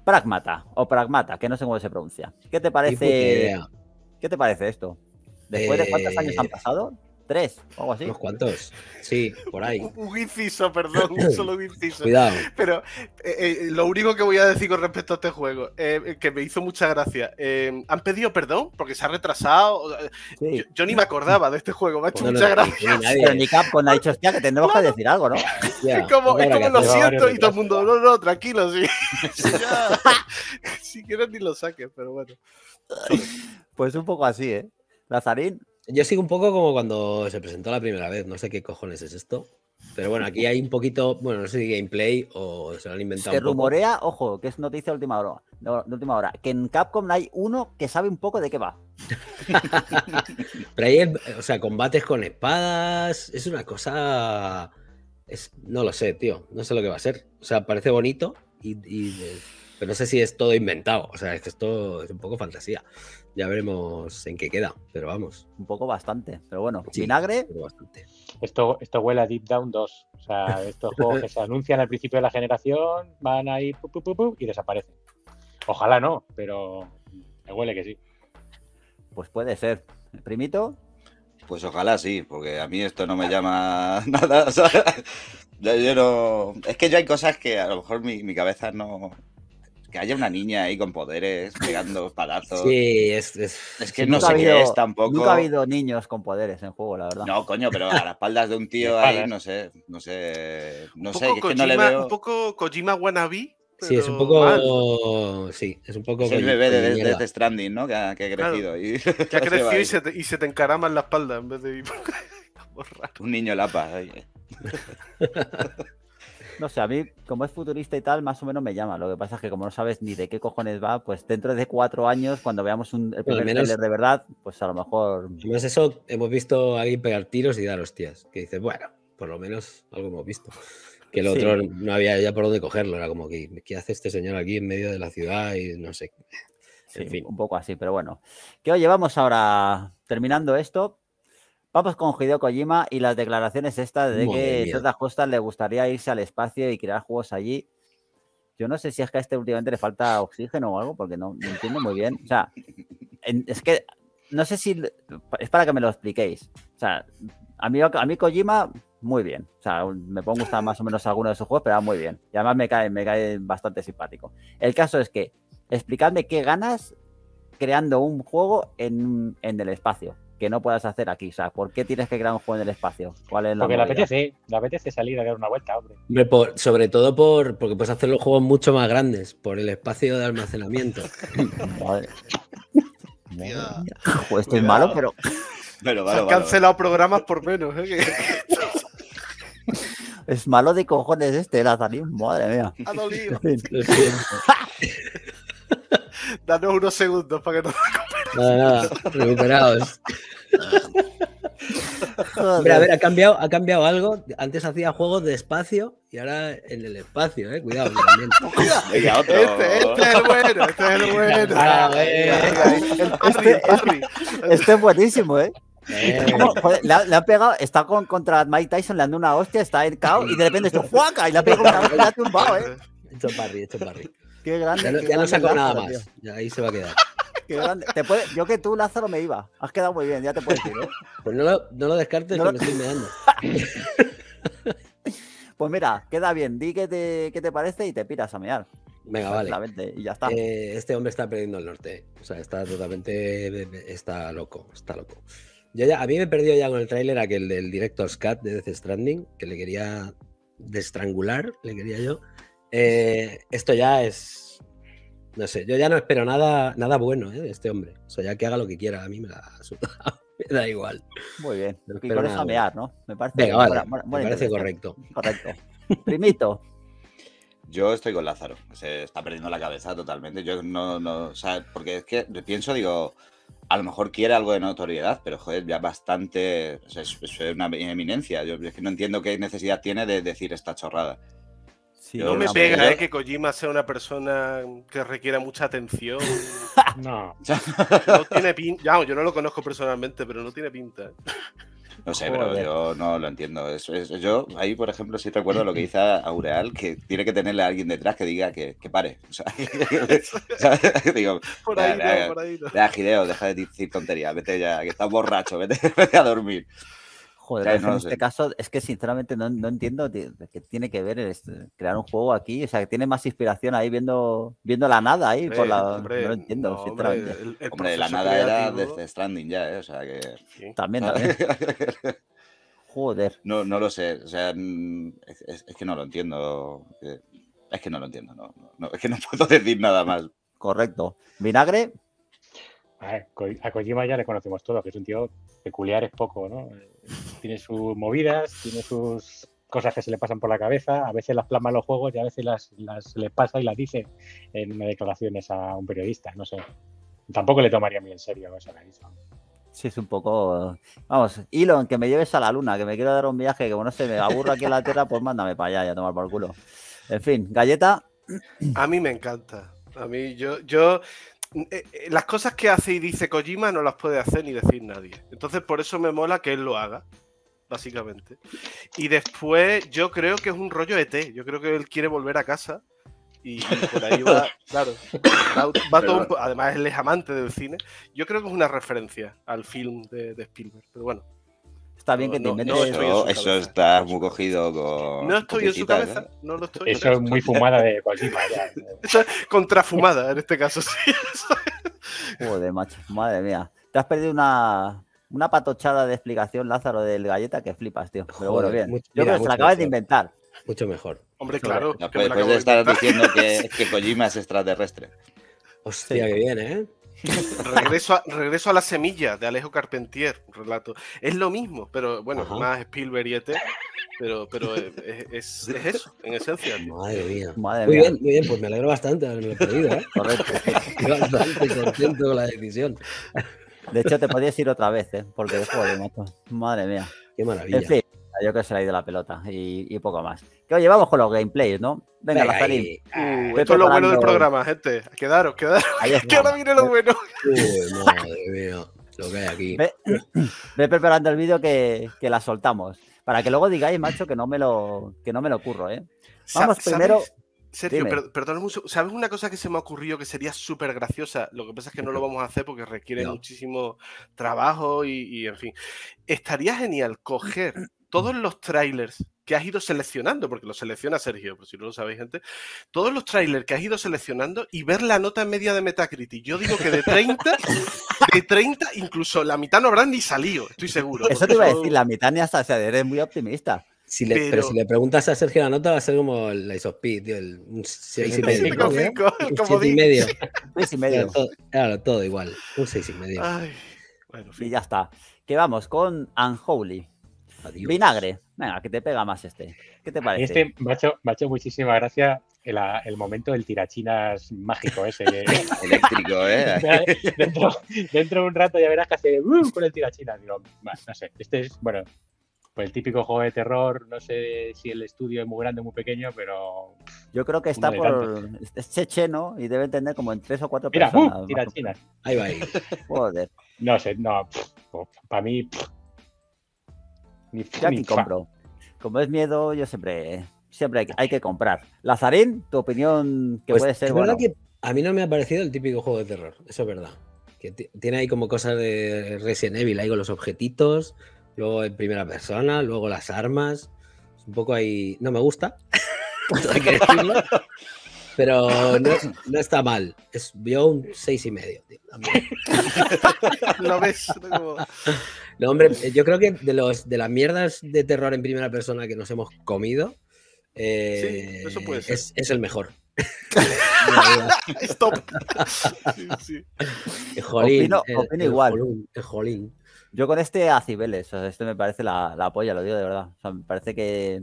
Pragmata, o Pragmata, que no sé cómo se pronuncia. ¿Qué te parece...? ¿Qué te parece esto? ¿Después de cuántos años han pasado? ¿3 o algo así? ¿Unos cuantos? Sí, por ahí. Un inciso, perdón, un solo inciso. Cuidado. Pero lo único que voy a decir con respecto a este juego, que me hizo mucha gracia, han pedido perdón porque se ha retrasado. Sí. Yo ni me acordaba de este juego, me ha hecho mucha gracia. Pero ni Capcom ha dicho, hostia, que tendremos que decir algo, ¿no? Yeah. Es como lo siento y todo el mundo, no, tranquilo, sí. Si quieres ni lo saques, pero bueno. Pues un poco así, ¿eh? Lazarín. Yo sigo un poco como cuando se presentó la primera vez. No sé qué cojones es esto. Pero bueno, aquí hay un poquito... Bueno, no sé si gameplay o se lo han inventado. Se rumorea, ojo, que es noticia de última hora. Que en Capcom hay uno que sabe un poco de qué va. Pero ahí, o sea, combates con espadas... Es una cosa... no lo sé, tío. No sé lo que va a ser. O sea, parece bonito y pero no sé si es todo inventado. O sea, es que esto es un poco fantasía. Ya veremos en qué queda, pero vamos. Un poco bastante, pero bueno. Sí, vinagre. Pero bastante. Esto huele a Deep Down 2. O sea, estos juegos que se anuncian al principio de la generación, van ahí y desaparecen. Ojalá no, pero me huele que sí. Pues puede ser. Primito. Pues ojalá sí, porque a mí esto no me llama nada. O sea, yo no... Es que yo hay cosas que a lo mejor mi cabeza no... Que haya una niña ahí con poderes, pegando palazos. Sí, es que no sé qué es tampoco. Nunca ha habido niños con poderes en juego, la verdad. No, coño, pero a las espaldas de un tío ahí, no sé. Es que no le veo... Un poco Kojima wannabe. Pero... Sí, es un poco... Mal. Sí, es un poco... Es el bebé de Death Stranding, ¿no? Que ha crecido. Claro, y... Que ha crecido y se te encarama en la espalda en vez de... Un niño lapa. Oye. No sé, a mí, como es futurista y tal, más o menos me llama. Lo que pasa es que como no sabes ni de qué cojones va, pues dentro de 4 años, cuando veamos el primer trailer de verdad, pues a lo mejor... Además eso, hemos visto a alguien pegar tiros y dar hostias. Que dices, bueno, por lo menos algo hemos visto. Que el otro no había ya por dónde cogerlo. Era como, ¿qué hace este señor aquí en medio de la ciudad? Y no sé. Sí, en fin. Un poco así, pero bueno. Que oye, vamos ahora terminando esto. Vamos con Hideo Kojima y las declaraciones estas de que Todas Costas le gustaría irse al espacio y crear juegos allí. Yo no sé si es que a este últimamente le falta oxígeno o algo, porque no entiendo muy bien. O sea, es que no sé si... Es para que me lo expliquéis. O sea, a mí Kojima, muy bien. O sea, me pueden gustar más o menos algunos de sus juegos, pero muy bien. Y además me cae bastante simpático. El caso es que, explicadme qué ganas creando un juego en el espacio. Que no puedas hacer aquí, o sea, ¿por qué tienes que crear un juego en el espacio? ¿Cuál es la Porque le apetece salir a dar una vuelta, hombre. Sobre todo porque puedes hacer los juegos mucho más grandes, por el espacio de almacenamiento. Madre. Mira. Joder, estoy malo, pero vale, se han cancelado programas por menos, ¿eh? Es malo de cojones este, Lazarín, madre mía. Ha dolido. Danos unos segundos para que no... Nada, recuperados. Mira, a ver, ha cambiado algo. Antes hacía juegos de espacio y ahora en el espacio, cuidado. Este es el bueno, Este es buenísimo, No, joder, le han pegado, está contra Mike Tyson, le han dado una hostia, está en KO y de repente esto ¡fuaca! Y le ha pegado una vez y le ha tumbado, Hecho parry. Qué grande. Ya no sacó nada más. Ya, ahí se va a quedar. Yo que tú, Lázaro, me iba. Has quedado muy bien, ya te puedes ir, Pues no lo descartes, que me estoy mirando. Pues mira, queda bien. Di qué te parece y te piras a mear. Venga, vale. Y ya está. Este hombre está perdiendo el norte. O sea, está totalmente... Está loco. A mí me he perdido ya con el tráiler aquel del Director's Cut de Death Stranding, que le quería destrangular, le quería yo. Esto ya es... No sé, yo ya no espero nada bueno, de este hombre. O sea, ya que haga lo que quiera, a mí me da igual. Muy bien. No y con eso a mear, ¿no? Me parece, venga, vale, me parece correcto. Correcto. Primito. Yo estoy con Lázaro. Se está perdiendo la cabeza totalmente. Yo no, o sea, porque es que pienso, digo, a lo mejor quiere algo de notoriedad, pero joder, ya bastante. O sea, es una eminencia. Yo es que no entiendo qué necesidad tiene de decir esta chorrada. Sí, no me pega, mujer, que Kojima sea una persona que requiera mucha atención. No. No tiene pinta. No, yo no lo conozco personalmente, pero no tiene pinta. No sé, joder, pero yo no lo entiendo. Yo ahí, por ejemplo, sí recuerdo lo que dice Aureal, que tiene que tenerle a alguien detrás que diga que pare. O sea, digo, por ahí no, por ahí no. Ya, Hideo, deja de decir tonterías, vete ya, que estás borracho, vete a dormir. Joder, claro, en este caso es que sinceramente no entiendo qué tiene que ver crear un juego aquí. O sea, que tiene más inspiración ahí viendo la nada ahí. Hombre, por la... Hombre, no lo entiendo, no, sinceramente. Hombre, la nada creativo era desde Stranding ya, o sea que... Sí. También. Joder. No lo sé, o sea, es que no lo entiendo. Es que no lo entiendo, es que no puedo decir nada más. Correcto. ¿Vinagre? A Kojima ya le conocemos todo, que es un tío peculiar, es poco, ¿no? Tiene sus movidas, tiene sus cosas que se le pasan por la cabeza, a veces las plasma en los juegos y a veces las le pasa y las dice en una declaraciones a un periodista, no sé. Tampoco le tomaría muy en serio eso que hizo. Sí, es un poco... Vamos, Elon, que me lleves a la luna, que me quiero dar un viaje, que como no sé, me aburro aquí en la Tierra, pues mándame para allá y a tomar por culo. En fin, Galleta. A mí me encanta. A mí, yo... Las cosas que hace y dice Kojima no las puede hacer ni decir nadie. Entonces, por eso me mola que él lo haga, básicamente. Y después, yo creo que es un rollo ET. Yo creo que él quiere volver a casa y por ahí va, claro. Va todo, además, él es amante del cine. Yo creo que es una referencia al film de Spielberg, pero bueno. Está bien, no, que te inventes. Eso está muy cogido con... No estoy en su cabeza, ¿no? No lo estoy. Eso es muy fumada de Kojima. Contrafumada en este caso, sí. Joder, macho, madre mía. Te has perdido una patochada de explicación, Lázaro, del Galleta, que flipas, tío. Pero bueno, bien. Yo creo que se la acabas de inventar. Mucho mejor. Hombre, claro. Después de estar diciendo que Kojima es extraterrestre. Hostia, que bien, ¿eh? Regreso a la semilla de Alejo Carpentier, un relato. Es lo mismo, pero bueno, ajá, más Spielberg y ET, pero es eso, en esencia. Madre mía. Madre muy mía. Bien, muy bien, pues me alegro bastante de haberme perdido, ¿eh? Correcto. Estoy bastante contento con la decisión. De hecho, te podías ir otra vez, ¿eh? Porque después de mato. Madre mía. Qué maravilla. En fin, yo creo que se le ha ido la pelota y poco más. Que oye, vamos con los gameplays, ¿no? Venga, Lazarín. Esto es lo bueno del programa, gente. Quedaros. Que ahora viene lo bueno. Uy, madre mía. Lo que hay aquí. Ve preparando el vídeo que la soltamos. Para que luego digáis, macho, que no me lo curro, ¿eh? Vamos primero... Sergio, perdón, ¿sabes una cosa que se me ha ocurrido que sería súper graciosa? Lo que pasa es que no lo vamos a hacer porque requiere muchísimo trabajo y, en fin. Estaría genial coger todos los trailers que has ido seleccionando, porque lo selecciona Sergio, por si no lo sabéis, gente, todos los trailers que has ido seleccionando y ver la nota media de Metacritic. Yo digo que de 30, incluso la mitad no habrán ni salido, estoy seguro. Eso te iba a decir, la mitad ni hasta, o sea, eres muy optimista. Pero si le preguntas a Sergio la nota, va a ser como el Ice of P, tío, un 6,5. Un 6,5. 6,5. Claro, todo igual. Un 6,5. Bueno, y ya está. Que vamos con Unholy. Adiós. Vinagre. Venga, que te pega más este. ¿Qué te parece? Este, macho, muchísima gracia el momento del tirachinas mágico ese. Eléctrico, ¿eh? Dentro de un rato ya verás que hace con el tirachinas. Digo, no sé. Este es, bueno, pues el típico juego de terror. No sé si el estudio es muy grande o muy pequeño, pero... Yo creo que está por... Es checheno y debe entender como en 3 o 4 personas. Mira, tirachinas. Ahí va, ahí. Joder. No sé, no. Para mí... Yo aquí compro. Como es miedo, yo siempre hay que comprar. Lazarín, tu opinión, que pues puede ser... Es verdad, bueno, que a mí no me ha parecido el típico juego de terror, eso es verdad. Que tiene ahí como cosas de Resident Evil, ahí con los objetitos, luego en primera persona, luego las armas, un poco ahí... No me gusta, hay que decirlo, pero no está mal. Vio un 6,5, tío. Lo ves. No, hombre, yo creo que de las mierdas de terror en primera persona que nos hemos comido, sí, eso puede ser. Es el mejor. Stop. Sí, sí. Opino igual. Jolín. Yo con este a Cibeles, o sea, este me parece la polla, lo digo de verdad. O sea, me parece que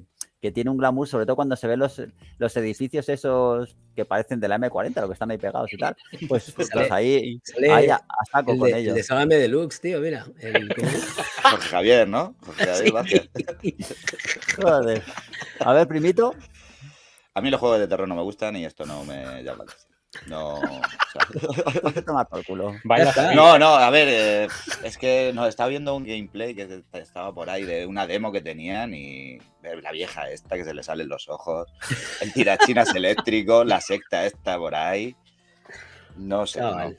tiene un glamour, sobre todo cuando se ven los edificios esos que parecen de la M40, los que están ahí pegados y tal. Pues ahí a saco con ellos. El de Sálvame Deluxe, tío, mira. Jorge Javier, ¿no? Jorge Javier Vázquez. Joder. A ver, primito. A mí los juegos de terror no me gustan y esto no me llama. No, o sea, tomar por culo. No, no, a ver, es que nos estaba viendo un gameplay que estaba por ahí de una demo que tenían y la vieja esta que se le salen los ojos, el tirachinas eléctrico, la secta esta por ahí, no sé. No.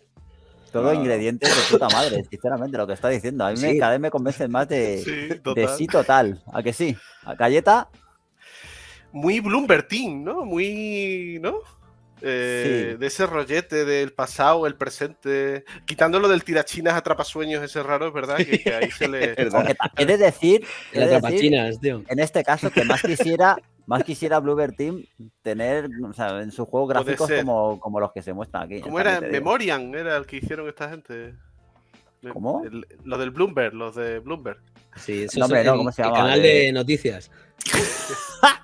Todo ingredientes de puta madre, sinceramente, lo que está diciendo. A mí cada vez me convencen más de sí total. ¿A que sí? ¿A galleta? Muy Bloomberg Team, ¿no? Muy, ¿no? Sí. De ese rollete del pasado, el presente, quitándolo del tirachinas atrapasueños ese raro, es verdad que ahí se le... He de decir, tío, en este caso que más quisiera Bluebird Team tener, o sea, en sus juegos gráficos como los que se muestran aquí. ¿Cómo era? Memoriam era el que hicieron esta gente. ¿Cómo? Los de Bloomberg. Sí, eso no, ¿cómo se llama? El canal de noticias.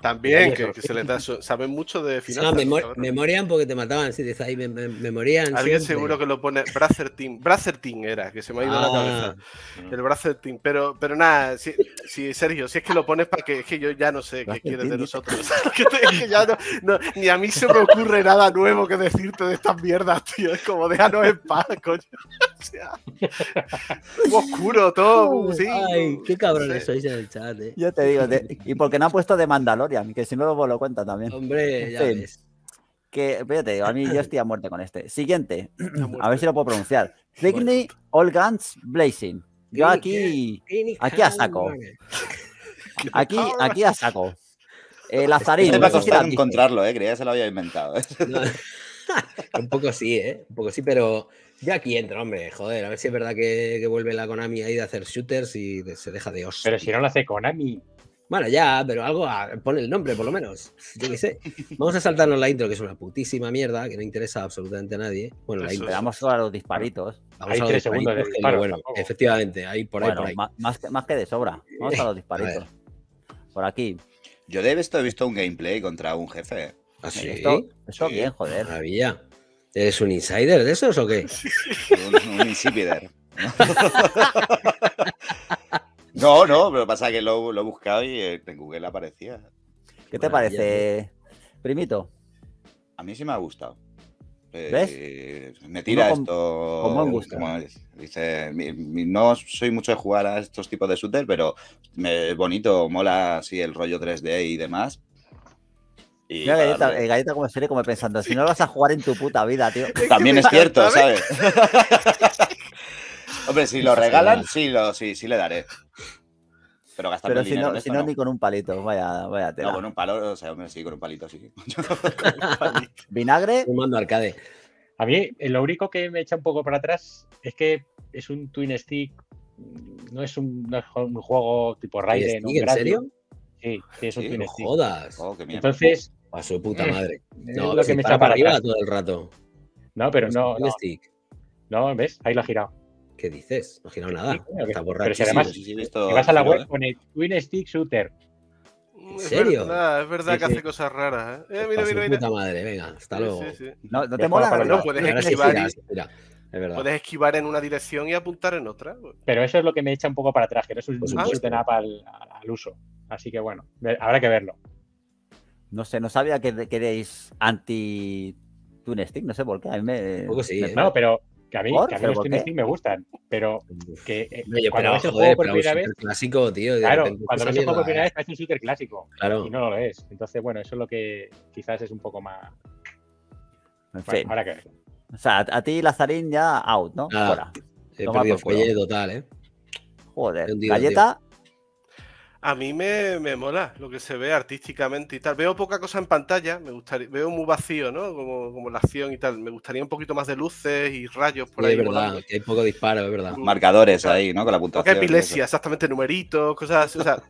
También, que se les da... Saben mucho de finanzas. No, Memoriam porque te mataban. Si dices ahí, Memoriam... Alguien siempre? Seguro que lo pone... Brother Team era, que se me ha ido la cabeza. El Brother Team. Pero nada, si Sergio, si es que lo pones para que... Es que yo ya no sé qué quieres de nosotros. que ya no, ni a mí se me ocurre nada nuevo que decirte de estas mierdas, tío. Es como, déjanos en paz, coño. O sea, oscuro todo. Sí. Ay, qué cabrones sois en el chat, Yo te digo, y porque no han puesto de Mandalorian, que si no lo cuenta también. Hombre, ya ves. Que, fíjate, a mí yo estoy a muerte con este. Siguiente, a ver si lo puedo pronunciar. Thickney All Guns Blazing. Yo aquí a saco. Aquí a saco. Lazarín. Me va a costar encontrarlo, creía que se lo había inventado. No, un poco sí, un poco sí, pero ya aquí entra, hombre, joder, a ver si es verdad que vuelve la Konami ahí de hacer shooters y se deja de oso. Pero si no lo hace Konami. Bueno, ya, pero pon el nombre, por lo menos. Yo qué sé. Vamos a saltarnos la intro, que es una putísima mierda, que no interesa absolutamente a nadie. Bueno, la intro. Vamos a los disparitos. Hay 3 segundos de disparo. Bueno, efectivamente, ahí por ahí. Bueno, más que de sobra. Vamos a los disparitos. Por aquí. Yo de esto he visto un gameplay contra un jefe. ¿Ah, sí? Eso bien, joder. Maravilla. ¿Eres un insider de esos o qué? Un insipider. No, pero pasa que lo he buscado y en Google aparecía. ¿Qué te parece, primito? A mí sí me ha gustado. ¿Ves? Me tira esto... Como me gusta. Dice, no soy mucho de jugar a estos tipos de shooters, pero es bonito, mola así el rollo 3D y demás. Y mira, Galleta como serie, como pensando, si no lo vas a jugar en tu puta vida, tío. También es cierto, ¿sabes? Hombre, si lo regalan, sí le daré. Pero gastar el dinero en esto, no. Ni con un palito, vaya tela. No, con un palo, o sea, hombre, sí, con un palito, sí. Con un palito. ¿Vinagre? Fumando arcade. A mí, lo único que me echa un poco para atrás es que es un twin stick, no es un juego tipo Raiden. ¿En serio? Sí, es un twin stick. No jodas. Oh, entonces... A su puta madre. No, lo que me echa para arriba todo el rato. No, pero no... No, ¿ves? Ahí lo ha girado. ¿Qué dices? No ha girado nada. Está borrado. Pero si además te vas a la web con el Twin Stick Shooter. ¿En serio? Es verdad que hace cosas raras. Mira. Puta madre, venga, hasta luego. Sí. No te mola. No, puedes esquivar. Puedes esquivar en una dirección y apuntar en otra. Pero eso es lo que me echa un poco para atrás, que no es un shooter up al uso. Así que bueno, habrá que verlo. No sé, no sabía que queréis anti-Twin Stick, no sé por qué. Un poco sí. No, pero... Que a mí los Twin Stick me gustan, pero que cuando ves el juego por primera vez... Clásico, tío, claro, cuando ves el juego por primera vez parece un shooter clásico, claro. Y no lo es. Entonces, bueno, eso es lo que quizás es un poco más... En fin. Bueno, ahora que... O sea, a ti, Lazarín, ya out, ¿no? Ahora. He perdido fuelle total, ¿eh? Joder, Galleta... A mí me mola lo que se ve artísticamente y tal. Veo poca cosa en pantalla, veo muy vacío, ¿no? Como la acción y tal. Me gustaría un poquito más de luces y rayos por ahí. Es verdad, que hay poco disparo, es verdad. Marcadores ahí, ¿no? Con la puntuación. Poca epilepsia, exactamente, numeritos, cosas así. O sea,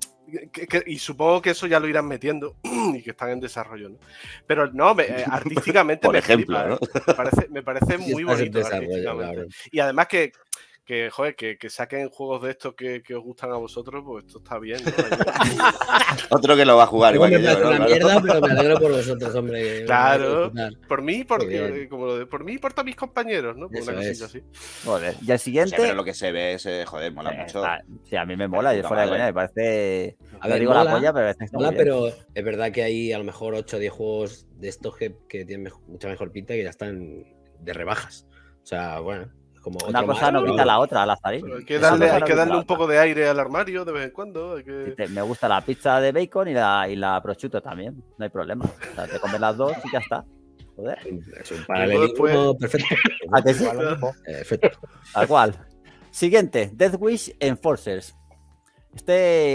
y supongo que eso ya lo irán metiendo y que están en desarrollo, ¿no? Pero no, artísticamente por ejemplo, flipa, ¿no? me parece muy bonito artísticamente. Claro. Y además que joder, que saquen juegos de estos que os gustan a vosotros, pues esto está bien, ¿no? Otro que lo va a jugar igual que yo. Una mierda, pero me alegro por vosotros, hombre. Claro, por mí, porque, como lo de, por mí y por todos mis compañeros, ¿no? Por una cosita así. Joder. Y el siguiente... Sí, pero lo que se ve es, joder, mola mucho. Sí, a mí me mola, yo fuera de coña, me parece... A ver, digo mola, la polla, pero... Mola, pero es verdad que hay a lo mejor 8 o 10 juegos de estos que tienen mucha mejor pinta y ya están de rebajas. O sea, bueno... Como una cosa no quita la otra, Lazarín. Hay que darle un poco de aire al armario de vez en cuando. Me gusta la pizza de bacon y la prosciutto también, no hay problema. O sea, te comes las dos y ya está. Joder. Es un paralelismo perfecto. Perfecto. Tal cual. Siguiente, Death Wish Enforcers.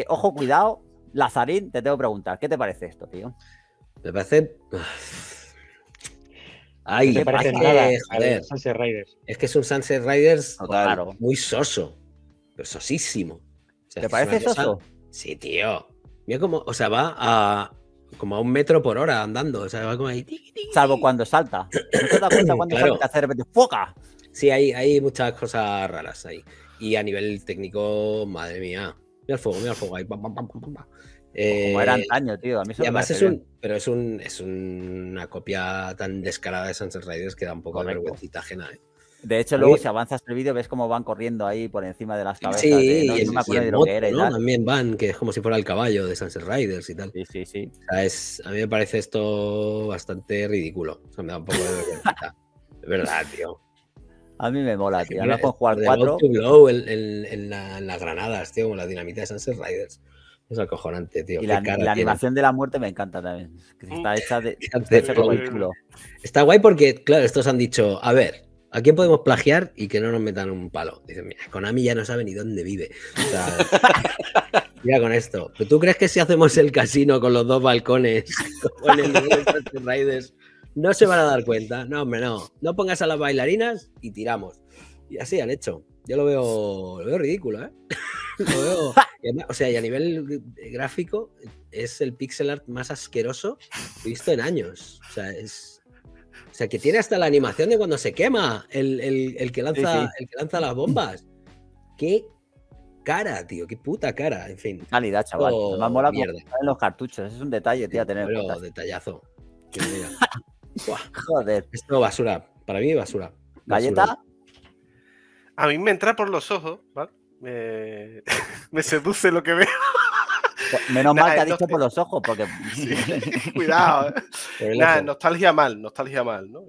Ojo, cuidado, Lazarín, te tengo que preguntar, ¿qué te parece esto, tío? Me parece... Ay, no parece nada. Joder. Sunset Riders. Es que es un Sunset Riders claro, muy soso. Pero sosísimo. O sea, ¿te parece soso? Sí, tío. Mira cómo, o sea, va a como a 1 metro por hora andando. O sea, va como ahí. Salvo cuando salta. ¿No te das cuenta cuando salta hace de repente? ¡Foca! Sí, hay muchas cosas raras ahí. Y a nivel técnico, madre mía. Mira el fuego ahí. Pam, pam, pam, pam, pam. Como era antaño, tío. A mí eso además es una copia tan descarada de Sunset Riders que da un poco de vergüencita ajena, ¿eh? De hecho, luego si avanzas el vídeo ves cómo van corriendo ahí por encima de las cabezas. Sí, también van, que es como si fuera el caballo de Sunset Riders y tal. Sí, sí, sí. O sea, a mí me parece esto bastante ridículo. O sea, me da un poco de vergüencita. Es verdad, tío. A mí me mola, tío. Ahora con jugar 4. En las granadas, tío, como la dinamita de Sunset Riders. Es acojonante, tío. Y la animación de la muerte me encanta también. Está hecha de como el culo. Está guay porque, claro, estos han dicho, a ver, ¿a quién podemos plagiar y que no nos metan un palo? Dicen, mira, Konami ya no sabe ni dónde vive. O sea, mira con esto. ¿Pero tú crees que si hacemos el casino con los dos balcones, con el de Sunset Riders, no se van a dar cuenta? No, hombre, no. No pongas a las bailarinas y tiramos. Y así han hecho. Yo lo veo ridículo, ¿eh? Lo veo... O sea, y a nivel gráfico es el pixel art más asqueroso que he visto en años. O sea, que tiene hasta la animación de cuando se quema el que lanza las bombas. ¡Qué cara, tío! ¡Qué puta cara! En fin. Calidad, chaval. Lo más mola como en los cartuchos. Es un detalle, tío, a tener en cuenta. Detallazo. Joder. Esto basura. Para mí, basura. ¿Galleta? A mí me entra por los ojos, ¿vale? Me seduce lo que veo. Menos mal que ha dicho por los ojos, porque... Sí. Cuidado. Nada, nostalgia mal, ¿no?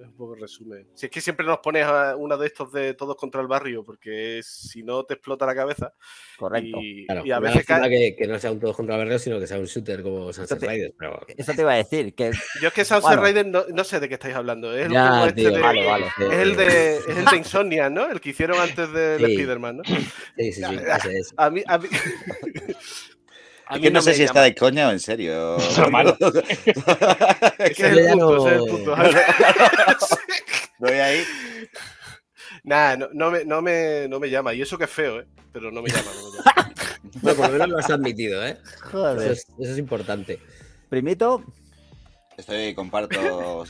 Es un poco resumen. Si es que siempre nos pones a uno de estos de Todos contra el Barrio, porque si no te explota la cabeza. Correcto. Y a veces que no sea un Todos contra el Barrio, sino que sea un shooter como Sunset Riders. Pero... Eso te iba a decir. Que... Yo es que Sunset Riders no sé de qué estáis hablando. Es el de Insomnia, ¿no? El que hicieron antes de Spider-Man, ¿no? Sí, ese es. A mí... Es que no sé si está de coña o en serio. Ese es el punto. Doy ahí. Nah, no me llama. Y eso que es feo, ¿eh? Pero no me llama. No, por lo menos lo has admitido, ¿eh? Joder. Eso es importante. Primito. Comparto...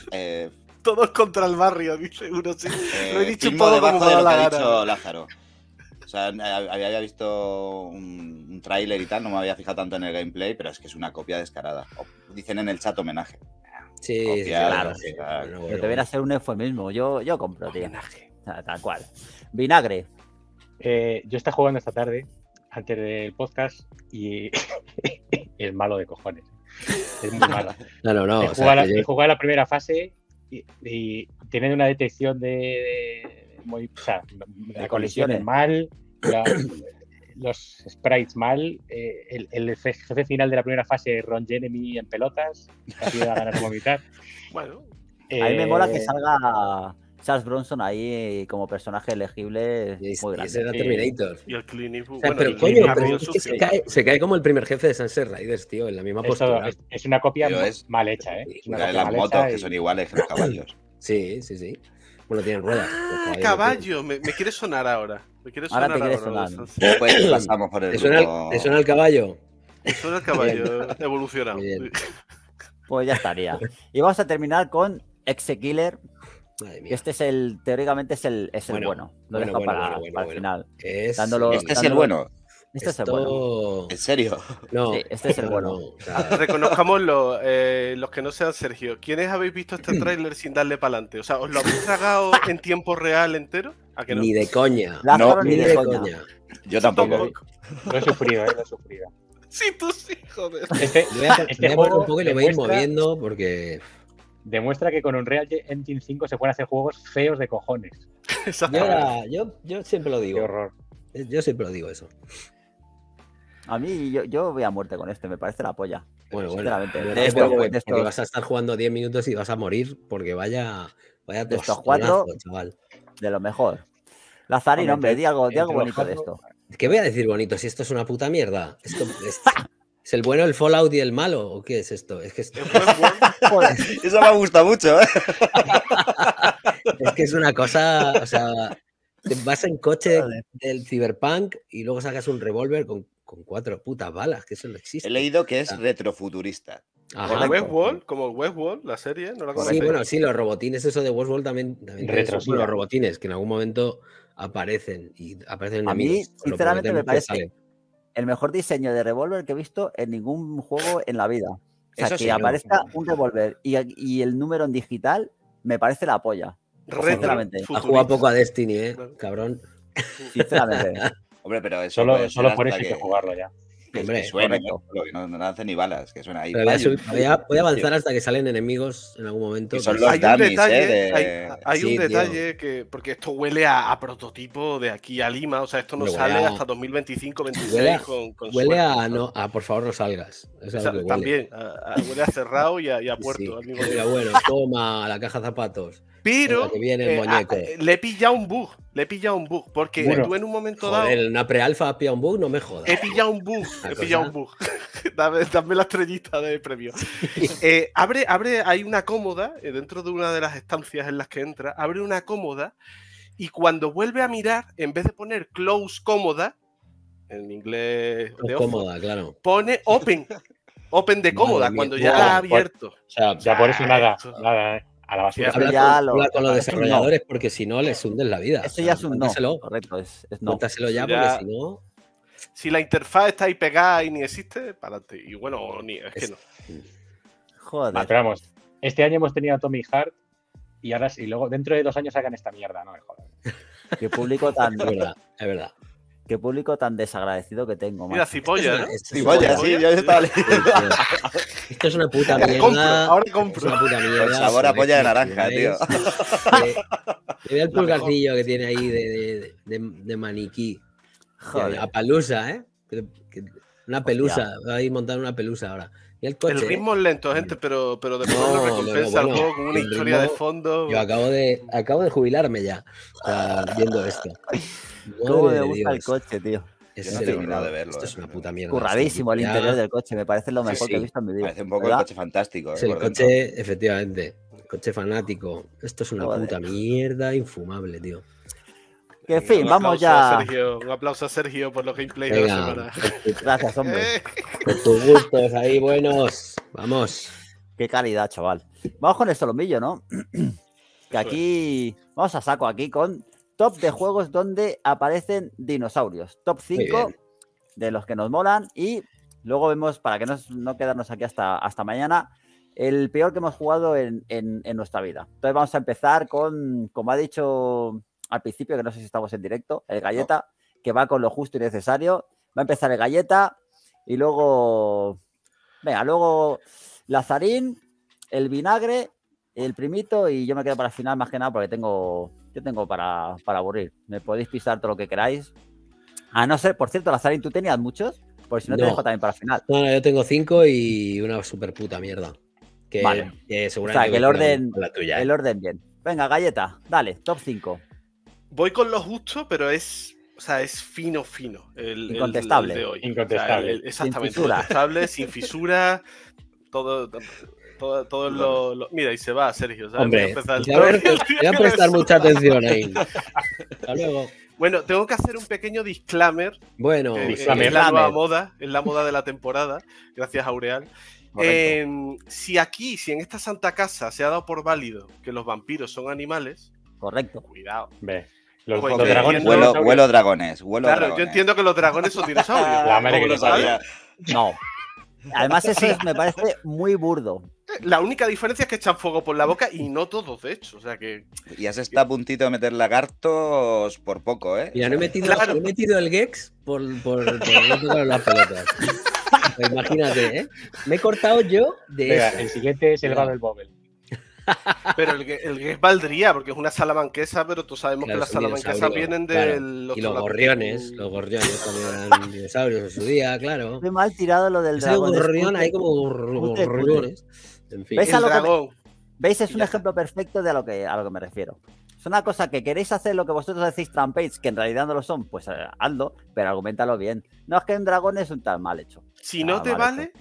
Todos contra el Barrio, dice uno. Sí. Lo he dicho un poco como de lo que ha dicho Lázaro. O sea, había visto un tráiler y tal, no me había fijado tanto en el gameplay, pero es que es una copia descarada. Dicen en el chat homenaje. Sí, copiado, sí, claro. Pero bueno. Debería ser un eufemismo. Yo compro, tío. Homenaje. Tal cual. Vinagre. Yo estaba jugando esta tarde, antes del podcast, y es malo de cojones. Es muy malo. No. He jugado la primera fase y tienen una detección de o sea, la colisión es mal, los sprites mal, el jefe final de la primera fase Ron Jeremy en pelotas, casi da ganas de vomitar. Bueno, a mí me mola que salga Charles Bronson ahí como personaje elegible, es muy grande. Ese era Terminator. Y el Clinic, o sea, bueno, pero coño, pero es que se cae como el primer jefe de Sunset Riders, tío, en la misma postura. Es una copia mal hecha, ¿eh? Las motos que son iguales que los caballos. Sí. Bueno, tienen ruedas. Caballo. Me quiere sonar ahora. Ahora te quiere sonar. Después pasamos por el grupo. ¿Te suena el caballo? Suena el caballo evolucionado. Pues ya estaría. Y vamos a terminar con Exekiller. Este es el, teóricamente es el bueno. Lo dejo para el final. Este es el bueno. Este es el bueno. ¿En serio? No. Sí, este es el bueno. No. Reconozcámoslo, los que no sean Sergio. ¿Quiénes habéis visto este tráiler sin darle para adelante? O sea, ¿os lo habéis tragado en tiempo real entero? ¿A que no? Ni de coña. Lázaro, no, ni de coña. Yo tampoco. Lo he sufrido, lo he sufrido. Sí, tú sí, joder. Este juego un poco y le voy a ir moviendo porque... Demuestra que con Unreal Engine 5 se pueden hacer juegos feos de cojones. Yo siempre lo digo. Qué horror. Yo siempre lo digo eso. A mí, yo voy a muerte con este, me parece la polla. Bueno, porque vas a estar jugando 10 minutos y vas a morir, porque vaya de estos cuatro, chaval. De lo mejor. Lazarín, hombre, di algo bonito de esto. ¿Qué voy a decir bonito si esto es una puta mierda? Esto es... ¿Es el bueno, el Fallout y el malo? ¿O qué es esto? Es que esto... Eso me gusta mucho, ¿eh? Es que es una cosa... O sea, vas en coche del Cyberpunk y luego sacas un revólver con 4 putas balas, que eso no existe. He leído que es retrofuturista. Ajá, como Westworld, la serie, ¿no la conocéis? Sí, bueno, sí, los robotines, eso de Westworld también los robotines, que en algún momento aparecen enemigos. A mí, sinceramente, me parece... el mejor diseño de revólver que he visto en ningún juego en la vida. O sea, eso que sí, aparezca un revólver y el número en digital me parece la polla. Sinceramente. Ha jugado poco a Destiny, cabrón. Sinceramente. Hombre, pero eso solo por eso hay que jugarlo ya. Hombre, suena, no hace ni balas, que suena ahí. Voy a avanzar hasta que salen enemigos en algún momento. Son los dummies, un detalle que, porque esto huele a prototipo de aquí a Lima, o sea, esto no sale hasta 2025, 26 con huele suerte, a por favor no salgas. Eso es lo que huele. También, huele a cerrado y a puerto. Sí. Pero bueno, toma la caja de zapatos. Pero le he pillado un bug, porque tú en un momento dado... ¿Una pre-alfa has pillado un bug? No me jodas. He pillado un bug. dame la estrellita de premio. Abre, hay una cómoda, dentro de una de las estancias en las que entra, abre una cómoda y cuando vuelve a mirar, en vez de poner close cómoda, en inglés de cómoda, claro, pone open de cómoda, cuando ya la ha abierto. O sea, por eso nada, a la basura. Habla con los desarrolladores porque si no les hunden la vida. Eso ya es un no. Correcto, es no. Cuéntaselo ya porque si no... Si la interfaz está ahí pegada y ni existe, para adelante. Y bueno, es que no. Joder. Pero vamos, este año hemos tenido a Tommy Hart y luego dentro de 2 años sacan esta mierda, no me jodas. Qué público tan... es verdad. Qué público tan desagradecido que tengo. Mira, Cipolla, ¿no? Cipolla, sí, yo estaba leyendo. Esto es una puta mierda. Ahora compro. Es una puta mierda. Por sabor a polla de naranja, tío. Le veo el pulgarcillo que tiene ahí de maniquí. Joder. A palusa, ¿eh? Una pelusa. Va a ir montando una pelusa ahora. Y el coche. El ritmo es lento, gente, pero de pronto recompensa al juego con una historia de fondo. Yo acabo de jubilarme ya viendo esto. ¿Cómo me gusta el coche, tío? Yo no he terminado de verlo. Esto es una puta mierda. Curradísimo el interior del coche. Me parece lo mejor que he visto en mi vida. Parece un poco el coche fantástico. Es el coche, efectivamente. El coche fanático. Esto es una puta mierda infumable, tío. Que en fin, vamos ya. Un aplauso a Sergio por los gameplays de la semana. Gracias, hombre. Por tus gustos ahí, buenos. Vamos. Qué calidad, chaval. Vamos con el solomillo, ¿no? Que aquí... Vamos a saco aquí con... Top de juegos donde aparecen dinosaurios. Top 5 de los que nos molan. Y luego vemos, para que no quedarnos aquí hasta mañana, el peor que hemos jugado en nuestra vida. Entonces vamos a empezar con, como ha dicho al principio, que no sé si estamos en directo, el Galleta, que va con lo justo y necesario. Va a empezar el Galleta y luego... Venga, luego Lazarín, el Vinagre, el Primito y yo me quedo para el final más que nada porque tengo para aburrir. Me podéis pisar todo lo que queráis. A no ser, por cierto, Lazarín, ¿tú tenías muchos? Por si no, te dejo también para el final. No, yo tengo 5 y una super puta mierda. Que seguramente... O sea, que el orden bien. Venga, Galleta, dale, top 5. Voy con lo justo, pero es... O sea, es fino. Incontestable. El de hoy. Incontestable. O sea, exactamente. Incontestable, sin fisura, todo lo... Mira, y se va, Sergio. ¿Sabes? Hombre, voy a prestar mucha atención ahí. Hasta luego. Bueno, tengo que hacer un pequeño disclaimer. Bueno, disclaimer. Es la moda de la temporada. Gracias, Aureal. Si aquí, si en esta santa casa se ha dado por válido que los vampiros son animales... Correcto. Cuidado. Ve. Los dragones. Huelo dragones. Claro, yo entiendo que los dragones son dinosaurios. La madre que lo sabía. No. Además, ese me parece muy burdo. La única diferencia es que echan fuego por la boca y no todos, de hecho. O sea que... Y has estado a puntito de meter lagartos por poco, ¿eh? Mira, no he metido, claro, he metido el Gex por no tocar las pelotas. Pues imagínate, ¿eh? Me he cortado yo de Venga, eso. El siguiente es el Babel Bobel. Pero el Gex valdría, porque es una salamanquesa, pero tú sabemos claro, que las salamanquesas vienen de claro. los... Y los gorriones también eran dinosaurios en su día, claro. Muy mal tirado lo del dragón. Gorrión, hay como gorriones. En fin. ¿Veis? Es un ejemplo perfecto de a lo que me refiero. Es una cosa que queréis hacer lo que vosotros decís trampeis, que en realidad no lo son, pues hazlo, pero argumentalo bien. No es que un dragón es un tal mal hecho. Si no te vale,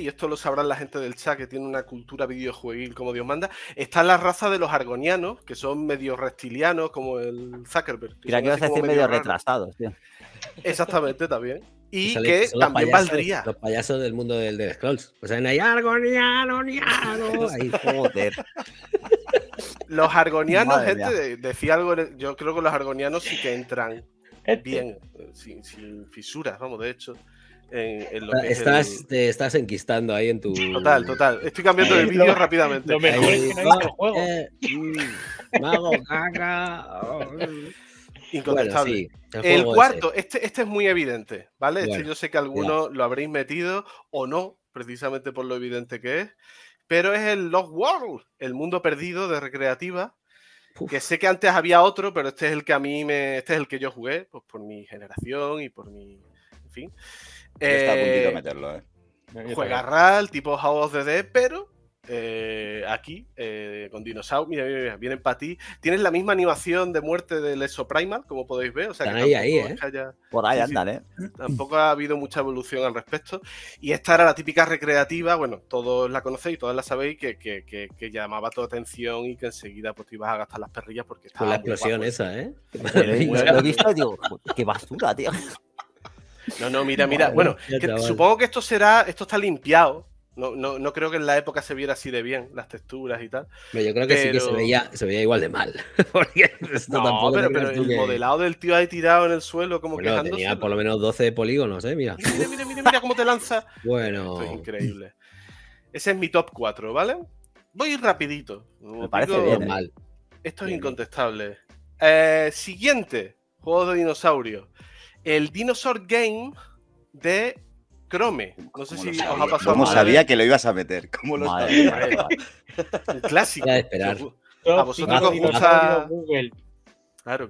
y esto lo sabrán la gente del chat que tiene una cultura videojueguil como Dios manda, está la raza de los argonianos, que son medio reptilianos, como el Zuckerberg. Mira, que vas a decir medio retrasados, tío. Exactamente, también. Y que también valdría. Los payasos del mundo del Dead Scrolls. Pues hay argonianos. Ahí, joder. Los argonianos, madre gente, decía algo. Yo creo que los argonianos sí que entran bien, sin fisuras, vamos, de hecho. En lo que estás, es el... Te estás enquistando ahí en tu. Total, total. Estoy cambiando de vídeo rápidamente. Lo mejor es que no hay juego. Mago, caca. Incontestable. Bueno, sí, el cuarto, este es muy evidente, ¿vale? Bueno, yo sé que algunos lo habréis metido o no, precisamente por lo evidente que es. Pero es el Lost World, el mundo perdido de Recreativa. Uf. Que sé que antes había otro, pero este es el que este es el que yo jugué, pues por mi generación y por mi. En fin. Está a puntito meterlo, ¿eh? Juega RAL, tipo House of the Dead, pero aquí, con dinosaurios, mira, vienen para ti. Tienes la misma animación de muerte del Exoprimal, como podéis ver. O sea, están que ahí, ¿eh? Haya... Por ahí andan, ¿eh? Tampoco ha habido mucha evolución al respecto. Y esta era la típica recreativa, bueno, todos la conocéis, todas la sabéis, que llamaba tu atención y que enseguida pues te ibas a gastar las perrillas porque estaba... Con la explosión guapo, esa, ¿eh? Lo he visto y digo, qué basura, tío. No, mira. Bueno, supongo que esto está limpiado. No creo que en la época se viera así de bien las texturas y tal. Pero yo creo que sí que se veía igual de mal. Porque no, pero el modelado del tío ahí tirado en el suelo, como bueno, quejándose. Tenía por lo menos 12 polígonos, mira. Mira cómo te lanza. Bueno. Esto es increíble. Ese es mi top 4, ¿vale? Voy rapidito. Me parece bien, mal. Esto es incontestable. Siguiente, juego de dinosaurios. El Dinosaur Game de Chrome. No sé si os ha pasado. ¿Cómo sabía que lo ibas a meter? ¿Cómo lo sabía? Un clásico. A vosotros que os gusta...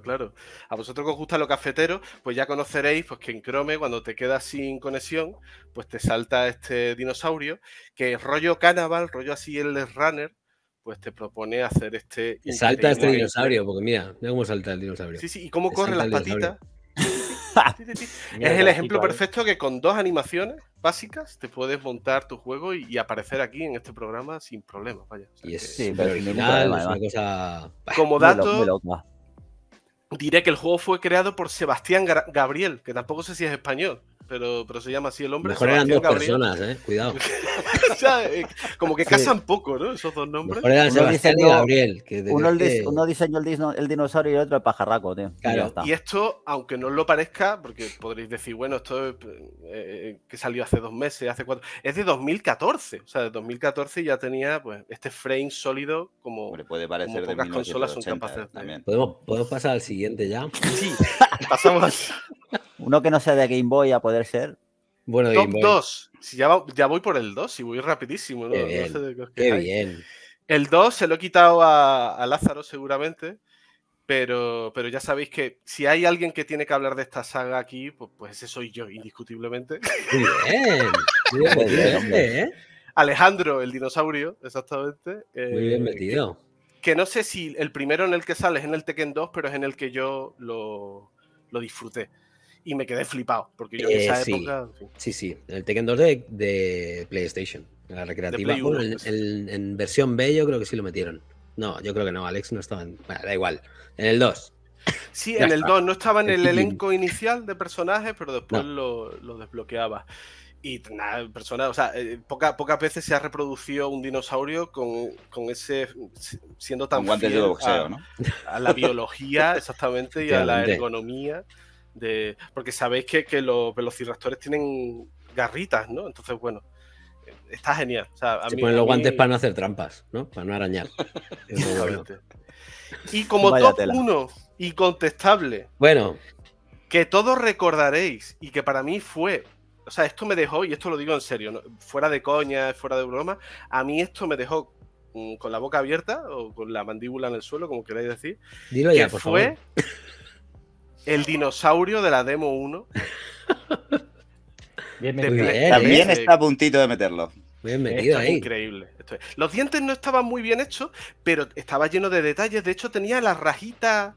Claro. A vosotros que os gusta lo cafetero, pues ya conoceréis pues, que en Chrome, cuando te quedas sin conexión, pues te salta este dinosaurio, que es rollo Cannibal, rollo así el Runner, pues te propone hacer este... Salta este dinosaurio, porque mira cómo salta el dinosaurio. Sí, y cómo corren las patitas. Es el ejemplo perfecto que con 2 animaciones básicas te puedes montar tu juego y aparecer aquí en este programa sin problemas. Vaya. O sea pero al final es una cosa... Como dato, diré que el juego fue creado por Sebastián Gabriel, que tampoco sé si es español, pero se llama así el hombre. Mejor eran dos personas, cuidado. O sea, como que casan poco, ¿no? Esos dos nombres. Uno diseñó el dinosaurio y el otro el pajarraco, tío. Claro. Y esto, aunque no os lo parezca, porque podréis decir, bueno, esto es, que salió hace 2 meses, hace 4... Es de 2014. O sea, de 2014 ya tenía pues este frame sólido como, puede parecer como pocas de consolas son capaces también. ¿Podemos pasar al siguiente ya? Sí, pasamos. Uno que no sea de Game Boy a poder ser. Bueno, de Game Boy. Top 2. Si ya voy por el 2 y voy rapidísimo. ¿No? Qué bien. No sé qué bien. El 2 se lo he quitado a Lázaro seguramente, pero ya sabéis que si hay alguien que tiene que hablar de esta saga aquí, pues ese soy yo, indiscutiblemente. Muy bien. Muy bien, Alejandro, el dinosaurio, exactamente. Muy bien metido. Que no sé si el primero en el que sale es en el Tekken 2, pero es en el que yo lo disfruté. Y me quedé flipado, porque yo en esa época... Sí, el Tekken 2 de PlayStation, la recreativa. Play 1, bueno, en versión B yo creo que sí lo metieron. No, yo creo que no, Alex no estaba en... Bueno, da igual, en el 2. Sí, ya en el 2 no estaba en el elenco inicial de personajes, pero después lo desbloqueaba. Y nada, o sea, pocas veces se ha reproducido un dinosaurio con ese, siendo tan guantes de boxeo, ¿no? A la biología, exactamente, y a la ergonomía. Porque sabéis que los velociraptores tienen garritas, ¿no? Entonces, bueno, está genial. O sea, se ponen los guantes para no hacer trampas, ¿no? Para no arañar. Exactamente. Y como top 1 incontestable, bueno, que todos recordaréis y que para mí fue... O sea, esto me dejó, y esto lo digo en serio, ¿no? Fuera de coña, fuera de broma, a mí esto me dejó con la boca abierta o con la mandíbula en el suelo, como queráis decir. Dilo ya, por favor. Fue el dinosaurio de la demo 1. Bien metido, también está a puntito de meterlo. Bien metido ahí. Increíble. Esto es. Los dientes no estaban muy bien hechos, pero estaba lleno de detalles. De hecho, tenía las rajitas...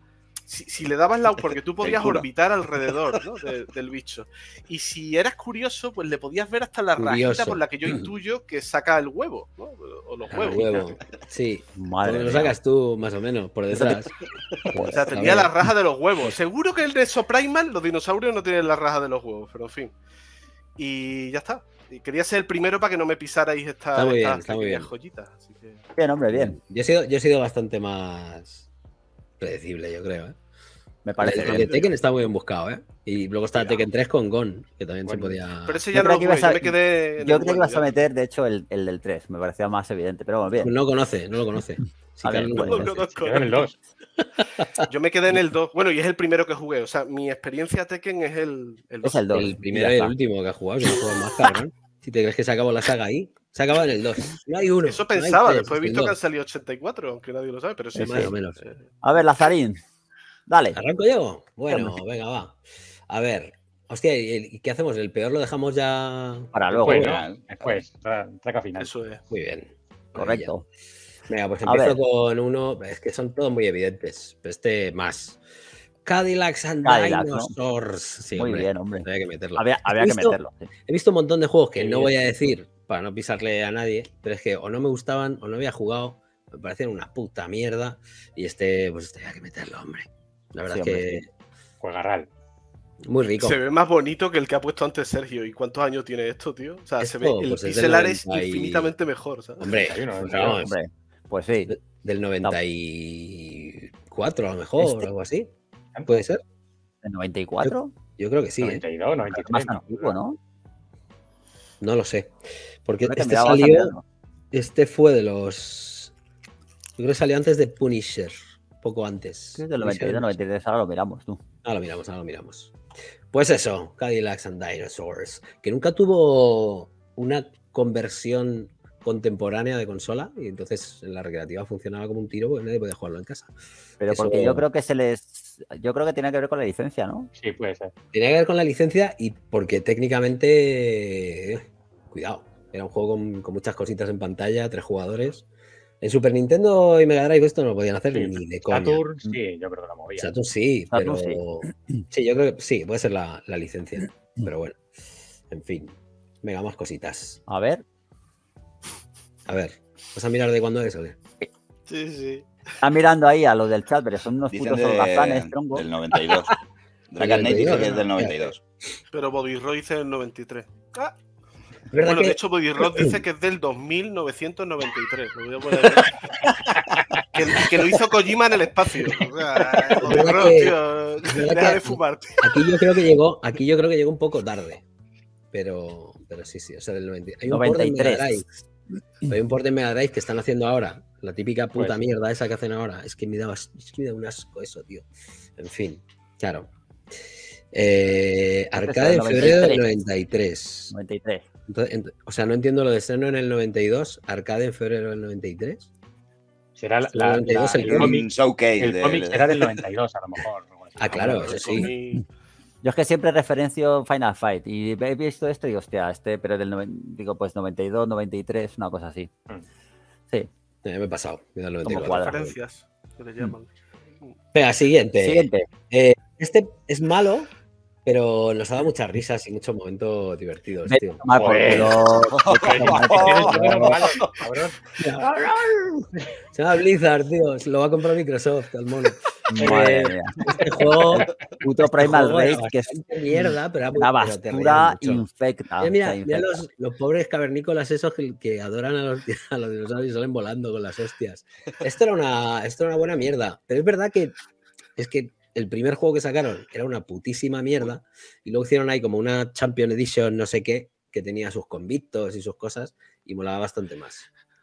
Si le dabas la... Porque tú podías orbitar alrededor, ¿no? del bicho. Y si eras curioso, pues le podías ver hasta la rajita por la que yo intuyo que saca el huevo, ¿no? O los huevos. Huevo. Sí. Madre mía. Lo sacas tú, más o menos, por detrás. O sea, tenía la raja de los huevos. Seguro que el de Soprimal, los dinosaurios no tienen la raja de los huevos, pero en fin. Y ya está. Quería ser el primero para que no me pisarais esta joyita. Así que... Bien, hombre, bien. Yo he sido bastante más... predecible, yo creo, ¿eh? Me parece el de Tekken está muy bien buscado, ¿eh? Y luego está Tekken 3 con Gon, que también se podía... Pero ese ya no lo yo me quedé... Yo creo que ibas a meter, de hecho, el del 3. Me parecía más evidente, pero bueno, bien. No lo conoce. Sí, ver, no lo conoce. Yo me quedé en el 2. Bueno, y es el primero que jugué. O sea, mi experiencia Tekken es el 2. Es el 2. El primero y el último que ha jugado. Yo no juego más, cabrón. Si te crees que se acabó la saga ahí... Se acaba en el 2. No hay uno. Eso pensaba, no después he visto que han salido 84, aunque nadie lo sabe, pero sí. Más o menos. A ver, Lazarín. Dale. ¿Arranco yo? Bueno, venga, va. A ver. Hostia, ¿qué hacemos? ¿El peor lo dejamos ya? Para luego. Después, traca final. Eso es. Muy bien. Correcto. Venga, pues empiezo con uno. Es que son todos muy evidentes. Este más. Cadillacs and Dinosaurs. ¿No? Sí, muy bien, hombre. Había que meterlo. Había que meterlo. He visto un montón de juegos que no voy a decir... para no pisarle a nadie, pero es que o no me gustaban o no había jugado, me parecían una puta mierda, y pues había que meterlo, hombre. La verdad es que... Juegarral. Muy rico. Se ve más bonito que el que ha puesto antes Sergio. ¿Y cuántos años tiene esto, tío? O sea, esto, se ve el pixelar es infinitamente mejor, ¿sabes? Hombre, pues sí. Del 94 a lo mejor, o algo así. ¿Puede ser? ¿Del 94? Yo creo que sí. 92, 93. Más antiguo, ¿no? No lo sé. Porque este salió... Este fue de los... Yo creo que salió antes de Punisher. Poco antes. Creo que del 92, 93. Ahora lo miramos, tú. Ahora lo miramos. Pues eso. Cadillacs and Dinosaurs. Que nunca tuvo una conversión contemporánea de consola. Y entonces en la recreativa funcionaba como un tiro porque nadie podía jugarlo en casa. Pero eso... porque yo creo que se les... Yo creo que tiene que ver con la licencia, ¿no? Sí, puede ser. Tiene que ver con la licencia y porque técnicamente... Cuidado, era un juego con muchas cositas en pantalla, 3 jugadores. En Super Nintendo y Mega Drive esto no lo podían hacer ni de coña. Saturn sí, yo creo que la movía. Saturn sí, pero... Sí, yo creo que sí, puede ser la licencia. Pero bueno, en fin. Venga, más cositas. A ver, ¿vas a mirar de cuándo es o qué? Sí. Está mirando ahí a los del chat, pero son unos putos holgazanes, tronco. Del 92. Dragon Knight dice que es del 92. Pero Bobby Roy dice del 93. ¡Ah! Bueno, de hecho, Bobby Roth dice que es del 2993. Lo voy a poner que lo hizo Kojima en el espacio. O sea, Bobby Roth, tío, deja de fumarte. Aquí yo creo que llegó un poco tarde. Pero sí. O sea, del 93. Hay un port de Mega Drive que están haciendo ahora. La típica puta mierda esa que hacen ahora. Es que me da un asco eso, tío. En fin, claro. Arcade en febrero del 93. Entonces, o sea, no entiendo lo de Xeno en el 92, Arcade en febrero del 93. Será el cómic showcase. El cómic era del 92, a lo mejor. Ah, claro, eso sí. Yo es que siempre referencio Final Fight y he visto esto y hostia, pero del 92, 93, una cosa así. Sí. Me he pasado. Referencias que le llaman. Venga, siguiente. Este es malo, pero nos ha dado muchas risas y muchos momentos divertidos, tío. Se llama Blizzard, tío. Lo va a comprar Microsoft, al mono. Este juego, puto Primal Rage, que es mierda, pero la basura infecta. Mira los pobres cavernícolas esos que adoran a los dinosaurios y salen volando con las hostias. Esto era una buena mierda, pero es verdad que el primer juego que sacaron era una putísima mierda y luego hicieron ahí como una Champion Edition no sé qué, que tenía sus convictos y sus cosas y molaba bastante más.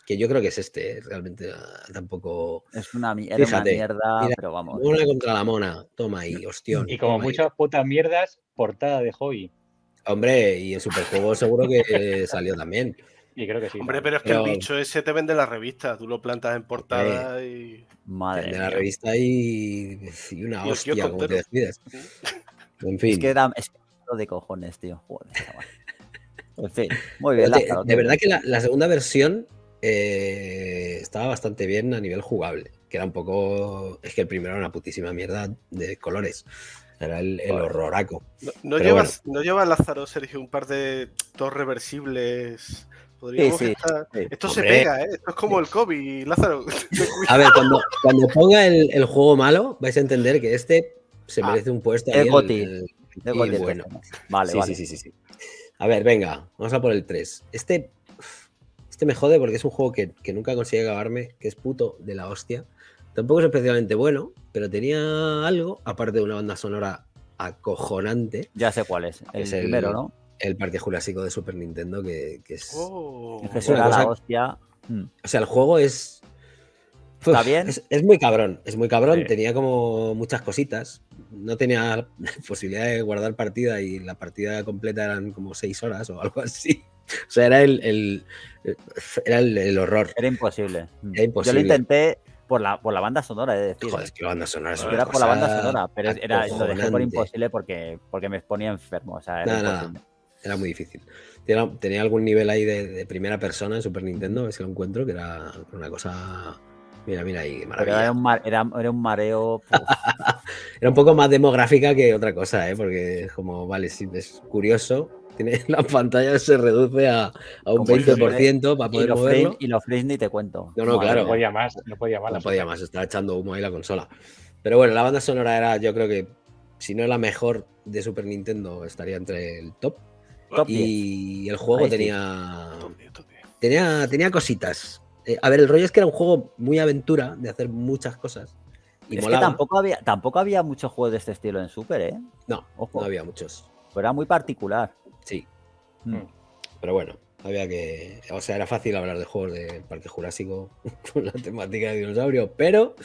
Que yo creo que es realmente tampoco... Es una, fíjate, una mierda, mira, pero vamos. Mona contra la mona, toma ahí, hostión. Y como muchas putas mierdas, portada de Hobby. Hombre, y el superjuego seguro que salió también. Y creo que sí. Hombre, pero es que el bicho ese te vende la revista, tú lo plantas en portada y... Madre mía. Vende la revista y una hostia, yo como te decides. En fin. Es que era de cojones, tío. Joder, en fin, muy bien. Lázaro, de verdad que la segunda versión... estaba bastante bien a nivel jugable, que era un poco... Es que el primero era una putísima mierda de colores. Era el horroraco. ¿No lleva Lázaro, Sergio, un par de dos reversibles? Podríamos estar... Sí. Esto, hombre, se pega, ¿eh? Esto es como el COVID, Lázaro. A ver, cuando ponga el juego malo, vais a entender que este se merece un puesto. Es Goti. Bueno. Vale, vale. Sí. A ver, venga, vamos a por el 3. Este me jode porque es un juego que nunca conseguí acabarme, que es puto de la hostia. Tampoco es especialmente bueno, pero tenía algo, aparte de una banda sonora acojonante. Ya sé cuál es. El primero, ¿no? El Parque Jurásico de Super Nintendo, que es... es una cosa, la hostia. O sea, el juego es... ¿Está bien? Es muy cabrón, Sí. Tenía como muchas cositas. No tenía posibilidad de guardar partida y la partida completa eran como 6 horas o algo así. O sea, era el horror. Era imposible. Yo lo intenté por la banda sonora, es decir. Joder, es que la banda sonora es una cosa... por la banda sonora, pero lo dejé por imposible porque me ponía enfermo. O sea, era muy difícil. Tenía algún nivel ahí de primera persona en Super Nintendo, a ver si lo encuentro, que era una cosa... Mira ahí, maravilla. Era un mareo. Era un poco más demográfica que otra cosa, ¿eh? Porque es como, vale, sí, es curioso. La pantalla se reduce a un 20% para poder moverlo. Y los frames ni te cuento. No, claro. No podía más, estaba echando humo ahí la consola. Pero bueno, la banda sonora era, yo creo que, si no es la mejor de Super Nintendo, estaría entre el top. Y el juego tenía cositas. A ver, el rollo es que era un juego muy aventura, de hacer muchas cosas. Y es que tampoco había muchos juegos de este estilo en Super, ¿eh? No, ojo, no había muchos. Pero era muy particular. Sí. Pero bueno, había que... O sea, era fácil hablar de juegos de Parque Jurásico con la temática de dinosaurios, pero...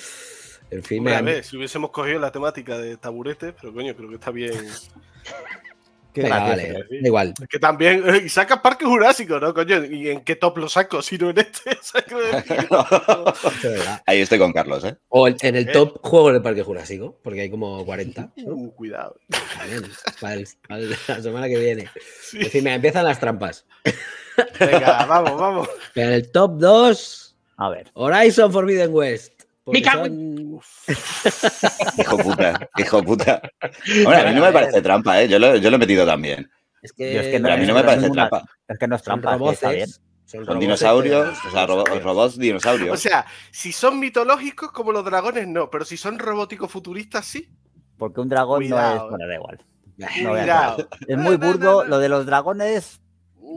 En fin... Hombre, si hubiésemos cogido la temática de taburete, pero coño, creo que está bien... Vale, igual. Es que también sacas Parque Jurásico, ¿no, coño? ¿Y en qué top lo saco si no en este? Ahí estoy con Carlos, ¿eh? O en el top juegos del Parque Jurásico, porque hay como 40. Cuidado. Bien, para la semana que viene. Sí. Es decir, me empiezan las trampas. Venga, vamos. Pero en el top 2, a ver. Horizon Forbidden West. Hijo puta. Bueno, a mí no me parece trampa, ¿eh? Yo lo he metido también. Pero a mí no me parece trampa. Es que no es trampa, son robots, está bien. Son dinosaurios, o sea, robots dinosaurios. O sea, si son mitológicos como los dragones, no. Pero si son robóticos futuristas, sí. Porque un dragón no es... Bueno, da igual. Es muy burdo. Lo de los dragones...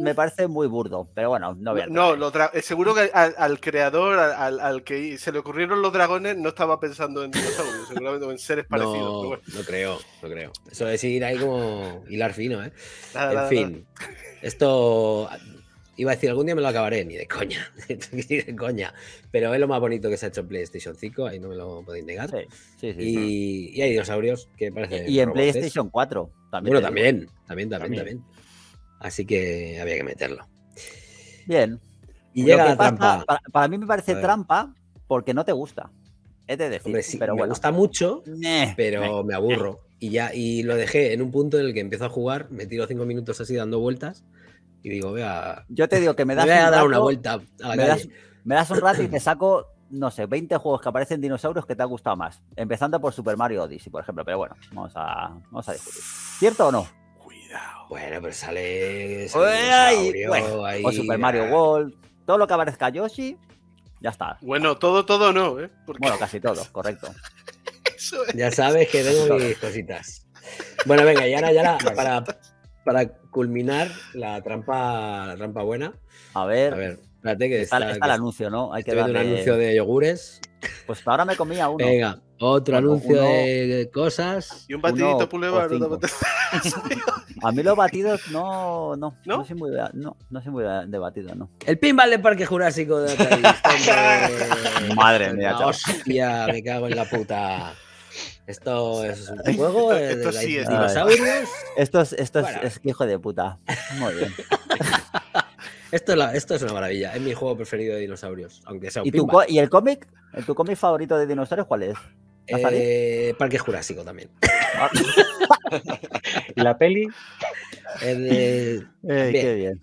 Me parece muy burdo, pero bueno, no voy a... Seguro que al creador, al que se le ocurrieron los dragones, no estaba pensando en dinosaurios, seguramente en seres parecidos. Bueno. No creo. Eso es ir ahí como hilar fino, ¿eh? En fin. Esto... Iba a decir, algún día me lo acabaré, ni de coña. Pero es lo más bonito que se ha hecho en PlayStation 5, ahí no me lo podéis negar. Sí. Y hay dinosaurios que parecen... Y en robotes. PlayStation 4 también. Bueno, también. Así que había que meterlo. Bien. Y llega la trampa. Para mí me parece trampa porque no te gusta. Es de decir, hombre, sí, pero me gusta mucho, pero me aburro. Y lo dejé en un punto en el que empiezo a jugar, me tiro 5 minutos así dando vueltas y digo, vea... Yo te digo que me das voy a dar una vuelta a la calle. Me das un rato y te saco, no sé, 20 juegos que aparecen dinosaurios que te ha gustado más. Empezando por Super Mario Odyssey, por ejemplo. Pero bueno, vamos a discutir. ¿Cierto o no? Bueno, pero sale o Super Mario World, todo lo que aparezca Yoshi, ya está. Bueno, todo no, ¿eh? Bueno, casi todo, correcto. Eso es. Ya sabes que tengo mis cositas. Bueno, venga, y ahora ya para culminar la trampa buena. A ver, espérate que está el anuncio, ¿no? Hay que darle... un anuncio de yogures. Pues ahora me comía uno. Venga, otro anuncio de cosas. Y un batidito Pulevar. A mí los batidos no soy muy de batido, no. El pinball de Parque Jurásico de Atari. Madre mía, chaval. Hostia, me cago en la puta. Esto es un juego de dinosaurios. Esto es hijo de puta. Muy bien. Esto es una maravilla. Es mi juego preferido de dinosaurios. Aunque sea un pinball. ¿Y el cómic? ¿Tu cómic favorito de dinosaurios cuál es? Parque Jurásico también. ¿Y la peli? Bien. Qué bien.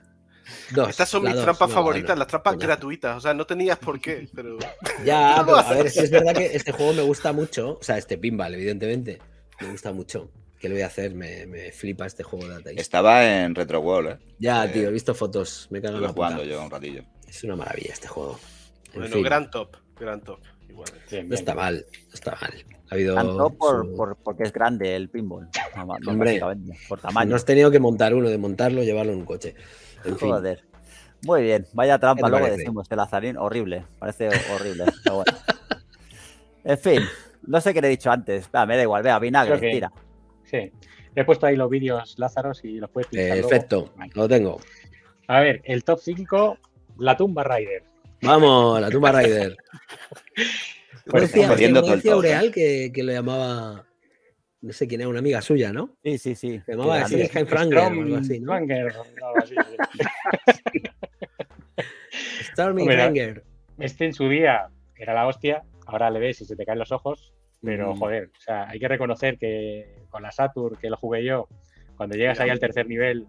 Estas son mis trampas favoritas, las trampas gratuitas. O sea, no tenías por qué, pero... Ya, pero a ver, si es verdad que este juego me gusta mucho. O sea, este pinball, evidentemente, me gusta mucho. ¿Qué le voy a hacer? Me flipa este juego de Atari. Estaba en Retro World, ¿eh? Ya, tío, he visto fotos. Me he cagado en la puta. Estuve jugando yo un ratillo. Es una maravilla este juego. Bueno, gran top. Igual, bien, no está bien. No está mal. Ha habido porque es grande el pinball. Hombre, por tamaño. No has tenido que montar uno, desmontarlo, llevarlo en un coche. Joder. Muy bien, vaya trampa, luego decimos el Lazarín, horrible, parece horrible. Pero bueno. En fin, no sé qué le he dicho antes. Me da igual, vea, vinagre, tira. Sí, le he puesto ahí los vídeos Lázaros y los puedes pinchar. Perfecto, lo tengo. A ver, el top 5, la tumba Raider. Vamos, la tumba Raider. Pues decía Ureal que lo llamaba, no sé quién era, una amiga suya, ¿no? Sí. Se llamaba así, Franger, o algo así, ¿no? Sí. Stormy Franger. Este en su día era la hostia, ahora le ves y se te caen los ojos, pero joder, o sea, hay que reconocer que con la Saturn, que lo jugué yo, cuando llegas ahí al tercer nivel...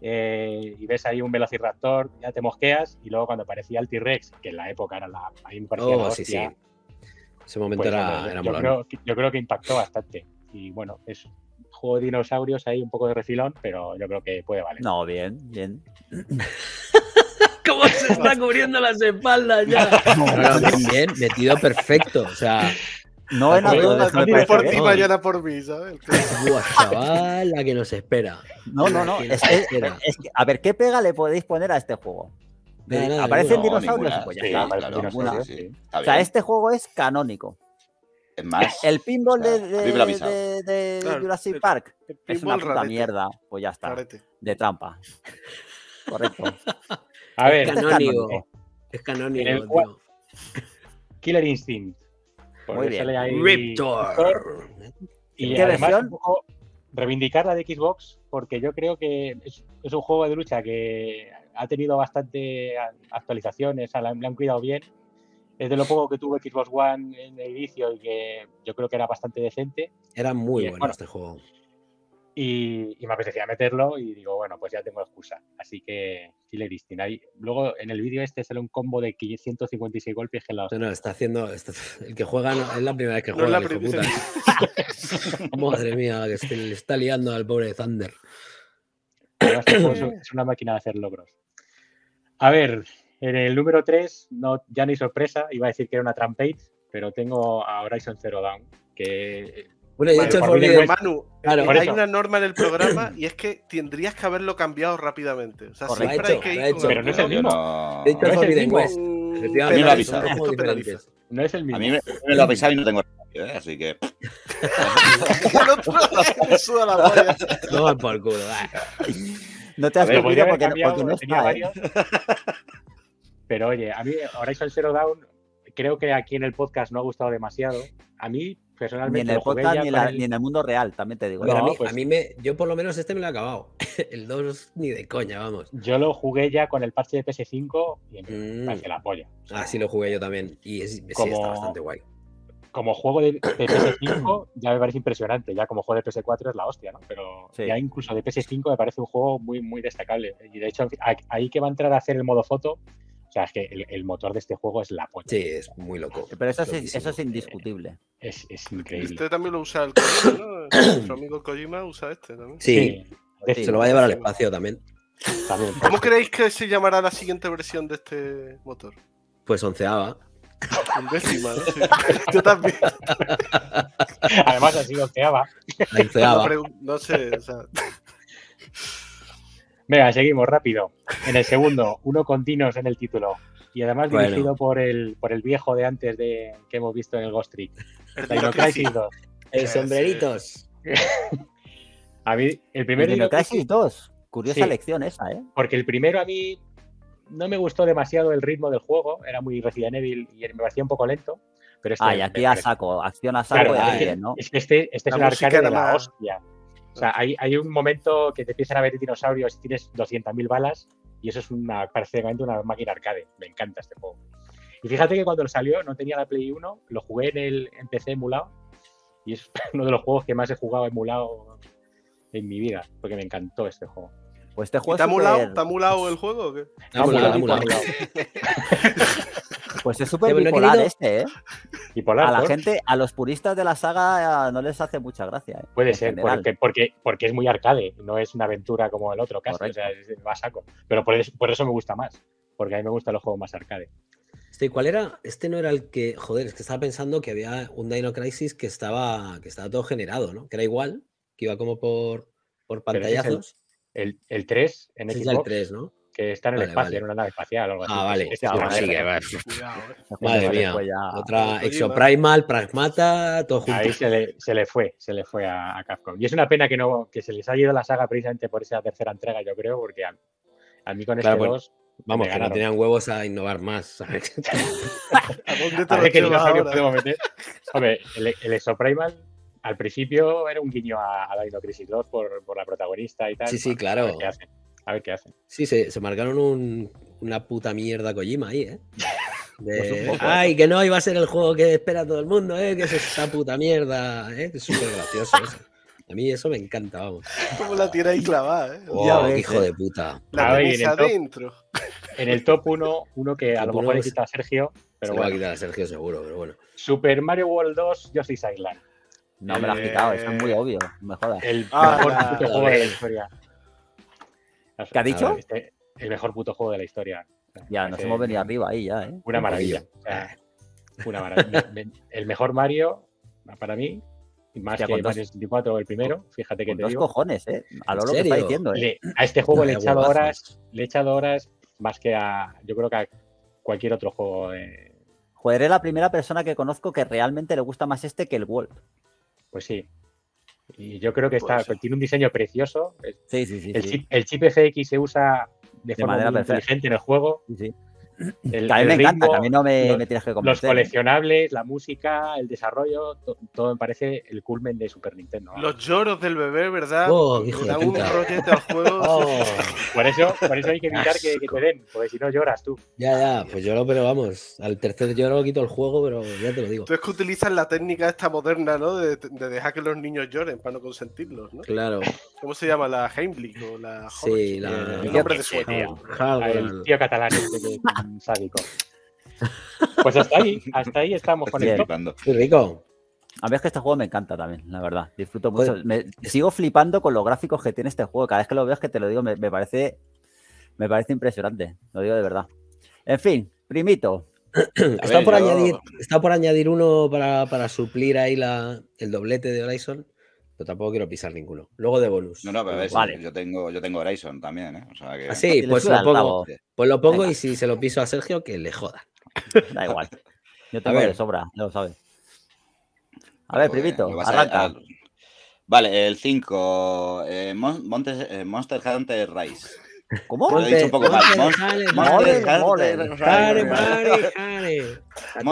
y ves ahí un Velociraptor, ya te mosqueas, y luego cuando aparecía el T-Rex, que en la época era la... Ahí me parecía la hostia, sí. Ese momento pues, era yo creo que impactó bastante. Y bueno, es un juego de dinosaurios ahí, un poco de refilón, pero yo creo que puede valer. No, bien. ¿Cómo se está cubriendo las espaldas ya? Bien, metido perfecto, o sea... No, ni por ti, mañana por mí, ¿sabes? Buah, chaval, la que nos espera. No. Es que, a ver, ¿qué pega le podéis poner a este juego? ¿Aparecen dinosaurios? O sea, este juego es canónico. Es más, el pinball de Jurassic Park es una puta mierda. Pues ya está, de trampa. Correcto. A ver, es canónico. El Killer Instinct. Muy bien. Sale ahí Raptor. Y ¿qué además versión? Reivindicar la de Xbox, porque yo creo que es un juego de lucha que ha tenido bastante actualizaciones, le han cuidado bien. Es de lo poco que tuvo Xbox One en el inicio y que yo creo que era bastante decente. Era muy bueno este juego. Y me apetecía meterlo y digo, bueno, pues ya tengo excusa. Así que Killer Instinct. Luego en el vídeo este sale un combo de 556 golpes en la... No, está haciendo... el que juega es la primera vez que juega. No, puta. Madre mía, que se le está liando al pobre Thunder. Es una máquina de hacer logros. A ver, en el número 3, ya no hay sorpresa. Iba a decir que era una Trampade, pero tengo a Horizon Zero Dawn, que... Bueno, yo he hecho el Manu, claro, hay una norma en el programa y es que tendrías que haberlo cambiado rápidamente. O sea, siempre hay que ir con... Pero no es el mismo. He dicho Forbidden West. A mí me lo avisaron. No es el mismo. A mí me lo avisaron y no tengo rápido, así que... No, por culo. No te has cumplido porque no está. Pero oye, a mí Horizon Zero Dawn creo que aquí en el podcast no ha gustado demasiado. A mí... Ni en el podcast ni en el mundo real, también te digo. Pero yo por lo menos este me lo he acabado. El 2 ni de coña, vamos. Yo lo jugué ya con el parche de PS5 y me parece la polla. O sea, sí, lo jugué yo también. Y sí, está bastante guay. Como juego de PS5 ya me parece impresionante. Ya como juego de PS4 es la hostia, ¿no? Pero ya incluso de PS5 me parece un juego muy, muy destacable. Y de hecho, ahí que va a entrar a hacer el modo foto... O sea, es que el motor de este juego es la polla. Sí, es muy loco. Pero eso es indiscutible. Es increíble. Este también lo usa el Kojima, ¿no? Nuestro amigo Kojima usa este también. Sí. Se lo va a llevar al espacio también. ¿Cómo creéis que se llamará la siguiente versión de este motor? Pues 11ª. 11ª, ¿no? Sí. Yo también. además ha sido onceava. No sé, o sea... Venga, seguimos rápido. En el segundo, uno con dinos en el título. Y además dirigido por el viejo de antes que hemos visto en el Ghost Trick. Dino Crisis 2. El sombreritos. A mí, el primero... Dino Crisis 2. Curiosa elección esa, ¿eh? Porque el primero a mí no me gustó demasiado el ritmo del juego. Era muy Resident Evil y me parecía un poco lento. Pero este y aquí a saco. Acción a saco. Claro, bien, ¿no? Es que este es un arcade de la hostia. O sea, hay un momento que te empiezan a ver dinosaurios y tienes 200.000 balas y eso es prácticamente una máquina arcade. Me encanta este juego. Y fíjate que cuando salió no tenía la Play 1, lo jugué en PC emulado y es uno de los juegos que más he jugado emulado en mi vida porque me encantó este juego. Pues este juego ¿Está emulado el juego o qué? Está emulado. Pues es súper bipolar este, ¿eh? Bipolar, a la gente, a los puristas de la saga no les hace mucha gracia. Puede ser, porque es muy arcade, no es una aventura como el otro caso, correcto. O sea, va a saco. Pero por eso me gusta más, porque a mí me gustan los juegos más arcade. ¿Cuál era? Este no era el que, joder, es que estaba pensando que había un Dino Crisis que estaba todo generado, ¿no? Que era igual, que iba como por pantallazos. El 3 en Xbox. Es el 3, ¿no? Que está en el espacio, en una nave espacial o algo así. Ah, vale. Madre mía. Otra Exoprimal, Pragmata, todo junto. Ahí se le fue a Capcom. Y es una pena que se les haya ido la saga precisamente por esa tercera entrega, yo creo, porque a mí con este 2... Vamos, que no tenían huevos a innovar más, ¿sabes? ¿A ver qué dinosaurio podemos meter? Hombre, el Exoprimal... Al principio era un guiño a Dino Crisis 2 por la protagonista y tal. Sí, claro. A ver qué hacen. Sí, se marcaron una puta mierda Kojima ahí, ¿eh? Ay, que no, iba a ser el juego que espera todo el mundo, ¿eh? Que es esta puta mierda, ¿eh? Es súper gracioso eso. A mí eso me encanta, vamos. Como la tira ahí clavada, ¿eh? Wow, qué hijo de puta. La mesa adentro. En el top 1, uno que a lo mejor le quita a Sergio. Pero se lo va a quitar a Sergio seguro, pero bueno. Super Mario World 2, Yoshi's Island. No me lo has quitado, eso es muy obvio, no me jodas. El mejor puto juego de la historia. ¿Qué ha dicho? El mejor puto juego de la historia. Ya, nos hemos venido arriba ahí ya, ¿eh? Una maravilla. Una maravilla. El mejor Mario, para mí, más que Mario 64, el primero, fíjate que te digo. Dos cojones, ¿eh? A lo que está diciendo, ¿eh? A este juego le he echado horas más que yo creo que a cualquier otro juego. Joder, es la primera persona que conozco que realmente le gusta más este que el Wolf. Pues sí, y yo creo que tiene un diseño precioso. Sí. El chip FX se usa de forma manera muy inteligente en el juego. Sí. También me encanta, también no me tienes que convencer. Los coleccionables, la música, el desarrollo, todo me parece el culmen de Super Nintendo. ¿Verdad? Los lloros del bebé, ¿verdad? Da un rollete al juego. Por eso hay que evitar que te den, porque si no lloras tú. Ya, pues lloro, pero vamos, al tercer lloro quito el juego, pero ya te lo digo. Tú es que utilizas la técnica esta moderna, ¿no? De dejar que los niños lloren para no consentirlos, ¿no? Claro. ¿Cómo se llama? ¿La Heimlich o la Horch? Sí, el nombre de su tío. El tío catalán. Sádico. Pues hasta ahí estamos con el top. Qué rico. A mí es que este juego me encanta también, la verdad. Disfruto mucho. Me sigo flipando con los gráficos que tiene este juego. Cada vez que lo veo es que te lo digo, me parece impresionante. Lo digo de verdad. En fin, primito. Está por añadir uno para suplir ahí el doblete de Horizon. Pero tampoco quiero pisar ninguno. Luego de bonus. No, pero a ver, vale. Yo tengo Horizon también, ¿eh? O sea que... Sí, pues lo pongo venga. Y si se lo piso a Sergio, que le joda. Da igual. Yo tengo de sobra, ya lo sabes. A ver, primito, arranca. Vale, el 5. Monster Hunter Rise. ¿Cómo? Lo he dicho un poco mal.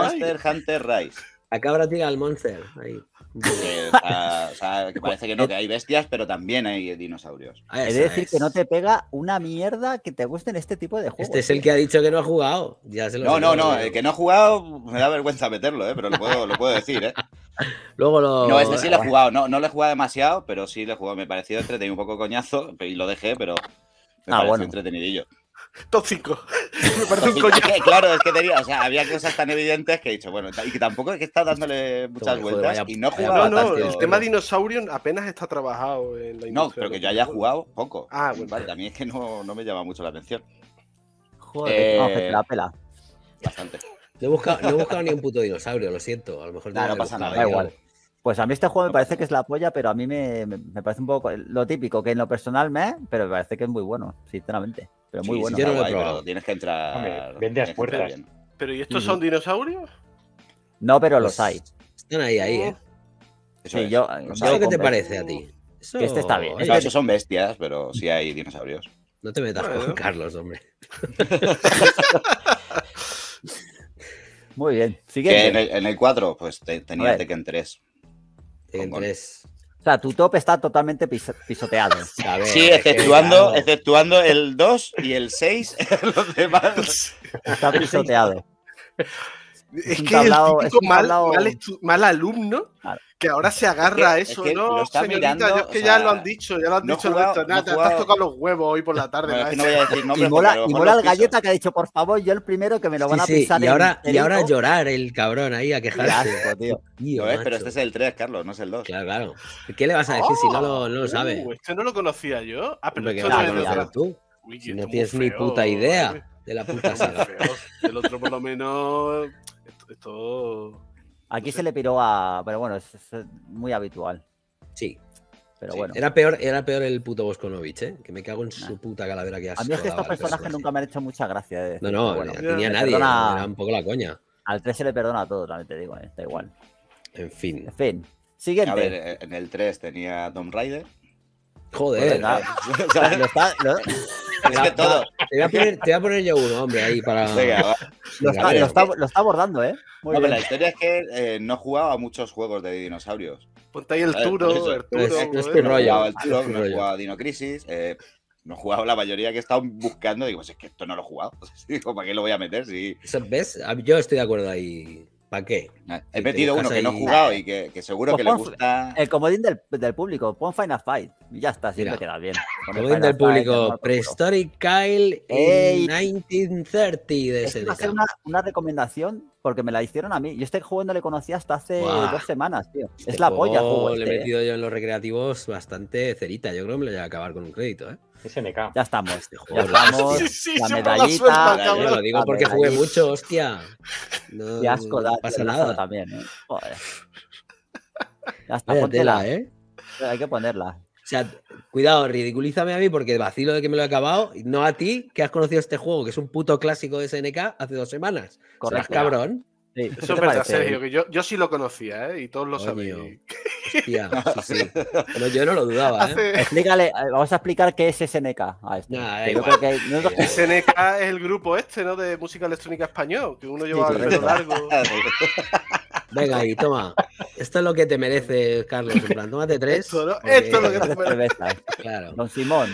Monster Hunter Rise. Acá ahora tira al Monster. Ahí. O sea, que parece que no, que hay bestias, pero también hay dinosaurios. Es decir, que no te pega una mierda que te gusten este tipo de juegos. Este es el que ha dicho que no ha jugado. No, el que no ha jugado me da vergüenza meterlo, pero lo puedo decir, ¿eh? Luego lo... No, este sí lo he jugado, no lo he jugado demasiado, pero sí lo he jugado. Me pareció entretenido, un poco coñazo, y lo dejé, pero me pareció entretenidillo. Tóxico. Me parece un coño. Claro, es que había cosas tan evidentes que he dicho, bueno, y que tampoco es que está dándole muchas vueltas. Joder, y no jugaba tanto. El tema dinosaurio apenas está trabajado en la industria. No, pero que yo haya jugado poco. Ah, bueno. Vale, también es que no me llama mucho la atención. Joder, que la pela. Bastante. No he buscado ni un puto dinosaurio, lo siento. A lo mejor no pasa nada. Da igual. Pues a mí este juego me parece que es la polla, pero a mí me parece un poco lo típico, que en lo personal pero me parece que es muy bueno, sinceramente. Pero muy bueno. Yo no lo he probado, tienes que entrar. Hombre, vendes puertas. ¿Pero y estos son dinosaurios? No, pero los hay. Están ahí, ¿eh? Sí, yo. ¿Qué te parece a ti? Que este está bien. Esos son bestias, pero sí hay dinosaurios. No te metas con Carlos, hombre. Muy bien. Siguiente. En el 4, pues tenía Tekken 3. O sea, tu top está totalmente pisoteado. Sí, exceptuando el 2 y el 6, los demás. Está pisoteado. Es que tablao, es un mal alumno que ahora se agarra a eso, ¿no? Lo señorita, mirando, es que ya lo han dicho, te has tocado los huevos hoy por la tarde. Bueno, es que no voy a decir nombres, y mola el galleta que ha dicho, por favor, yo el primero que me lo van a pisar. Y ahora llorar el cabrón ahí a quejarse. Asco, tío, pero este es el 3, Carlos, no es el 2. Claro. ¿Qué le vas a decir si no lo sabes? Este no lo conocía yo. Ah, pero esto no lo tienes ni puta idea de la puta saga. El otro por lo menos... Esto... Aquí se le piró a... Pero bueno, es muy habitual. Sí. Pero bueno. Era peor el puto Boskonovich, ¿eh? Que me cago en su puta calavera que has. A mí es que estos personajes nunca me han hecho mucha gracia. No, bueno, tenía nadie. Perdona... Era un poco la coña. Al 3 se le perdona a todo, también te digo. Da igual. En fin. Siguiente. A ver, en el 3 tenía Tomb Raider. Joder. Te voy a poner yo uno, hombre, ahí para... Venga, lo está abordando, ¿eh? Muy bien. La historia es que no jugaba a muchos juegos de dinosaurios. Ponte ahí el Turo, no jugaba a Dino Crisis, no jugaba la mayoría que estaban buscando. Digo, pues es que esto no lo he jugado. Digo, ¿para qué lo voy a meter? Sí. ¿Ves? Yo estoy de acuerdo ahí. ¿Para qué? He metido uno que no he jugado y que seguro pues que le gusta. El comodín del público, pon Final Fight. Ya está, siempre queda bien. El comodín del público, Prehistoric Kyle en 1930. Esta va a ser una recomendación porque me la hicieron a mí. Yo este juego no le conocía hasta hace 2 semanas, tío. Es la polla, juego. Le he metido yo en los recreativos bastante cerita. Yo creo que me lo voy a acabar con un crédito, ¿eh? SNK. Ya estamos. Este juego, la medallita. Lo digo porque jugué mucho, hostia. No, qué asco, no pasa nada. También, ¿eh? Joder. Ya está, póntela, ¿eh? Hay que ponerla. O sea, cuidado, ridiculízame a mí porque vacilo de que me lo he acabado. No a ti, que has conocido este juego, que es un puto clásico de SNK hace 2 semanas. Correcto. Serás cabrón. Sí. Eso es verdad, Sergio, que yo sí lo conocía, ¿eh? Y todos lo sabían. Hostia, sí. Pero yo no lo dudaba, ¿eh? Explícale, vamos a explicar qué es SNK. SNK es el grupo ¿no? De música electrónica español, que uno lleva el pelo largo. Venga ahí, toma. Esto es lo que te mereces, Carlos. En plan, tómate 3. Esto es lo que te mereces. Claro. Don Simón.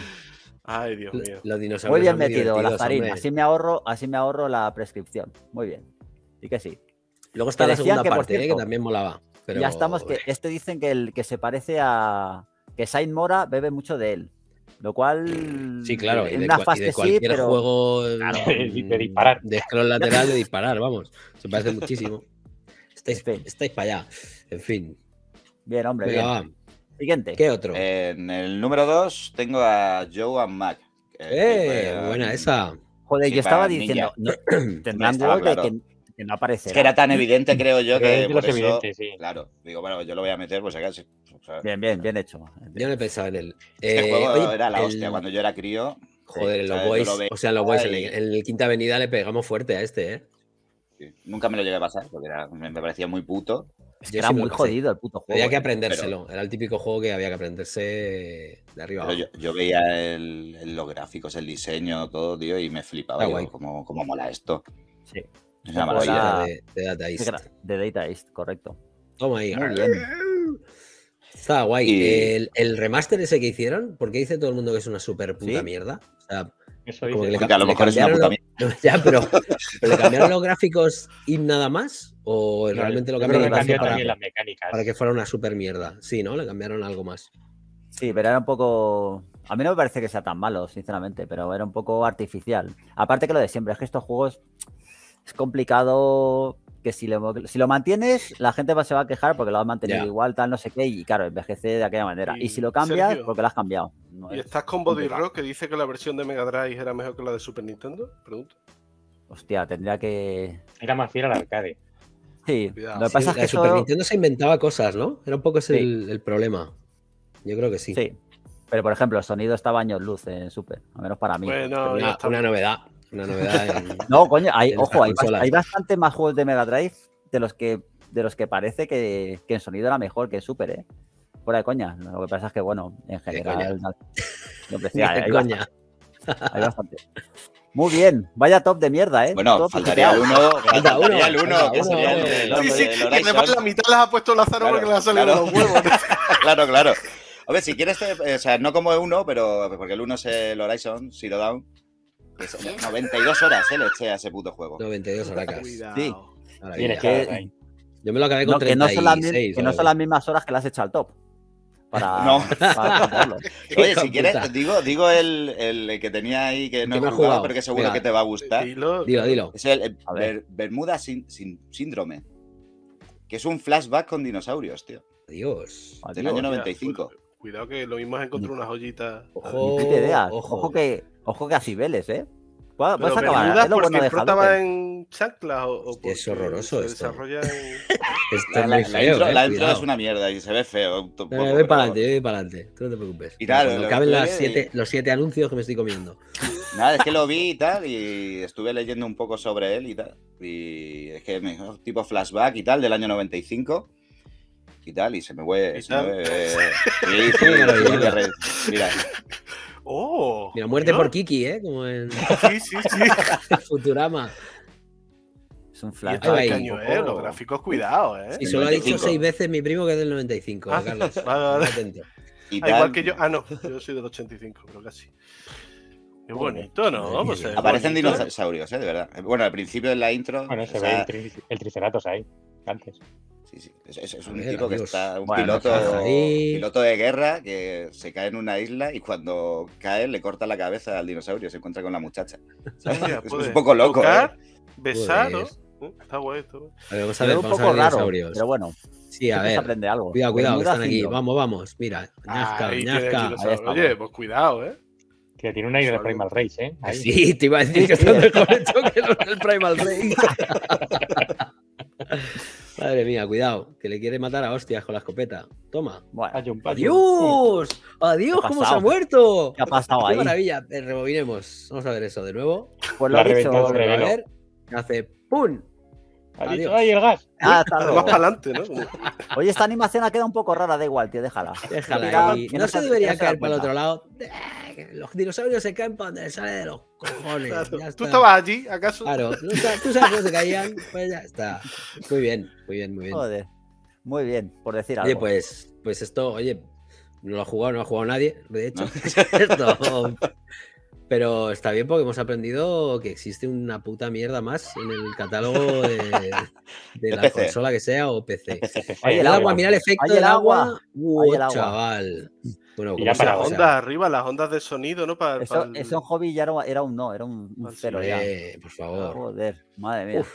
Ay, Dios mío. Los dinosaurios. Muy bien metido, Lazarín. Así me ahorro la prescripción. Muy bien. Y que sí. Luego está la segunda parte, que también molaba. Pero... Ya estamos, que este dicen que el que se parece a... Que Saint Mora bebe mucho de él. Lo cual... Sí, claro. Y de cualquier juego... Claro, de disparar. De scroll lateral de disparar, vamos. Se parece muchísimo. Estáis para allá. En fin. Bien, hombre. Venga, bien. Siguiente. ¿Qué otro? En el número 2 tengo a Joe and Mac. Buena esa. Joder, sí, yo estaba diciendo... No, tendrán juego que no aparece. Es que era tan evidente, creo yo, que por eso, evidente, sí. Claro, digo, bueno, yo lo voy a meter, pues acá sí. O sea, bien hecho. Yo no he pensado en él. Este juego era la hostia cuando yo era crío. Joder, los boys, en el Quinta Avenida le pegamos fuerte a este, ¿eh? Sí. Nunca me lo llegué a pasar, porque me parecía muy puto. Es que era muy jodido el puto juego. Había que aprendérselo. Era el típico juego que había que aprenderse de arriba abajo. Yo veía los gráficos, el diseño, todo, tío, y me flipaba. Digo, ¿cómo mola esto? Sí. Es una maravilla de Data East. De Data East, correcto. Toma ahí. Está guay. Y... El remaster ese que hicieron, ¿por qué dice todo el mundo que es una super puta mierda? O sea, eso dice. Como que a lo mejor es una puta mierda. Ya, pero ¿le cambiaron los gráficos y nada más? ¿O realmente lo cambiaron para que fuera una super mierda? Sí, ¿no? Le cambiaron algo más. Sí, pero era un poco... A mí no me parece que sea tan malo, sinceramente, pero era un poco artificial. Aparte que lo de siempre, es que estos juegos... Es complicado que si lo mantienes, la gente se va a quejar porque lo has mantenido igual, tal, no sé qué, y claro, envejece de aquella manera. Y si lo cambias, Sergio, porque lo has cambiado. No, ¿y estás con Body Rock que dice que la versión de Mega Drive era mejor que la de Super Nintendo? Pregunto. Hostia, tendría que... Era más fiel al arcade. Sí, cuidado. Lo que pasa es que la Super Nintendo se inventaba cosas, ¿no? Era un poco ese el problema. Yo creo que sí. Sí. Pero, por ejemplo, el sonido estaba años luz en Super, al menos para mí. Bueno, una novedad. Una novedad en, no, coño, hay bastante más juegos de Mega Drive de los que parece que en sonido era mejor que Super, ¿eh? Fuera de coña. Lo que pasa es que, bueno, en general... Hay bastante. Muy bien, vaya top de mierda, ¿eh? Bueno, top, faltaría el 1. Faltaría el 1, que sería el sí, sí, que además la mitad las ha puesto Lázaro porque le han salido los huevos. Claro, claro. A ver, si quieres, o sea, no como el 1, pero porque el 1 es el Horizon Zero Dawn. 92 horas, le eché a ese puto juego. 92 horas. Sí. Que, yo me lo acabé con 36. Que no son las mismas horas que le has hecho al top. Para oye, si quieres, digo el que tenía ahí que no he jugado, pero que seguro que te va a gustar. Dilo. Es el Bermuda Síndrome, que es un flashback con dinosaurios, tío. Dios. Del año 95. Cuidado que lo mismo has encontrado una joyita. Ojo que a Cibeles, ¿eh? Vas a acabar. ¿Es lo bueno de Halo? En chanclas o es horroroso esto. Desarrolla en... Esto es muy feo, la intro es una mierda y se ve feo. Voy para adelante, Tú no te preocupes. Y tal, no caben los 7 anuncios que me estoy comiendo. Nada, es que lo vi y tal, y estuve leyendo un poco sobre él y tal. Y es que me dijo tipo flashback y tal del año 95. Y tal, y se me fue. Mira. Oh, mira, muerte por Kiki, ¿eh? Como en... Sí. Futurama. Es un flash. Los gráficos, cuidado, ¿eh? Y solo ha dicho 6 veces mi primo que es del 95, Carlos. Vale. Igual que yo. Ah, no, yo soy del 85, creo que sí. Es bonito, ¿no? Pues aparecen dinosaurios, ¿eh? De verdad. Bueno, al principio de la intro... Bueno, se ve el Triceratops ahí, antes. Sí. Es un tipo que está, un piloto de guerra que se cae en una isla y cuando cae le corta la cabeza al dinosaurio y se encuentra con la muchacha. Es un poco loco. Tocar, besar, ¿no? Está guay esto. Vamos a ver, un poco raro, pero bueno. Sí, a ver. Aprende algo. Cuidado, que están aquí. Vamos. Mira, ñasca. Oye, pues cuidado, ¿eh? Que tiene un aire de Primal Rage, ¿eh? Ahí. Sí, te iba a decir que está mejor hecho que los del Primal Rage. Madre mía, cuidado, que le quiere matar a hostias con la escopeta. Toma. Bueno, ¡Adiós! ¿Cómo se ha muerto? ¿Qué ha pasado ahí? ¡Qué maravilla! Rebobinemos. Vamos a ver eso de nuevo. Pues lo ha dicho. A ver. Hace ¡pum! Adiós. ¡Ay, el gas! Más para adelante, ¿no? Oye, esta animación ha quedado un poco rara. Da igual, tío, déjala. Y no se debería caer para el otro lado. Los dinosaurios se caen para donde sale de los cojones. Claro. ¿Tú estabas allí, acaso? Claro, tú sabes cómo se caían, pues ya está. Muy bien. Joder, muy bien, por decir algo. Oye, pues esto, oye, no lo ha jugado nadie, de hecho. No. Pero está bien porque hemos aprendido que existe una puta mierda más en el catálogo de la PC. Consola que sea o PC. Mira el efecto del agua. Chaval. Bueno, y para las ondas arriba, las ondas de sonido, ¿no? Eso en hobby ya era un cero. Por favor. Joder, madre mía. Uf,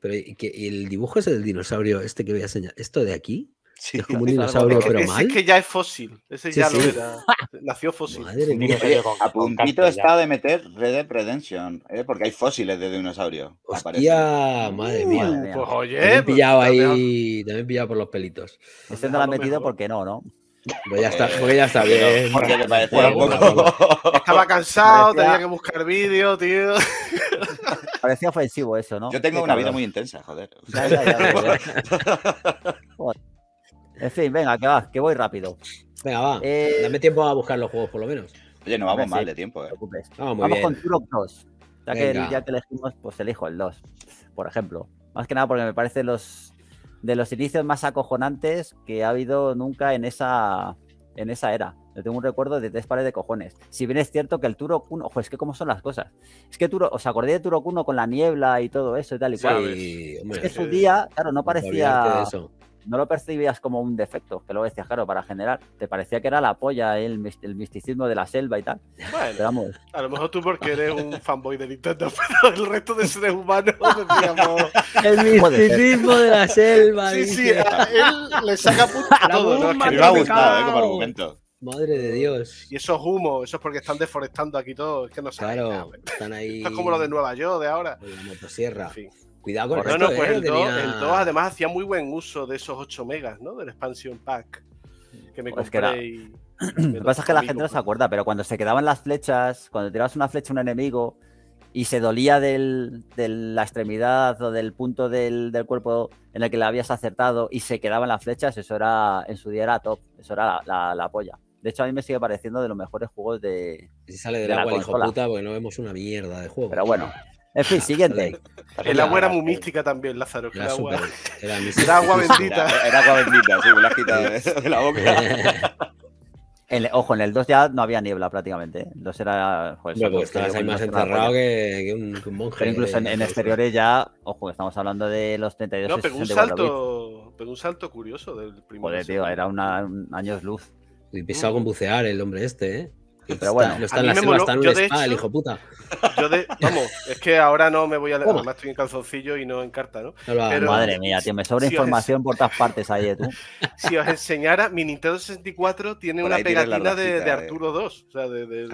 pero y el dibujo es el dinosaurio este que voy a enseñar. ¿Esto de aquí? Sí, es como un dinosaurio, pero mal. Ese que ya es fósil. Ese ya lo era. Nació fósil. Oye, a puntito está de meter Red Dead Redemption, porque hay fósiles de dinosaurio. Hostia, madre mía. Pues oye. También pillado por los pelitos. Este no lo ha metido porque no. Pues ya está, porque ya está bien. Porque le parecía un poco... Estaba cansado, tenía que buscar vídeo, tío. Parecía ofensivo eso, ¿no? Yo tengo una vida muy intensa, joder. Joder. En fin, venga, que voy rápido. Venga, va. Dame tiempo a buscar los juegos, por lo menos. Oye, no vamos mal de tiempo, ¿eh? Vamos con Turok 2. Ya que elegimos, pues elijo el 2, por ejemplo. Más que nada porque me parece de los inicios más acojonantes que ha habido nunca en esa era. Yo tengo un recuerdo de tres pares de cojones. Si bien es cierto que el Turok 1... Ojo, es que cómo son las cosas. Es que os acordé de Turok 1 con la niebla y todo eso y tal y cual. Sí, hombre, es que su día, claro, no parecía... No lo percibías como un defecto, que lo decías, claro, para generar. Te parecía que era la polla, el misticismo de la selva y tal. Bueno, pero vamos. A lo mejor tú porque eres un fanboy de Nintendo, pero el resto de seres humanos, digamos... El misticismo de la selva. Sí, a él le saca punta a todo. No, es que me ha gustado, como argumento. Madre de Dios. Y esos humos, eso es porque están deforestando aquí todo. Es que no saben nada. Están ahí... Esto es como lo de Nueva York de ahora. La motosierra. En fin. Cuidado con esto, pues el 2 además hacía muy buen uso de esos 8 megas, ¿no? Del expansion pack que me compré. Lo que pasa es que la gente no se acuerda, pero cuando se quedaban las flechas, cuando tirabas una flecha a un enemigo y se dolía de la extremidad o del punto del cuerpo en el que le habías acertado y se quedaban las flechas, eso era, en su día era top, eso era la polla. De hecho, a mí me sigue pareciendo de los mejores juegos de si sale del agua, hijo puta, porque no vemos una mierda de juego. Pero bueno, en fin, siguiente. El agua era muy mística también, Lázaro. Era agua bendita. Era agua bendita, sí, me la has quitado de la boca. Ojo, en el 2 ya no había niebla prácticamente. El 2 era... Joder, no, pues estabas ahí más encerrado que un monje. Pero incluso en exteriores ya... Ojo, estamos hablando de los 32... No, pegó un salto curioso del primer... Joder, tío, era un años luz. Y pesado con bucear el hombre este, ¿eh? Pero bueno, está en la selva, está en un spa, el hijo puta. Vamos, es que ahora no me voy a... Además estoy en calzoncillo y no en carta, ¿no? Pero, madre mía, tío, me sobra información por todas partes ahí, tú. Si os enseñara, mi Nintendo 64 tiene una pegatina de Arturo 2, o sea, de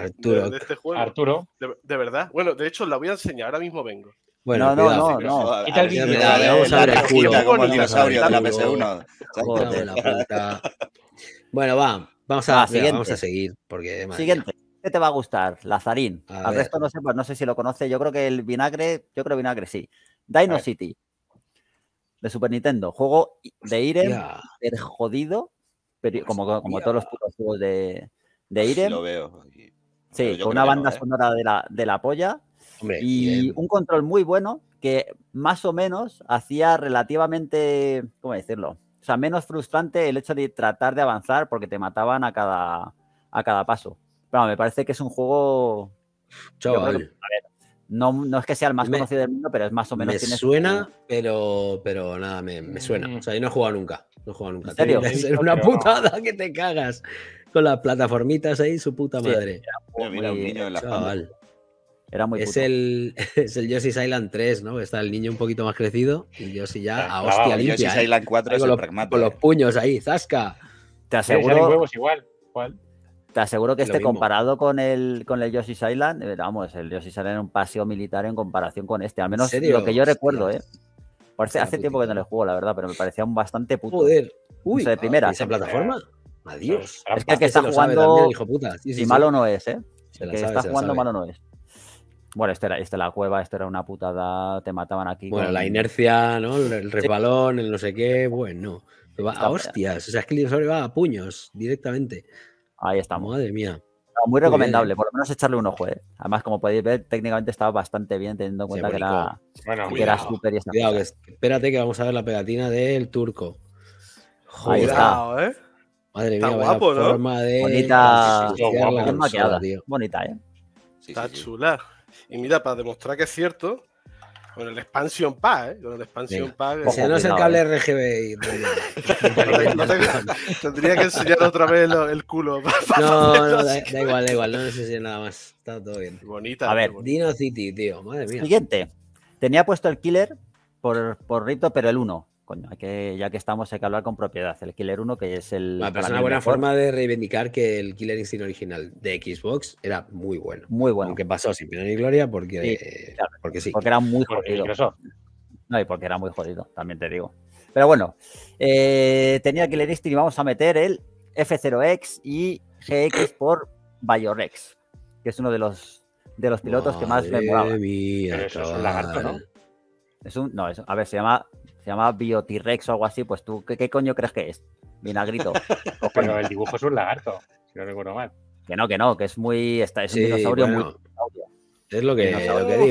este juego. Arturo. De verdad. Bueno, de hecho, la voy a enseñar, ahora mismo vengo. Bueno, no. Quita el vídeo. Vamos a ver el culo. Como el dinosaurio de la PS1. Joder, la puta. Bueno, va. Vamos a seguir. Porque, siguiente. ¿Qué te va a gustar? Lazarín. Al resto no sé, pues no sé si lo conoce. Yo creo que el vinagre, sí. Dino City. De Super Nintendo. Juego de Irem, el jodido, pero como todos los putos juegos de Irem. Sí, lo veo. Sí, con una banda sonora de la polla. Hombre, y un control muy bueno que más o menos hacía relativamente, ¿cómo decirlo? O sea, menos frustrante el hecho de tratar de avanzar porque te mataban a cada paso. Pero me parece que es un juego... Chaval. Que, a ver, no es que sea el más conocido del mundo, pero es más o menos... Me suena, pero nada, me suena. O sea, yo no he jugado nunca. ¿En serio? Es una putada que te cagas. Con las plataformitas ahí, su puta madre. Mira, un niño en la chaval. Era muy puto. Es el Yoshi's Island 3, ¿no? Está el niño un poquito más crecido y Yoshi ya a hostia limpia. Yoshi's Island 4 es el pragmático. Con los puños ahí, zasca. Te aseguro... Huevos igual. ¿Cuál? Te aseguro que comparado con el Yoshi's Island, vamos, el Yoshi's Island era un paseo militar en comparación con este. Al menos lo que yo recuerdo, ¿eh? Hace tiempo que no le juego, la verdad, pero me parecía un bastante puto. Joder. Uy, o sea, de primera. ¿Esa plataforma? Adiós. Es que el que está jugando... Y malo no es, ¿eh? El que está jugando malo no es. Bueno, este la cueva, esto era una putada, te mataban aquí. Bueno, la inercia, ¿no? El resbalón, el no sé qué, bueno. Va a hostias, o sea, es que el dinosaurio va a puños directamente. Ahí está. Madre mía. Muy recomendable, por lo menos echarle un ojo, ¿eh? Además, como podéis ver, técnicamente estaba bastante bien teniendo en cuenta que era súper y cuidado, espérate que vamos a ver la pegatina del turco. Joder. Ahí está. Madre mía, guapo, ¿no? Forma de... Bonita. Bien maquillada, tío. Bonita, ¿eh? Está chula. Y mira, para demostrar que es cierto, con el Expansion Pack, O sea, no es el cable RGB. Tendría que enseñar otra vez el culo. No, da igual. No necesito nada más. Está todo bien. Bonita. A ver, Dino City, tío. Madre mía. Siguiente. Tenía puesto el Killer por Rito, pero el 1. Coño, ya que estamos, hay que hablar con propiedad. El Killer 1, que es el... Pero es una buena forma de reivindicar que el Killer Instinct original de Xbox era muy bueno. Muy bueno. Aunque pasó sin pena ni gloria porque sí. Claro, porque era muy jodido. No, y porque era muy jodido, también te digo. Pero bueno, tenía el Killer Instinct y vamos a meter el F0X y GX por Biorex, que es uno de los pilotos que más me molaban. Pero eso es un lagarto, ¿no? A ver, se llama Biotirex o algo así, pues tú, ¿qué coño crees que es? Vinagrito. Pero el dibujo es un lagarto, si no recuerdo mal. Que no, que es muy... es un dinosaurio muy... Es lo que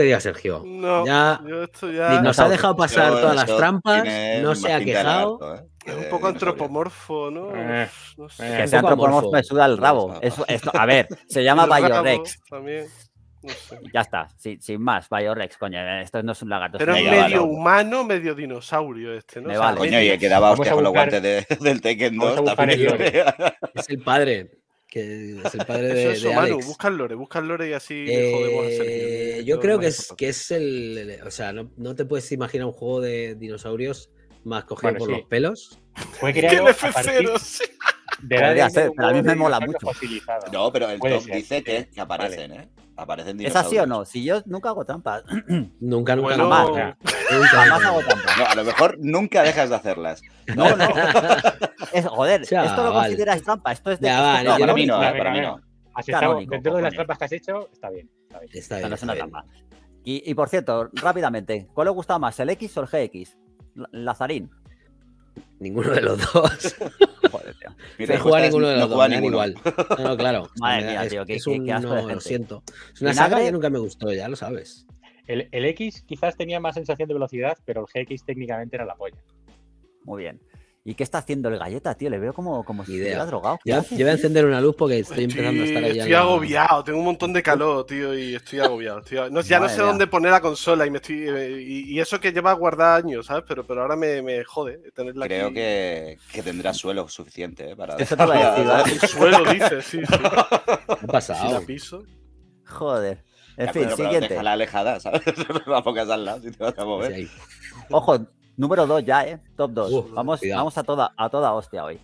diga Sergio. No, nos ha dejado pasar todas las trampas, no se ha quejado. Lagarto, ¿eh? Es un poco antropomorfo, ¿no? No sé. Que sea antropomorfo me suda el rabo. A ver, se llama Biorex. También. No sé. Ya está, sin más, Biorex, coño, esto no es un lagarto. Pero es medio humano, medio dinosaurio este, ¿no? Vale. Coño, y quedaba hostia con los guantes del Tekken 2. Es el padre. Es el padre de... Eso, Manu, busca el lore y así jodemos a Sergio. Yo creo que es el... O sea, no te puedes imaginar un juego de dinosaurios más cogido por los pelos. Fue creado a partir de la... Pero a mí me mola mucho. No, pero el top dice que aparecen, ¿eh? Aparecen dinosaurios. ¿Es así o no? Si yo nunca hago trampas. nunca. Bueno, jamás hago trampas. No, a lo mejor nunca dejas de hacerlas. No. Es, joder, ya, esto lo consideras trampa. Esto es de... Ya, no, para mí no. Así está, dentro de las trampas que has hecho, está bien. Está bien. No es una trampa. Y por cierto, rápidamente, ¿cuál os gusta más, el X o el GX? Lazarín. Ninguno de los dos. Joder, tío. Mira, no juega ninguno de los dos, igual. No, claro. Madre mía, tío, qué asco de gente. Lo siento. Es una saga que nunca me gustó, ya lo sabes. El X quizás tenía más sensación de velocidad, pero el GX técnicamente era la polla. Muy bien. ¿Y qué está haciendo el Galleta, tío? Le veo como si hubiera drogado. Yo voy a encender una luz porque estoy empezando a estar ahí. Estoy agobiado, tengo un montón de calor, tío, y estoy agobiado. No, ya no sé dónde poner la consola y eso que lleva guardada años, ¿sabes? Pero ahora me jode tenerla aquí. Creo que tendrá suelo suficiente, ¿eh? Para... Eso te lo he dicho. Suelo, dices, sí. ¿Qué ha pasado? Si la piso. Joder. En fin, siguiente. Déjala alejada, ¿sabes? No la pongas al lado si te vas a mover. Ojo. Número 2 ya, ¿eh? Top 2. Vamos a toda hostia hoy.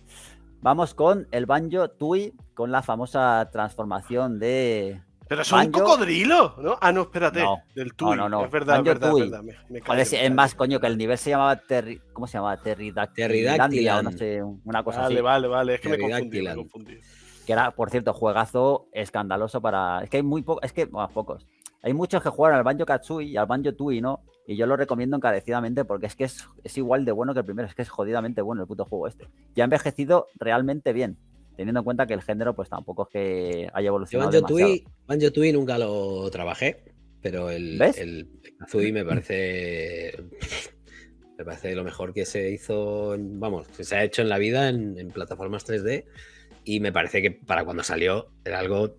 Vamos con el Banjo Tooie, con la famosa transformación de... Pero son un cocodrilo, ¿no? Ah, no, espérate. No. Del Tooie. No. Es verdad, Banjo Tooie. Es más, coño, que el nivel se llamaba... ¿Cómo se llamaba? Pteridactylan. No sé, una cosa así. Vale. Es que me confundí. Que era, por cierto, juegazo escandaloso para... Es que hay muy pocos... Es que, bueno, pocos. Hay muchos que jugaron al Banjo Kazooie y al Banjo Tooie, ¿no? Y yo lo recomiendo encarecidamente porque es que es igual de bueno que el primero. Es que es jodidamente bueno el puto juego este. Ya ha envejecido realmente bien, teniendo en cuenta que el género pues tampoco es que haya evolucionado demasiado. Banjo Tooie nunca lo trabajé, pero el Kazooie me parece lo mejor que se hizo, que se ha hecho en la vida en plataformas 3D, y me parece que para cuando salió era algo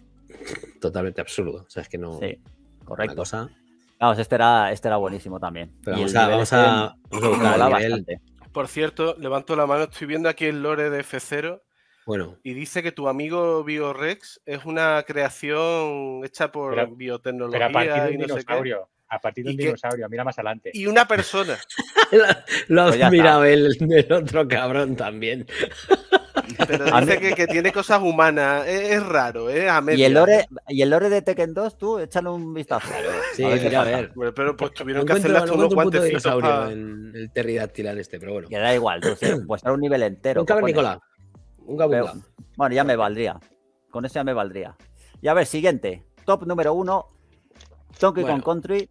totalmente absurdo. O sea, es que no... Sí, correcto. Una cosa... Vamos, este era buenísimo también. Pero vamos a buscar el nivel. Por cierto, levanto la mano, estoy viendo aquí el lore de F0. Bueno. Y dice que tu amigo Biorex es una creación hecha por biotecnología. Pero a partir de un dinosaurio. A partir de un dinosaurio, mira más adelante. Y una persona. Lo has mirado el otro cabrón también. Pero dice que tiene cosas humanas. Es raro, ¿eh? ¿Y el lore de Tekken 2, tú, échale un vistazo. Sí, a ver. Bueno, pero pues tuvieron que hacerle hasta unos guantecitos en el pteridactylan este, pero bueno. Que da igual, pues era un nivel entero. Un cavernícola. Un cavernícola. Bueno, ya me valdría. Con eso ya me valdría. Y a ver, siguiente. Top número 1. Donkey Kong Country.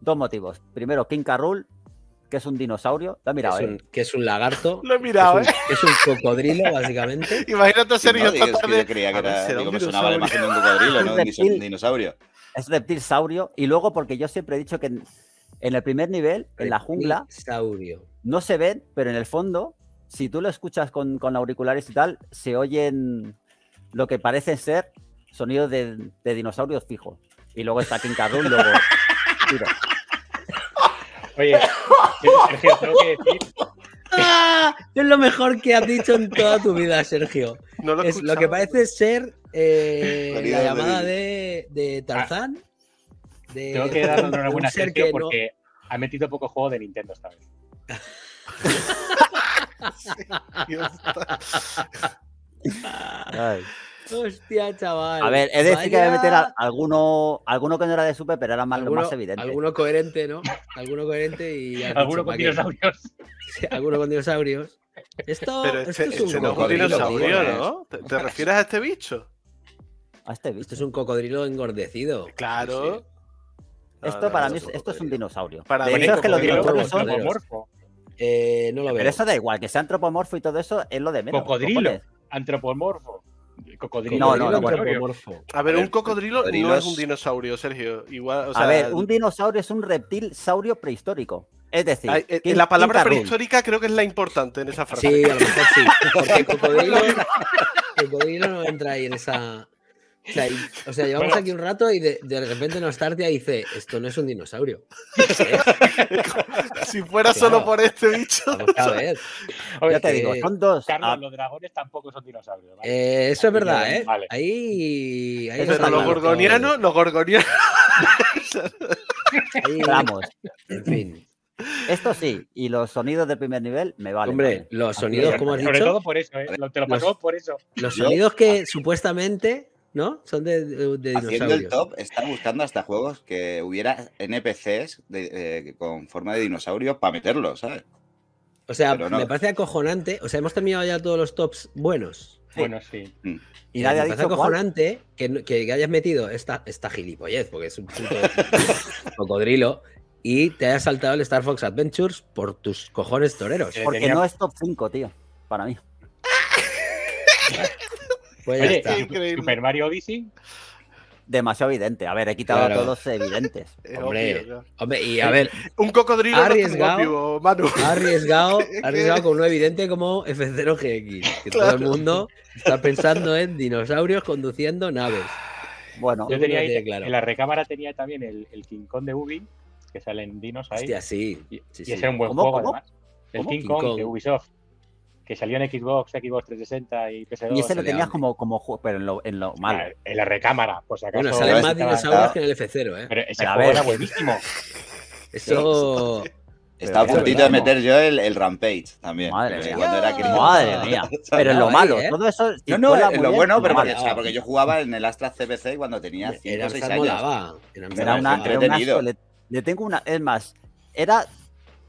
Dos motivos. Primero, King K. Rool, que es un dinosaurio. Lo he mirado, que es un lagarto. Lo he mirado, es un cocodrilo, básicamente. Imagínate ser yo creía que me sonaba la imagen de un cocodrilo, ¿no? Un dinosaurio. Es reptilsaurio. Y luego, porque yo siempre he dicho que en el primer nivel, en la jungla, no se ven, pero en el fondo, si tú lo escuchas con auriculares y tal, se oyen lo que parecen ser sonidos de dinosaurios fijos. Y luego está King K. Rool, luego... Oye, Sergio, tengo que decir... es lo mejor que has dicho en toda tu vida, Sergio. No lo es lo que parece ser la llamada de Tarzán. Tengo que dar enhorabuena a Sergio porque no... ha metido poco juego de Nintendo esta vez. Ay. Hostia, chaval. A ver, es decir, que voy a meter alguno que no era de Super, pero era más evidente. Alguno coherente, ¿no? Alguno coherente y... Alguno con dinosaurios. Sí, alguno con dinosaurios. Esto es un dinosaurio, ¿no? ¿Te refieres a este bicho? A este bicho. Esto es un cocodrilo engordecido. Claro. Sí. Esto es un dinosaurio. De hecho, es que los dinosaurios son... no lo veo. Pero eso da igual, que sea antropomorfo y todo eso es lo de menos. Cocodrilo, antropomorfo. Cocodrilo. No, bueno. A ver, un cocodrilo no es un dinosaurio, Sergio. Igual, o sea... A ver, un dinosaurio es un reptilsaurio prehistórico. Es decir, la palabra prehistórica creo que es la importante en esa frase. Sí, a lo mejor sí. Porque cocodrilo no entra ahí en esa... O sea, llevamos aquí un rato y de repente Nostartia dice, esto no es un dinosaurio. Si fuera solo por este bicho. A ver. Ya te digo, son dos. Carlos, los dragones tampoco son dinosaurios. ¿Vale? Eso es verdad, ¿eh? Vale. Ahí pero está los gorgonianos. Ahí vamos. En fin. Esto sí, y los sonidos del primer nivel me valen. Hombre, los sonidos, como has dicho. Sobre todo por eso, ¿eh? Te lo pasamos por eso. Los sonidos que supuestamente... ¿no? Son de dinosaurios. Haciendo el top, están buscando hasta juegos que hubiera NPCs con forma de dinosaurio para meterlos, ¿sabes? O sea, no. Me parece acojonante. O sea, hemos terminado ya todos los tops buenos. Bueno, sí. Y nadie ha dicho acojonante que hayas metido esta gilipollez, porque es un puto cocodrilo, y te hayas saltado el Star Fox Adventures por tus cojones toreros. Porque no es top 5, tío, para mí. Pues oye, ya está. Super Mario Odyssey. Demasiado evidente. A ver, he quitado a todos evidentes. Hombre, y a ver. Un cocodrilo arriesgado, Manu. Arriesgado con uno evidente como F0GX. Que todo el mundo está pensando en dinosaurios conduciendo naves. Bueno, yo tenía ahí, en la recámara tenía también el King Kong de Ubi, que salen dinos ahí. Hostia, sí. Y ese era un buen juego, además. El King Kong de Ubisoft, que salió en Xbox, Xbox 360 y PS2. Y ese lo tenías como juego, pero en lo malo. En la recámara, pues acaso. Bueno, salen más dinosaurios que en el F0, ¿eh? Pero ese juego era buenísimo. Eso... Estaba a puntito de meter yo el Rampage también. Madre mía. Madre mía. Pero en lo malo, todo eso... No, en lo bueno, pero porque yo jugaba en el Astra CPC cuando tenía 5 o 6 años. Era un entretenido. Le tengo una... Es más, era...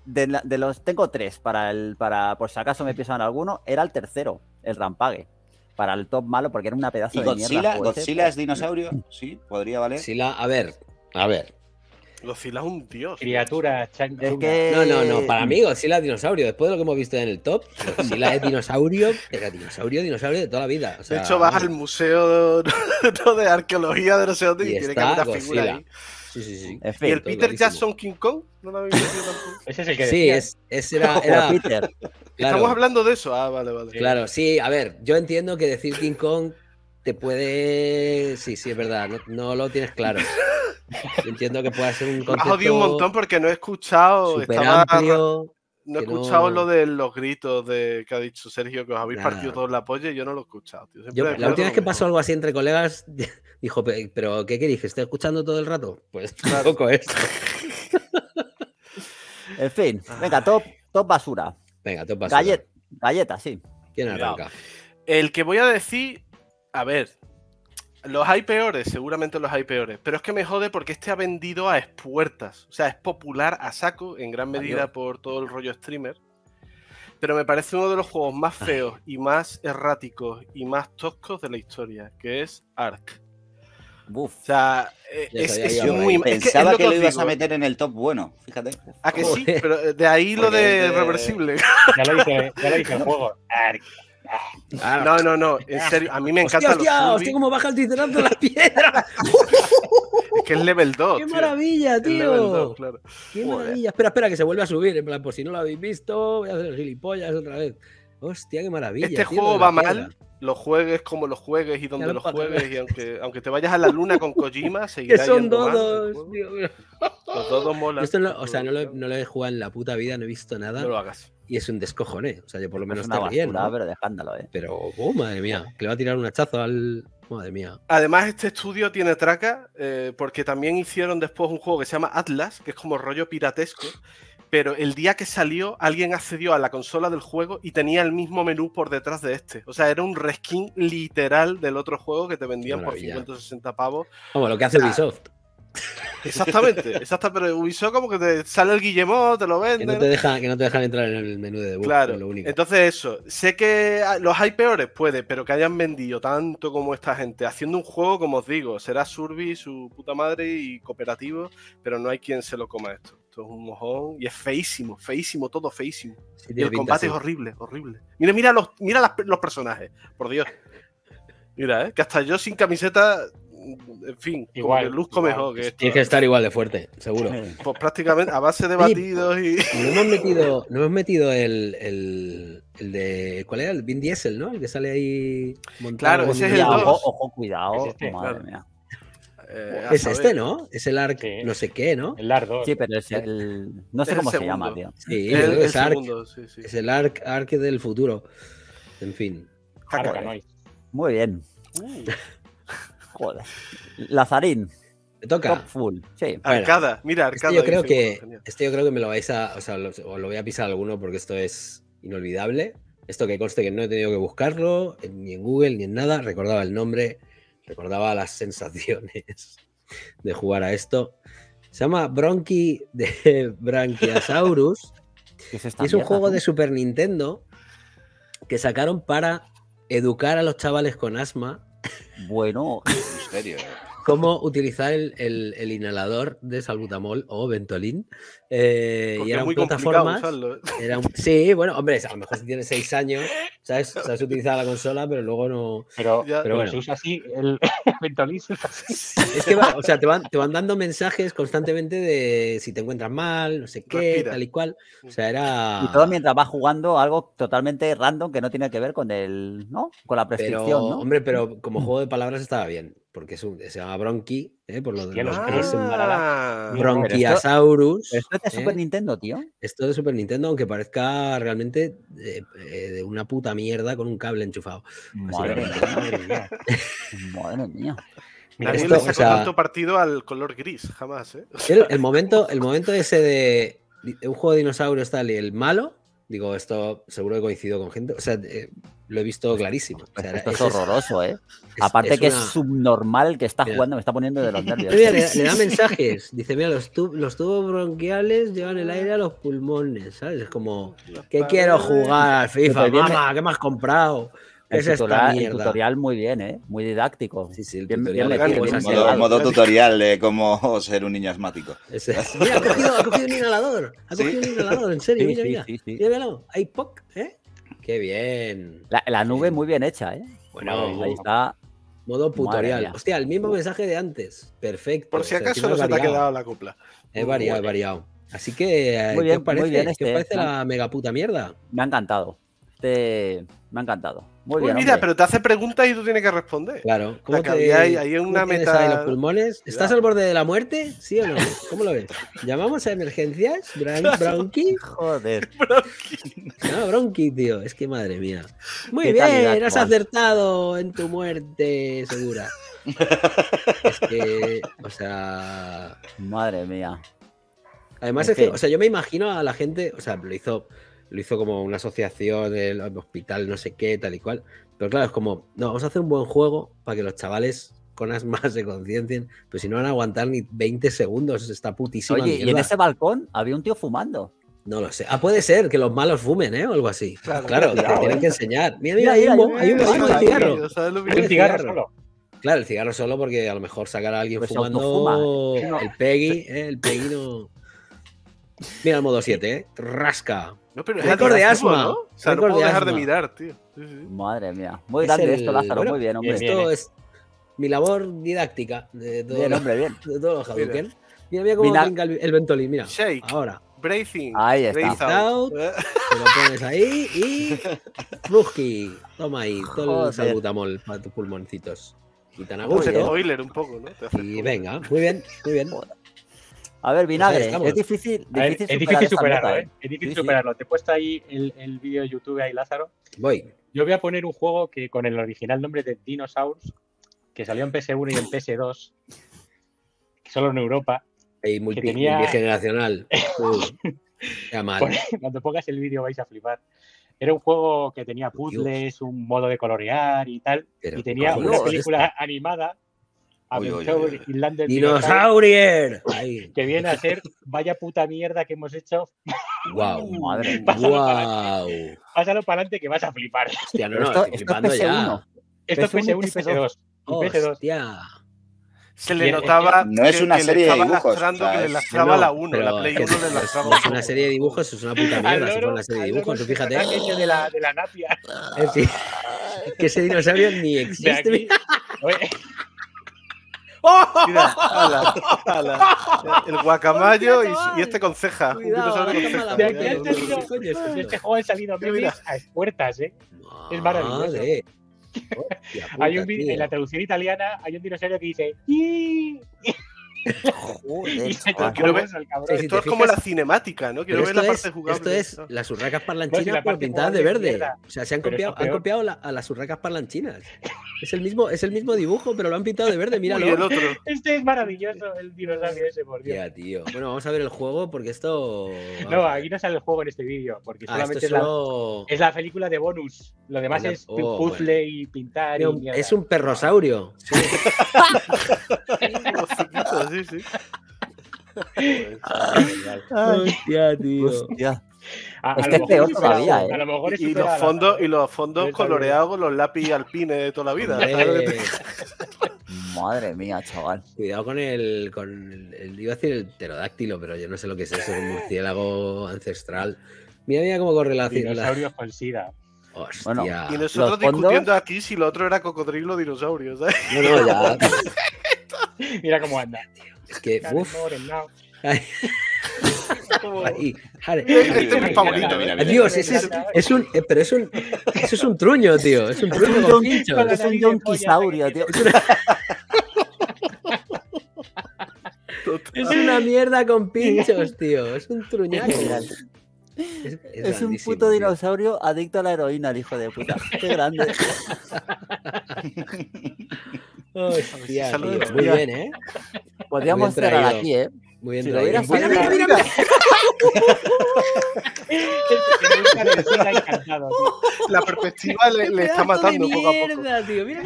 De los tengo tres para por si acaso me pisan alguno, era el tercero, el Rampage, para el top malo, porque era una pedazo de mierda. ¿Godzilla es dinosaurio? Sí, podría valer. Godzilla, a ver. Godzilla es un dios. Criatura, es que... No, para mí Godzilla es dinosaurio. Después de lo que hemos visto en el top, Godzilla es dinosaurio, era dinosaurio de toda la vida. O sea, de hecho, vas al museo de arqueología de no sé dónde y tiene que haber una figura ahí. Sí. Efecto, ¿y el Peter Jackson King Kong? No lo había visto tampoco. Ese es el que decía. Sí, ese era Peter. Claro. Estamos hablando de eso. Ah, vale. Claro, sí, a ver, yo entiendo que decir King Kong te puede... Sí, es verdad, no lo tienes claro. Yo entiendo que pueda ser un concepto... Me has jodido un montón porque no he escuchado... Amplio, no he escuchado lo de los gritos que ha dicho Sergio, que os habéis partido todos la polla y yo no lo he escuchado. Tío. La última vez que pasó algo así entre colegas... Dijo, ¿pero qué queréis? ¿Que esté escuchando todo el rato? Pues tampoco es. En fin, venga, top basura. Venga, top basura. Galleta, sí. ¿Quién arranca? El que voy a decir, a ver, los hay peores, seguramente los hay peores, pero es que me jode porque este ha vendido a expuertas. O sea, es popular a saco, en gran medida por todo el rollo streamer. Pero me parece uno de los juegos más feos y más erráticos y más toscos de la historia, que es Ark. Uf, o sea, es muy... Pensaba que lo ibas a meter en el top bueno, fíjate. ¿A que sí? Pero de ahí lo de reversible. Ya lo hice el juego. No, en serio, a mí me encanta. Hostia, cómo baja el titerán de la piedra. Es que es level 2. ¡Qué maravilla, tío! Level 2, claro. ¡Qué maravilla! Espera, que se vuelve a subir. En plan, por si no lo habéis visto, voy a hacer el gilipollas otra vez. Hostia, qué maravilla. Este juego va mal. Lo juegues como lo juegues y donde lo juegues, y aunque te vayas a la luna con Kojima, seguirás. Que son dodos, tío. Los dodos molan. O sea, no lo he jugado en la puta vida, no he visto nada. No lo hagas. Y es un descojone. O sea, yo por lo menos está bien, ¿no? Pero dejándolo, ¿eh? Pero, oh, madre mía, que le va a tirar un hachazo al... Madre mía. Además, este estudio tiene traca, porque también hicieron después un juego que se llama Atlas, que es como rollo piratesco, pero el día que salió, alguien accedió a la consola del juego y tenía el mismo menú por detrás de este. O sea, era un reskin literal del otro juego que te vendían por 50 o 60 pavos. Como lo que hace Ubisoft. Exactamente, pero Ubisoft como que te sale el Guillemot, te lo venden. Que no te dejan entrar en el menú de debug. Claro, lo único. Entonces eso, sé que los hay peores, puede, pero que hayan vendido tanto como esta gente, haciendo un juego, como os digo, será Survey, su puta madre y cooperativo, pero no hay quien se lo coma esto. Esto es un mojón y es feísimo, todo feísimo. Sí, y el combate es horrible. Mira los personajes, por Dios. Mira, que hasta yo sin camiseta... En fin, igual, como que luzco mejor que esto. Tienes que estar igual de fuerte, seguro. Pues prácticamente a base de batidos y... No hemos metido el de... ¿Cuál era? El Vin Diesel, ¿no? El que sale ahí montado. Claro, ese es el 2. Ojo, cuidado. Es este, madre mía. Es este, ¿no? Es el Ark no sé qué, ¿no? El Ark 2. Sí, pero es el... No sé cómo se llama, tío. Sí, es Ark. Sí. Es el Ark del futuro. En fin. Arcanoid. Muy bien. Joder. Lazarín. Me toca. Top full. Sí. Arcada. Mira, Arcada. Yo creo que me lo vais a... O sea, lo voy a pisar alguno porque esto es inolvidable. Esto que conste que no he tenido que buscarlo, ni en Google, ni en nada. Recordaba el nombre. recordaba las sensaciones de jugar a esto. Se llama Bronchi de Branquiasaurus. Y es un juego de Super Nintendo que sacaron para educar a los chavales con asma. Bueno, en serio. Cómo utilizar el inhalador de salbutamol o Ventolin. Y eran muy plataformas. Eran, sí, bueno, hombre, a lo mejor si tienes 6 años, ¿sabes? Sabes utilizar la consola, pero luego no. Pero bueno, se usa así, el Ventolin se usa así. Es que va, o sea, te van dando mensajes constantemente de si te encuentras mal, no sé qué, respira, tal y cual. O sea, era. Y todo mientras vas jugando algo totalmente random que no tiene que ver con el, ¿no? Con la prescripción, pero, ¿no? Hombre, pero como juego de palabras estaba bien. Porque es se llama Bronchi, por lo de los Bronquiasaurus. Pero esto es de Super Nintendo, tío. Esto es de Super Nintendo, aunque parezca realmente de una puta mierda con un cable enchufado. Madre mía. Mira, esto, o sea, tanto partido al color gris, jamás, ¿eh? El momento ese de un juego de dinosaurios tal y el malo, digo, esto seguro que coincido con gente, o sea, lo he visto clarísimo. O sea, esto es horroroso, ¿eh? Aparte es que es subnormal que está jugando, me está poniendo de los nervios. Mira, le da mensajes, dice, mira, los tubos bronquiales llevan el aire a los pulmones, ¿sabes? Es como, ¿qué quiero jugar al FIFA? Mamá, ¿qué me has comprado? El tutorial muy bien, ¿eh? Muy didáctico. Sí, sí, el modo tutorial de cómo ser un niño asmático. Mira, ha cogido un inhalador. Ha cogido un inhalador, en serio. Mira. Hay POC, ¿eh? Qué bien. La nube muy bien hecha, ¿eh? Bueno, ahí está. Modo tutorial. Hostia, el mismo mensaje de antes. Perfecto. Por si acaso no se te ha quedado la copla. Es variado, es variado. Así que, ¿qué os parece? ¿Qué os parece la mega puta mierda? Me ha encantado. Me ha encantado. Muy bien, mira, hombre. Pero te hace preguntas y tú tienes que responder. Claro. ¿Cómo hay una meta? Ahí los pulmones. ¿Estás al borde de la muerte? ¿Sí o no? ¿Cómo lo ves? ¿Llamamos a emergencias? ¿Bronchi? Joder. Bronchi. No, Bronchi, tío. Es que madre mía. Muy bien, calidad, has acertado en tu muerte segura. Es que, o sea... Madre mía. Además es que, o sea, yo me imagino a la gente, o sea, lo hizo como una asociación, el hospital, no sé qué, tal y cual. Pero claro, es como, no, vamos a hacer un buen juego para que los chavales con asma se conciencien, pero si no van a aguantar ni 20 segundos esta putísima mierda. Y en ese balcón había un tío fumando. No lo sé. Ah, puede ser que los malos fumen, ¿eh? O algo así. Claro, te tienen que enseñar. Mira, hay un humo de cigarro. Hay un cigarro solo. Claro, el cigarro solo porque a lo mejor sacar a alguien fumando el Peggy, el Peggy no... Mira el modo 7, ¿eh? Rasca. No, pero récord de asma, ¿no? O sea, no puedo dejar de mirar, tío. Sí. Madre mía. Muy grande esto, Lázaro. Bueno, muy bien, hombre. Esto es mi labor didáctica de todo. Bien, hombre, bien. De todos los Hadouken. Mira cómo brinca el Ventolin, mira. Shake. Ahora. Breathing. Ahí está. Breath out. Te lo pones ahí y... Fruski. Toma ahí. Todo el salbutamol para tus pulmoncitos. Y tan agudo. Un poco, ¿no? Y venga. Muy bien, muy bien. A ver, Vinagre, pues es difícil superarlo. Te he puesto ahí el vídeo de YouTube ahí, Lázaro. Voy. Yo voy a poner un juego que con el original nombre de Dinosaurs, que salió en PS1 y en PS2, que solo en Europa. Y multigeneracional. Cuando pongas el vídeo vais a flipar. Era un juego que tenía puzzles, un modo de colorear y tal, y tenía una película animada. ¡Dinosaurier! Que viene a ser vaya puta mierda que hemos hecho. ¡Guau! Madre. Pásalo para adelante que vas a flipar. Hostia, no, estoy flipando ya. Esto es PS1 y PS2. Hostia. Se le notaba. No es una serie de dibujos. Que le lastraba la 1, la Play 1 le lastraba. No es una serie de dibujos, es una puta mierda. Es una serie de dibujos, fíjate. De la napia. Que ese dinosaurio ni existe. Mira, ala. El guacamayo y este con ceja. De este juego han salido memes a expuertas, ¿eh? Es maravilloso. Hay en la traducción italiana hay un dinosaurio que dice joder, esto es como la cinemática, ¿no? Quiero ver la parte jugable. Esto es las urracas parlanchinas pintadas de verde. O sea, han copiado a las urracas parlanchinas. Es el mismo dibujo, pero lo han pintado de verde, míralo. Uy, el otro. Este es maravilloso, el dinosaurio ese, por Dios. Ya, tío. Bueno, vamos a ver el juego, porque esto... No, aquí no sale el juego en este vídeo, porque solamente es la película de bonus. Lo demás es puzzle y pintar. No, y es un perrosaurio. Sí. Sí. Hostia, tío. Hostia. Este es peor todavía, ¿eh? Y los fondos coloreados con los lápiz alpines de toda la vida. Madre mía, chaval. Cuidado con el iba a decir el pterodáctilo, pero yo no sé lo que es eso, un murciélago ancestral. Mira cómo correlaciona. Dinosaurios con SIDA. Hostia. Bueno, y nosotros discutiendo aquí si lo otro era cocodrilo o dinosaurio, ¿sabes? No, ya. Mira cómo anda, tío. Es que, uff. Este es mi favorito. Adiós, pero eso es un truño, tío. Es un truño con pinchos. Es un donkisaurio, tío. Es una mierda con pinchos, tío. Es un truñaco. Es un puto dinosaurio adicto a la heroína, el hijo de puta. Qué grande. Hostia, tío. Muy bien, ¿eh? Podríamos cerrar aquí, ¿eh? Muy bien, si mira, mira. La perspectiva le está matando de poco mierda, a poco. Tío. Mira.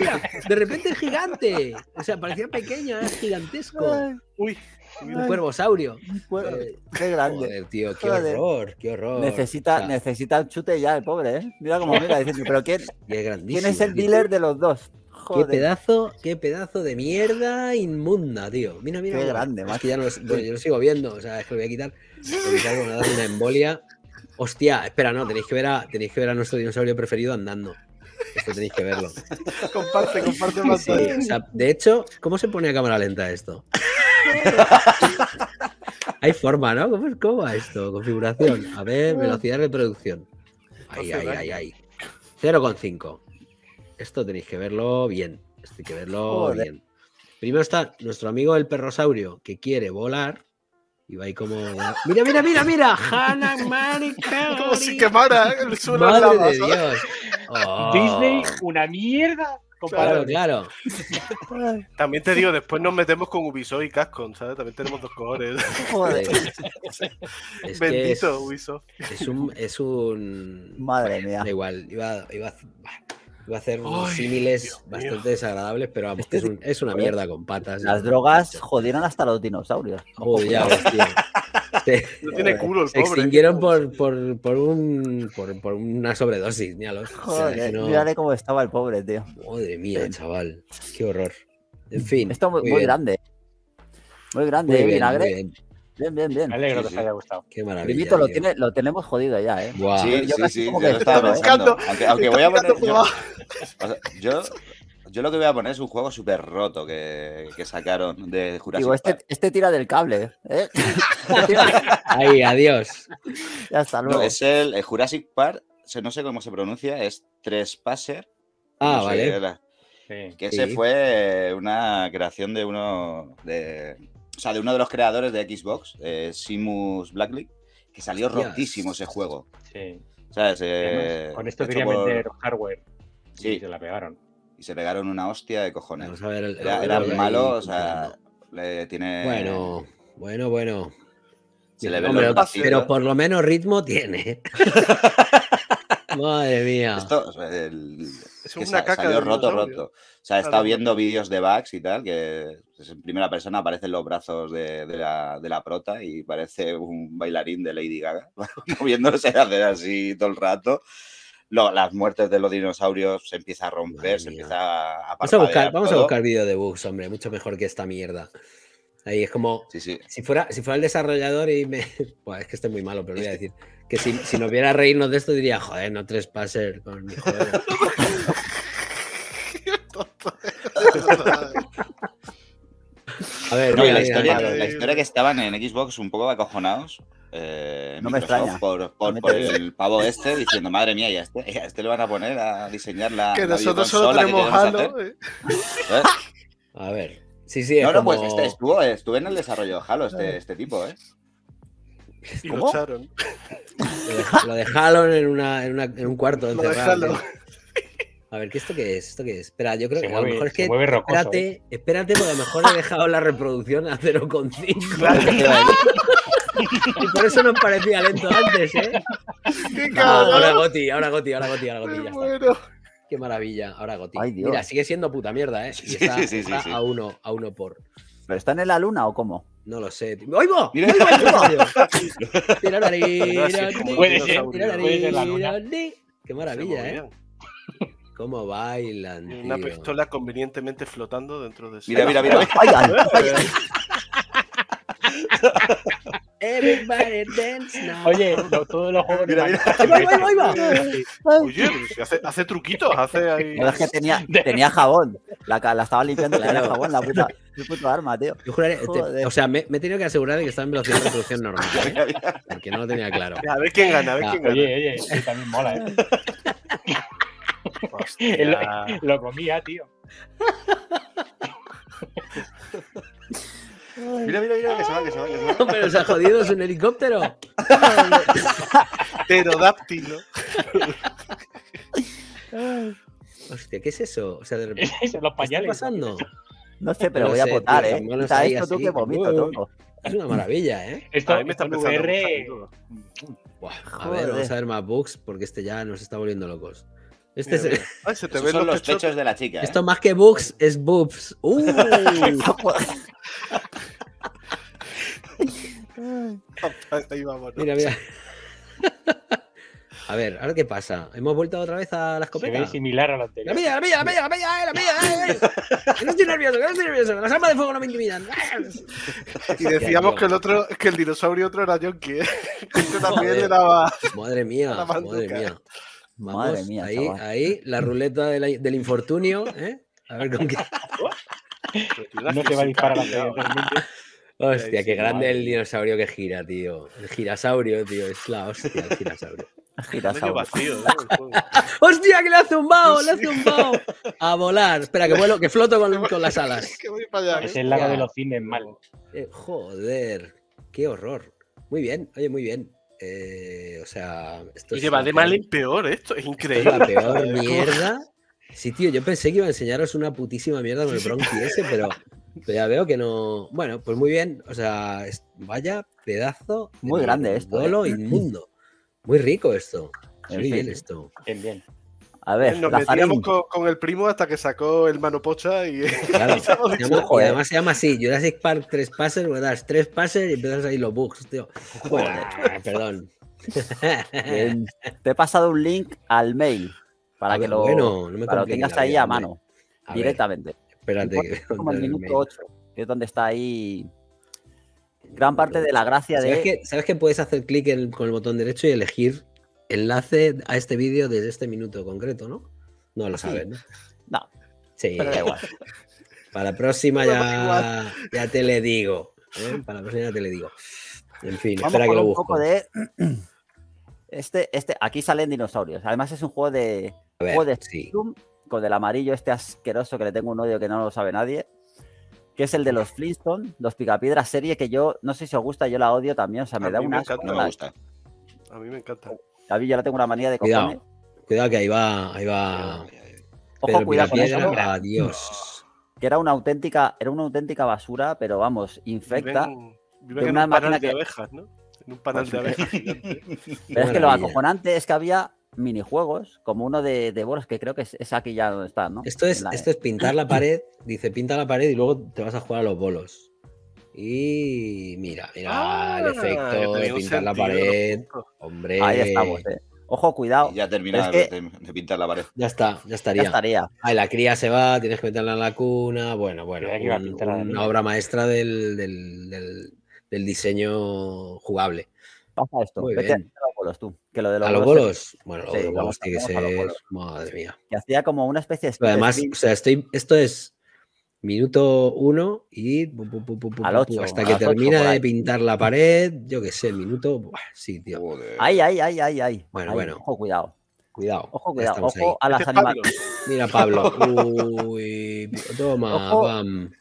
De repente es gigante. O sea, parecía pequeño, es gigantesco. Uy. Un cuervosaurio. Qué grande. Joder, tío, qué horror. Necesita un chute ya, el pobre, ¿eh? Mira cómo mira, diciendo, pero ¿quién es el dealer de los dos? Joder. Qué pedazo de mierda inmunda, tío. Mira. Qué grande, más que ya no yo lo sigo viendo. O sea, es que lo voy a quitar. Una embolia. Hostia, espera, no, tenéis que ver a nuestro dinosaurio preferido andando. Esto tenéis que verlo. Comparte más. Sí, o sea, de hecho, ¿cómo se pone a cámara lenta esto? Hay forma, ¿no? ¿Cómo va esto? Configuración. A ver, velocidad de reproducción. Ahí. 0,5. Esto tenéis que verlo bien. Esto hay que verlo bien. Primero está nuestro amigo el perrosaurio, que quiere volar. Y va ahí como... ¡Mira! ¡Hana, marica! Como si quemara el suelo. ¡Madre de Dios! Oh. Disney, una mierda. Claro. También te digo, después nos metemos con Ubisoft y Cascon, ¿sabes? También tenemos dos cojones. Joder. Bendito Ubisoft. Es un... Madre mía. Da igual, iba a hacer unos símiles bastante desagradables, pero vamos, es una mierda con patas. Las drogas jodieron hasta los dinosaurios. Uy, ya, hostia. No tiene culo el pobre. Se extinguieron por una sobredosis, míralos. Joder, mírale cómo estaba el pobre, tío. Madre mía, chaval. Qué horror. En fin. Esto muy grande. Muy grande, vinagre. Bien. Me alegro que os haya gustado. Qué maravilla. Primito, lo tenemos jodido ya, ¿eh? Wow. Sí. Como que lo estaba buscando. Aunque voy a poner... Yo lo que voy a poner es un juego súper roto que sacaron de Jurassic Park. Este tira del cable, ¿eh? Ahí, adiós. Ya hasta luego. No, es el Jurassic Park, no sé cómo se pronuncia, es Trespasser. Ah, no, vale. Ese fue una creación de uno de los creadores de Xbox, Seamus Blackley, que salió rotísimo ese juego. Sí. ¿Sabes? Con esto quería vender hardware. Sí. Y se la pegaron. Y se pegaron una hostia de cojones. Vamos a ver era malo, o sea, le tiene... Bueno. Se le ve pero por lo menos ritmo tiene. Madre mía. Esto es una caca. Salió roto. O sea, he estado viendo vídeos de bugs y tal, que en primera persona aparecen los brazos de la prota y parece un bailarín de Lady Gaga, moviéndose hacer así todo el rato. Las muertes de los dinosaurios se empieza a romper, se empieza a pasar. Vamos a buscar vídeo de bugs, hombre, mucho mejor que esta mierda. Ahí es como, si fuera el desarrollador y me... Pues es que estoy muy malo, pero voy a decir que si nos viera reírnos de esto diría, joder, no Trespasser con mi joder. A ver, no, la historia que estaban en Xbox un poco acojonados. No me extraña. Por el pavo este diciendo, madre mía, ya este le van a poner a diseñar la que nosotros solo tenemos Halo. A ver. Sí, no, como... pues estuve en el desarrollo de Halo, este tipo, ¿eh? Y lo echaron. Lo dejaron en un cuarto encerrado. A ver, ¿qué esto qué es? ¿Esto qué es? Espera, yo creo que a lo mejor es que... Espérate, porque a lo mejor he dejado la reproducción a 0,5. Claro. Y por eso nos parecía lento antes, ¿eh? ¡Qué cabrón! Ahora Goti, ya está. ¡Qué maravilla! Ahora Goti. Ay, mira, sigue siendo puta mierda, ¿eh? Y está sí. A uno por... ¿Pero están en la luna o cómo? No lo sé. ¡Oigo! ¡Oigo el radio! Puede ser. ¡Qué maravilla, eh! ¿Cómo bailan, tío? Una pistola convenientemente flotando dentro de... Mira. Everybody dance now. Oye, todos los jóvenes... ¡Ahí va! Oye, hace truquitos, hace ahí... No, es que tenía jabón. La estaba limpiando, tenía jabón, la puta... Qué puto arma, tío. Yo juraré, o sea, me he tenido que asegurar de que estaba en velocidad de reproducción normal, ¿eh? Porque no lo tenía claro. A ver quién gana. Oye, también mola, ¿eh? Lo comía, tío. Mira, que se va. No, pero se ha jodido, es un helicóptero. Pterodáctilo. Hostia, ¿qué es eso? O sea, de repente, los pañales. ¿Qué está pasando? No sé, pero voy a votar, ¿eh? No está esto así, tú que vomito, tronco. Es una maravilla, ¿eh? Esto me está pensando. A ver, vamos a ver más bugs porque este ya nos está volviendo locos. Mira. Ay, se te ven los pechos de la chica. Esto más que bugs es boobs. Ahí vamos, ¿no? Mira. A ver, ¿ahora qué pasa? ¿Hemos vuelto otra vez a la escopeta? Se ve similar a la anterior. ¡La mía! ¡Que no estoy nervioso, ¡Las armas de fuego no me intimidan! Y decíamos que el dinosaurio otro era Yonki, ¿eh? Este también era... Madre mía. Vamos, madre mía, ahí, la ruleta del infortunio, ¿eh? A ver con qué... No te va a disparar la realmente. Hostia, qué grande el dinosaurio que gira, tío. El girasaurio, tío. Es la hostia, el girasaurio. Vacío, ¿no? ¡Hostia, que le ha zumbado! ¡Le ha zumbado! A volar. Espera, que vuelo, que floto con las alas. Que voy para allá, ¿eh? Es el lago de los cines, mal. Joder, qué horror. Muy bien, oye, muy bien. O sea... Esto y va de mal en peor, esto es increíble. Esto es la peor mierda. Sí, tío, yo pensé que iba a enseñaros una putísima mierda con el Bronchi ese, pero ya veo que no... Bueno, pues muy bien, o sea, vaya pedazo... Muy grande esto. Bolo inmundo. Muy rico esto. Muy bien esto. Bien. A ver, nos metíamos con el primo hasta que sacó el mano pocha y... Claro, y además se llama así, Jurassic Park 3 Passes, le das 3 passes y empiezas a ir los bugs, tío. Bueno, perdón. Bien. Te he pasado un link al mail para que lo tengas ahí a mano, directamente. Espérate. Que como el minuto 8, que es donde está ahí... Gran parte de la gracia de... ¿Sabes que puedes hacer clic con el botón derecho y elegir enlace a este vídeo desde este minuto concreto, ¿no? No lo sabes, ¿no? No. Sí. Pero da igual. Para la próxima ya te le digo. ¿Eh? Para la próxima ya te le digo. En fin, vamos, espera que lo busco. Un poco de... Aquí salen dinosaurios. Además es un juego de... Spectrum, con el amarillo este asqueroso que le tengo un odio que no lo sabe nadie. Que es el de los Flintstones, los Picapiedras, serie que yo, no sé si os gusta, yo la odio también, o sea, me da una... Me gusta. A mí me encanta. A mí yo la tengo una manía de cojones. Cuidado que ahí va. Ojo, cuidado con eso. Adiós. Que era una auténtica basura, pero vamos, infecta. Vive en un panal de abejas, ¿no? En un panal de abejas. Pero es que lo acojonante es que había minijuegos, como uno de bolos, que creo que es aquí ya donde está, ¿no? Esto es pintar la pared, dice pinta la pared y luego te vas a jugar a los bolos. Y mira el efecto de pintar la pared. Hombre. Ahí estamos, ¿eh? Ojo, cuidado. Y ya terminaba de pintar la pared. Ya estaría. Ahí la cría se va, tienes que meterla en la cuna. Bueno, una obra maestra del diseño jugable. Pasa esto, vete a los bolos tú. ¿A los bolos? Bueno, sí, los bolos tiene que ser... Madre mía. Que hacía como una especie de... Pero además, o sea, esto es minuto 1 y... hasta que termina de pintar la pared, yo qué sé, minuto... Sí, tío. ¡Ay! Bueno. Ojo, cuidado. Ojo a las animaciones. Mira, Pablo. Uy, toma, bam.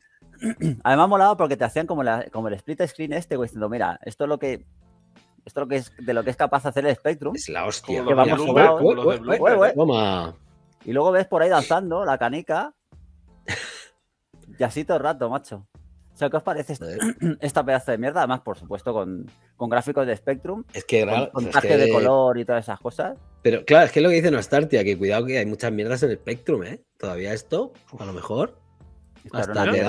Además molaba porque te hacían como el split screen este, güey, diciendo, mira, esto es de lo que es capaz de hacer el Spectrum. Es la hostia. Que vamos a jugar. Toma. Y luego ves por ahí danzando la canica. Y así todo el rato, macho. O sea, ¿qué os parece esta pedazo de mierda? Además, por supuesto, con gráficos de Spectrum. Es que, claro, con arte de color y todas esas cosas. Pero claro, es que es lo que dice Nostartia, que cuidado que hay muchas mierdas en el Spectrum, ¿eh? Todavía esto, a lo mejor. Hasta te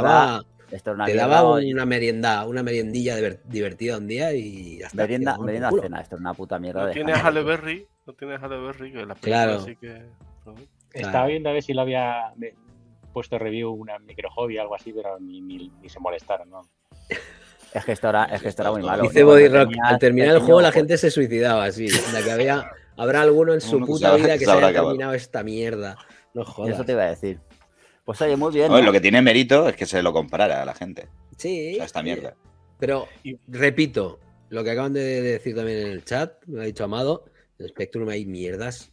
daba, una meriendilla divertida un día y hasta merienda cena, esto es una puta mierda. No de tienes Halle Berry, que la película así que. Estaba viendo a ver si lo había puesto review una microhobby o algo así, pero ni se molestaron, ¿no? Es que esto era muy malo. Dice Body Rock, al terminar el juego la gente se suicidaba, así. Habrá alguno en su puta vida que se haya terminado esta mierda. No jodas. Eso te iba a decir. Pues oye, muy bien. Lo que tiene mérito es que se lo comprara a la gente. Sí. O sea, esta mierda. Pero, repito, lo que acaban de decir también en el chat, me lo ha dicho Amado, en el Spectrum hay mierdas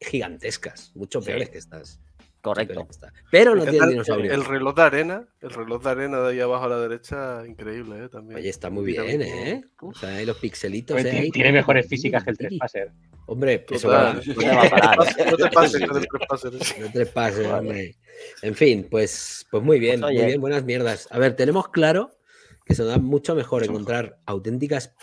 gigantescas, mucho peores que estas. Correcto. Pero no tiene dinosaurios. El reloj de arena de ahí abajo a la derecha, increíble, también. Oye, está muy bien, ¿eh? O sea, ahí los pixelitos. Tiene mejores físicas que el 3Passer. Hombre, eso va a parar. No te pases con el 3Passer. No te pases, hombre. En fin, pues muy bien, muy bien, buenas mierdas. A ver, tenemos claro que se nos da mucho mejor encontrar auténticas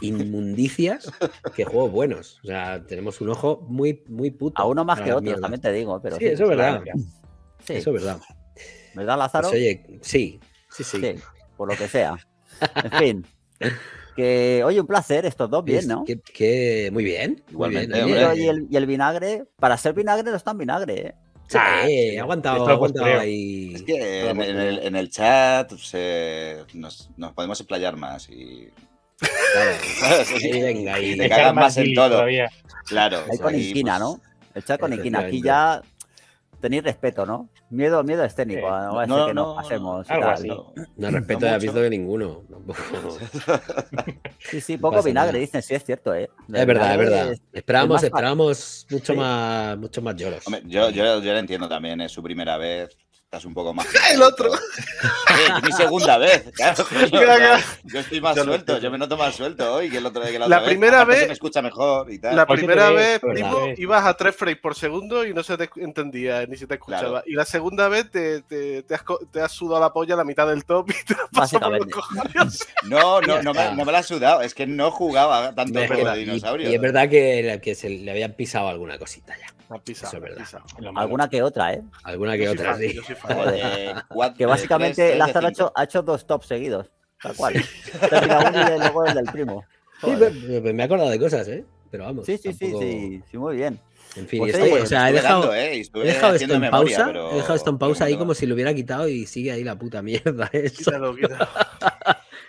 inmundicias que juegos buenos. O sea, tenemos un ojo muy, muy puto. A uno más que otro, también te digo. Pero sí, eso es verdad. Sí. Eso es verdad. ¿Verdad, Lázaro? Pues, oye, sí. Por lo que sea. En fin. Que, oye, un placer estos dos, bien, ¿no? Muy bien. Igualmente. Muy bien, y el vinagre, para ser vinagre no es tan vinagre, ¿eh? Sí, aguantado ahí. Es que en el chat nos podemos explayar más y. Claro, y venga, y te cagas más en todo. Todavía. Claro. Ahí con esquina, ¿no? El chat con esquina. Aquí ya tenéis respeto, ¿no? Miedo escénico. No, hacemos. Algo así. No respeto de visto de ninguno. Sí, poco vinagre, dicen, sí, es cierto, ¿eh? Es verdad. Esperábamos mucho más lloros. Hombre, yo lo entiendo también, es su primera vez. Estás un poco más. ¡El otro! Mi segunda vez. Claro, yo estoy más suelto, yo me noto más suelto hoy que el otro día que la otra vez. La primera vez. Se me escucha mejor y tal. La primera vez, primo, ibas a 3 frames por segundo y no se te entendía ni se te escuchaba. Claro. Y la segunda vez te has sudado la polla a la mitad del top y te has pasado por los cojones. No me la has sudado, es que no jugaba tanto con la dinosaurio. Y es verdad que se le habían pisado alguna cosita ya. Eso es verdad. Alguna que otra, ¿eh? Alguna que otra, sí. Que básicamente Lázaro ha hecho 2 tops seguidos. Tal cual. Sí. Y luego el del primo. Joder. Sí, me he acordado de cosas, ¿eh? Pero vamos. Sí, muy bien. En fin, pues he dejado esto en pausa. Pero... He dejado esto en pausa ahí como si lo hubiera quitado y sigue ahí la puta mierda. Quítalo.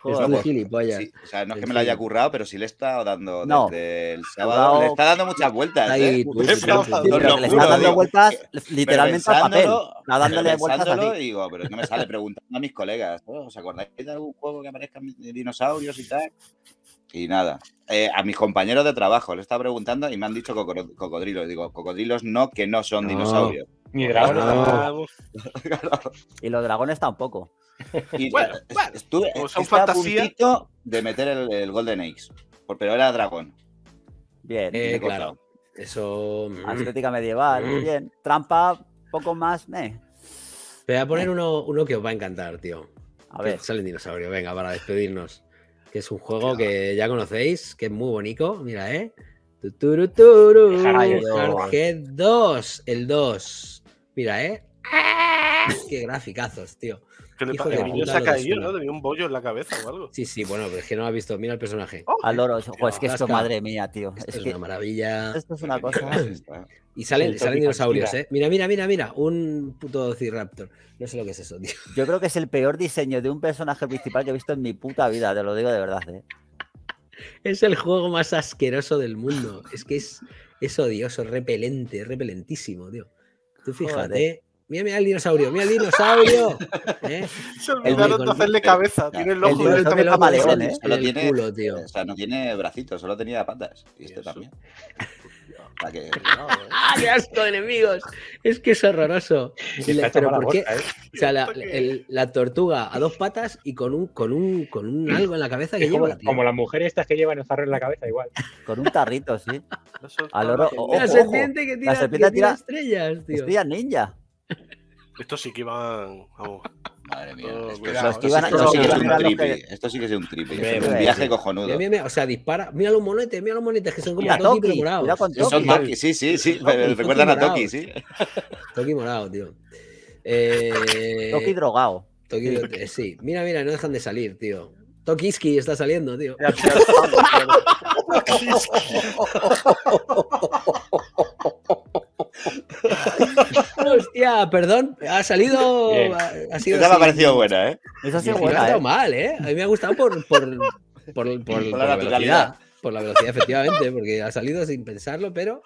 Joder, es gilipollas. Sí, o sea, no es que me lo haya currado, pero sí le he estado dando desde el sábado. No. Le está dando muchas vueltas. Le está dando vueltas literalmente al papel. Está dándole vueltas a ti. Digo, pero no me sale preguntando a mis colegas. ¿Os acordáis de algún juego que aparezcan dinosaurios y tal? Y nada. A mis compañeros de trabajo le estaba preguntando y me han dicho cocodrilos. Digo, cocodrilos no, que no son dinosaurios. Ni dragones tampoco. Y los dragones tampoco. Y bueno, estuve fantasía. A puntito de meter el Golden Axe, pero era dragón. Bien, claro. Eso. Estética medieval, bien. Trampa, poco más. Voy a poner uno que os va a encantar, tío. A ver. Sale el dinosaurio, venga, para despedirnos. Que es un juego que ya conocéis, que es muy bonito. Mira, Arcade 2, el 2. Mira, qué graficazos, tío. Que le el niño se ha caído, ¿no? Tenía un bollo en la cabeza o algo. Sí, bueno, pero es que no lo has visto. Mira el personaje. Al loro. Es que esto, madre mía, tío. Esto es una maravilla. Esto es una cosa. Y salen dinosaurios, ¿eh? Mira. Un puto Velociraptor. No sé lo que es eso, tío. Yo creo que es el peor diseño de un personaje principal que he visto en mi puta vida. Te lo digo de verdad, ¿eh? Es el juego más asqueroso del mundo. Es que es odioso, repelente, repelentísimo, tío. Tú fíjate. Joder. Mira el dinosaurio, Se olvidaron de hacerle cabeza, tiene el ojo del camaleón, ¿eh? Solo tiene culo, tío. O sea, no tiene bracitos, solo tenía patas. Y este también. Para que, no, ¡qué asco de enemigos! Es que es horroroso. Pero ¿por qué? O sea, la tortuga a dos patas y con un algo en la cabeza que lleva. Como las mujeres estas que llevan el farro en la cabeza, igual. Con un tarrito, sí. Al oro, ojo, la serpiente que tira estrellas, tío. Estrellas ninja. Estos sí que iban... Vamos. Madre mía. Esto sí que es un triple. Es un viaje cojonudo. O sea, dispara. Mira los monetes que son como Toki morado. Son Toki, sí. Recuerdan a Toki, sí. Toki morado, tío. Toki drogado. Toki, sí. Mira, no dejan de salir, tío. Tokiski está saliendo, tío. Hostia, perdón, ha salido. Esa me ha parecido buena, ¿eh? Esa ha sido buena. Me ha gustado mal, ¿eh? A mí me ha gustado por la velocidad. Por la velocidad, efectivamente, porque ha salido sin pensarlo, pero.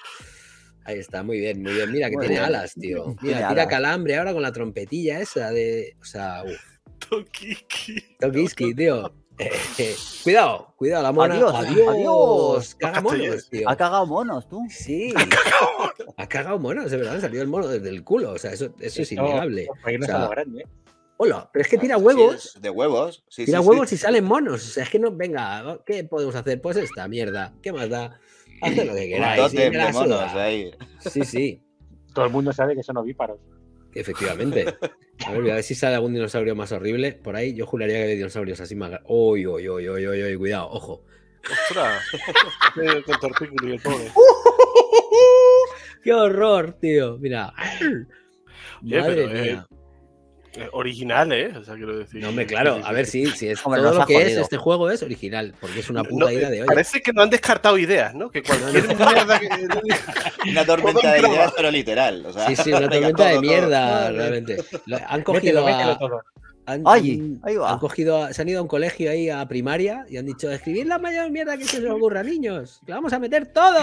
Ahí está, muy bien, muy bien. Mira, que tiene alas, tío. Mira, tira calambre ahora con la trompetilla esa de. O sea, Tokiski, tío. Cuidado, la mona. Adiós. Caga monos, tío. Ha cagado monos, tú. Sí. Ha cagado monos, de verdad. Ha salido el mono desde el culo. O sea, eso es innegable. O sea, hola, pero es que tira huevos. De huevos. Sí, tira huevos y salen monos. O sea, es que no. Venga, ¿qué podemos hacer? Pues esta mierda. ¿Qué más da? Haced lo que queráis. De monos ahí. Sí. Todo el mundo sabe que son ovíparos. Efectivamente. A ver si sale algún dinosaurio más horrible por ahí. Yo juraría que había dinosaurios así más. Uy, cuidado, ojo. ¡Ostras! El pobre. ¡Qué horror, tío! Mira. Madre mía. Original, ¿eh? O sea, quiero decir. No, hombre, claro. A ver, sí. Este juego es original, porque es una puta idea de hoy. Parece que no han descartado ideas, ¿no? Que cualquier mierda que... Una tormenta de ideas, pero literal. O sea, sí, una tormenta de mierda, realmente. Han cogido se han ido a un colegio ahí a primaria y han dicho, escribid la mayor mierda que se os ocurra, niños. ¡Lo vamos a meter todo!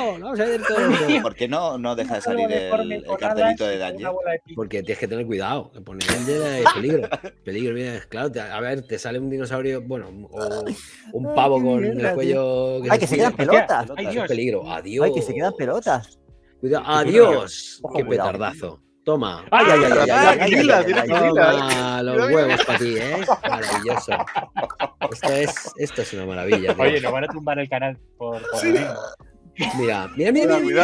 ¿Por qué no deja de salir el cartelito de Danger? Porque tienes que tener cuidado. Que pone Danger es peligro. Claro, a ver, te sale un dinosaurio, bueno, o un pavo con el cuello... ¡Ay, que se quedan pelotas! ¡Ay, peligro! ¡Adiós! ¡Ay, que se quedan pelotas! Cuidado. ¡Adiós! ¡Qué petardazo! Toma. Ay, los huevos para ti, ¿eh? Maravilloso. Esto es una maravilla. Tío. Oye, nos van a tumbar el canal por sí. Mira,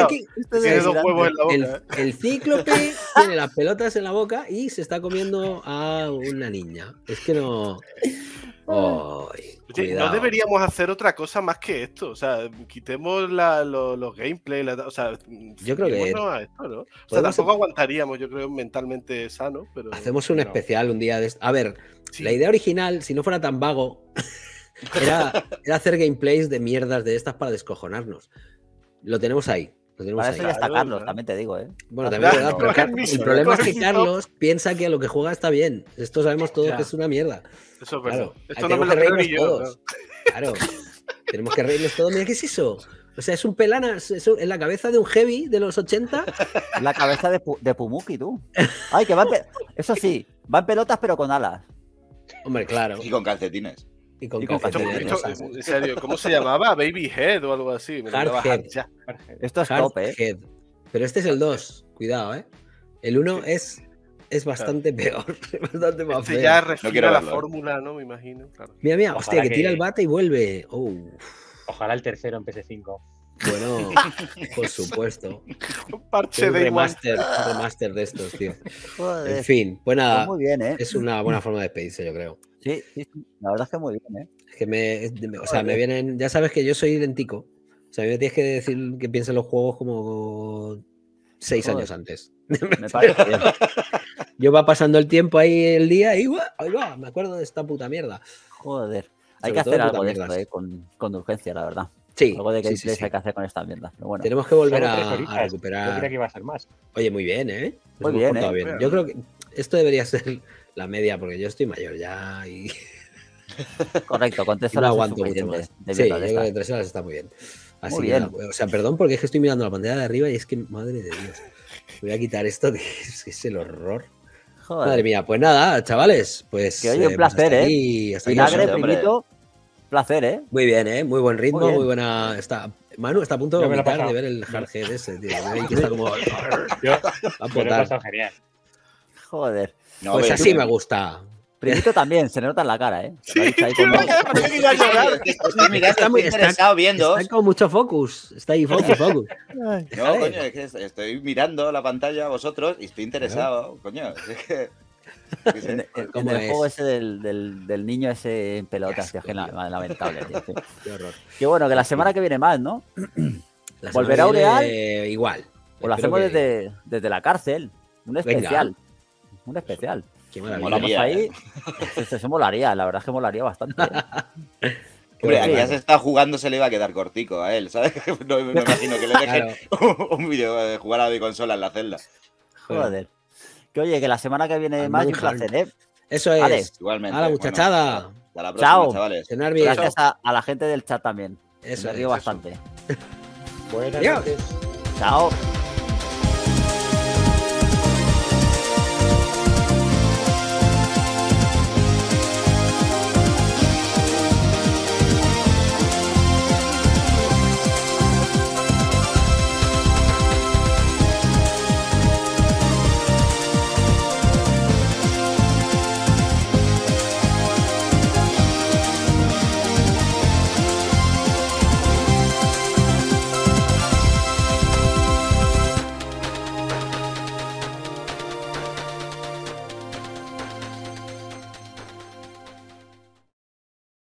aquí. Tiene dos huevos en la boca. El cíclope tiene las pelotas en la boca y se está comiendo a una niña. Es que no. Oye, no deberíamos hacer otra cosa más que esto. O sea, quitemos los gameplays. O sea, yo creo que a esto, ¿no? O sea, tampoco aguantaríamos, yo creo, mentalmente sano. Pero hacemos un especial un día de esto. A ver, sí. La idea original, si no fuera tan vago, era hacer gameplays de mierdas de estas para descojonarnos. Lo tenemos ahí. Para eso ya está Carlos, también te digo, ¿eh? Bueno, también verdad, pero el problema es que Carlos piensa que a lo que juega está bien. Esto sabemos todos que es una mierda. Eso es verdad. Esto no me lo creo ni yo. Claro, tenemos que reírnos todos. Mira, ¿qué es eso? O sea, es un pelana, es la cabeza de un heavy de los 80. La cabeza de Pumuki, tú. Ay, que va en eso sí, va en pelotas pero con alas. Hombre, claro. Y con calcetines. En serio, ¿cómo se llamaba? Baby Head o algo así. Esto es top, ¿eh? Pero este es el 2, cuidado, ¿eh? El 1 es bastante peor, bastante más feo. Ya refiere a la fórmula, ¿no? Me imagino. Claro. Mira, hostia, que tira el bate y vuelve. Ojalá el tercero en PS5. Bueno, por supuesto. Un parche de remaster de estos, tío. Joder. En fin, buena, muy bien, ¿eh? Es una buena forma de despedirse, yo creo. Sí, la verdad es que muy bien, ¿eh? Es que me vienen... Ya sabes que yo soy lentico. O sea, a mí me tienes que decir que piensen los juegos como 6 años antes. Me parece bien. Yo va pasando el tiempo ahí el día y me acuerdo de esta puta mierda. Joder. Hay que hacer algo de esto, con urgencia, la verdad. Sí, algo de que hay que hacer con esta mierda. Pero bueno, tenemos que volver a recuperar. Yo creía que iba a ser más. Oye, muy bien, ¿eh? Muy bien, ¿eh? Bien. Yo creo que esto debería ser la media, porque yo estoy mayor ya y... Correcto, con 3 horas no aguanto mucho más. Sí, yo creo que 3 horas está muy bien. Así muy bien. Que, o sea, perdón, porque es que estoy mirando la pantalla de arriba y es que, madre de Dios, voy a quitar esto, que es el horror. Joder. Madre mía, pues nada, chavales, pues... Que hoy un placer, ¿eh? Vinagre, primito... Placer, ¿eh? Muy bien, ¿eh? Muy buen ritmo, muy buena... Está Manu está a punto de vomitar de ver el hardhead ese, tío. Que está como... Yo me lo he pasado genial. Joder. No, pues así me gusta. Primito también, se le nota en la cara, ¿eh? Sí, está viendo. Está con mucho focus. Está ahí focus. Ay, no, coño, es que estoy mirando la pantalla a vosotros y estoy interesado, coño. Es que... Como el juego ese del niño ese en pelotas, que es lamentable, tío. Qué horror. Que bueno, que la semana que viene más, ¿no? Volverá a Aureal. Igual. O lo hacemos desde la cárcel. Un especial. Un especial. Que molaría, ahí. Eso molaría, la verdad es que molaría bastante. ¿Eh? Hombre, aquí ya se está jugando, se le va a quedar cortico a él, ¿sabes? No me imagino que le dejen un vídeo de jugar a la consola en la celda. Joder. Que oye, que la semana que viene más un placer, ¿eh? Eso es. Vale. Igualmente. A la muchachada. Bueno, hasta la próxima, chao, chavales. Gracias a la gente del chat también. Eso me río bastante. Buenas noches. Chao.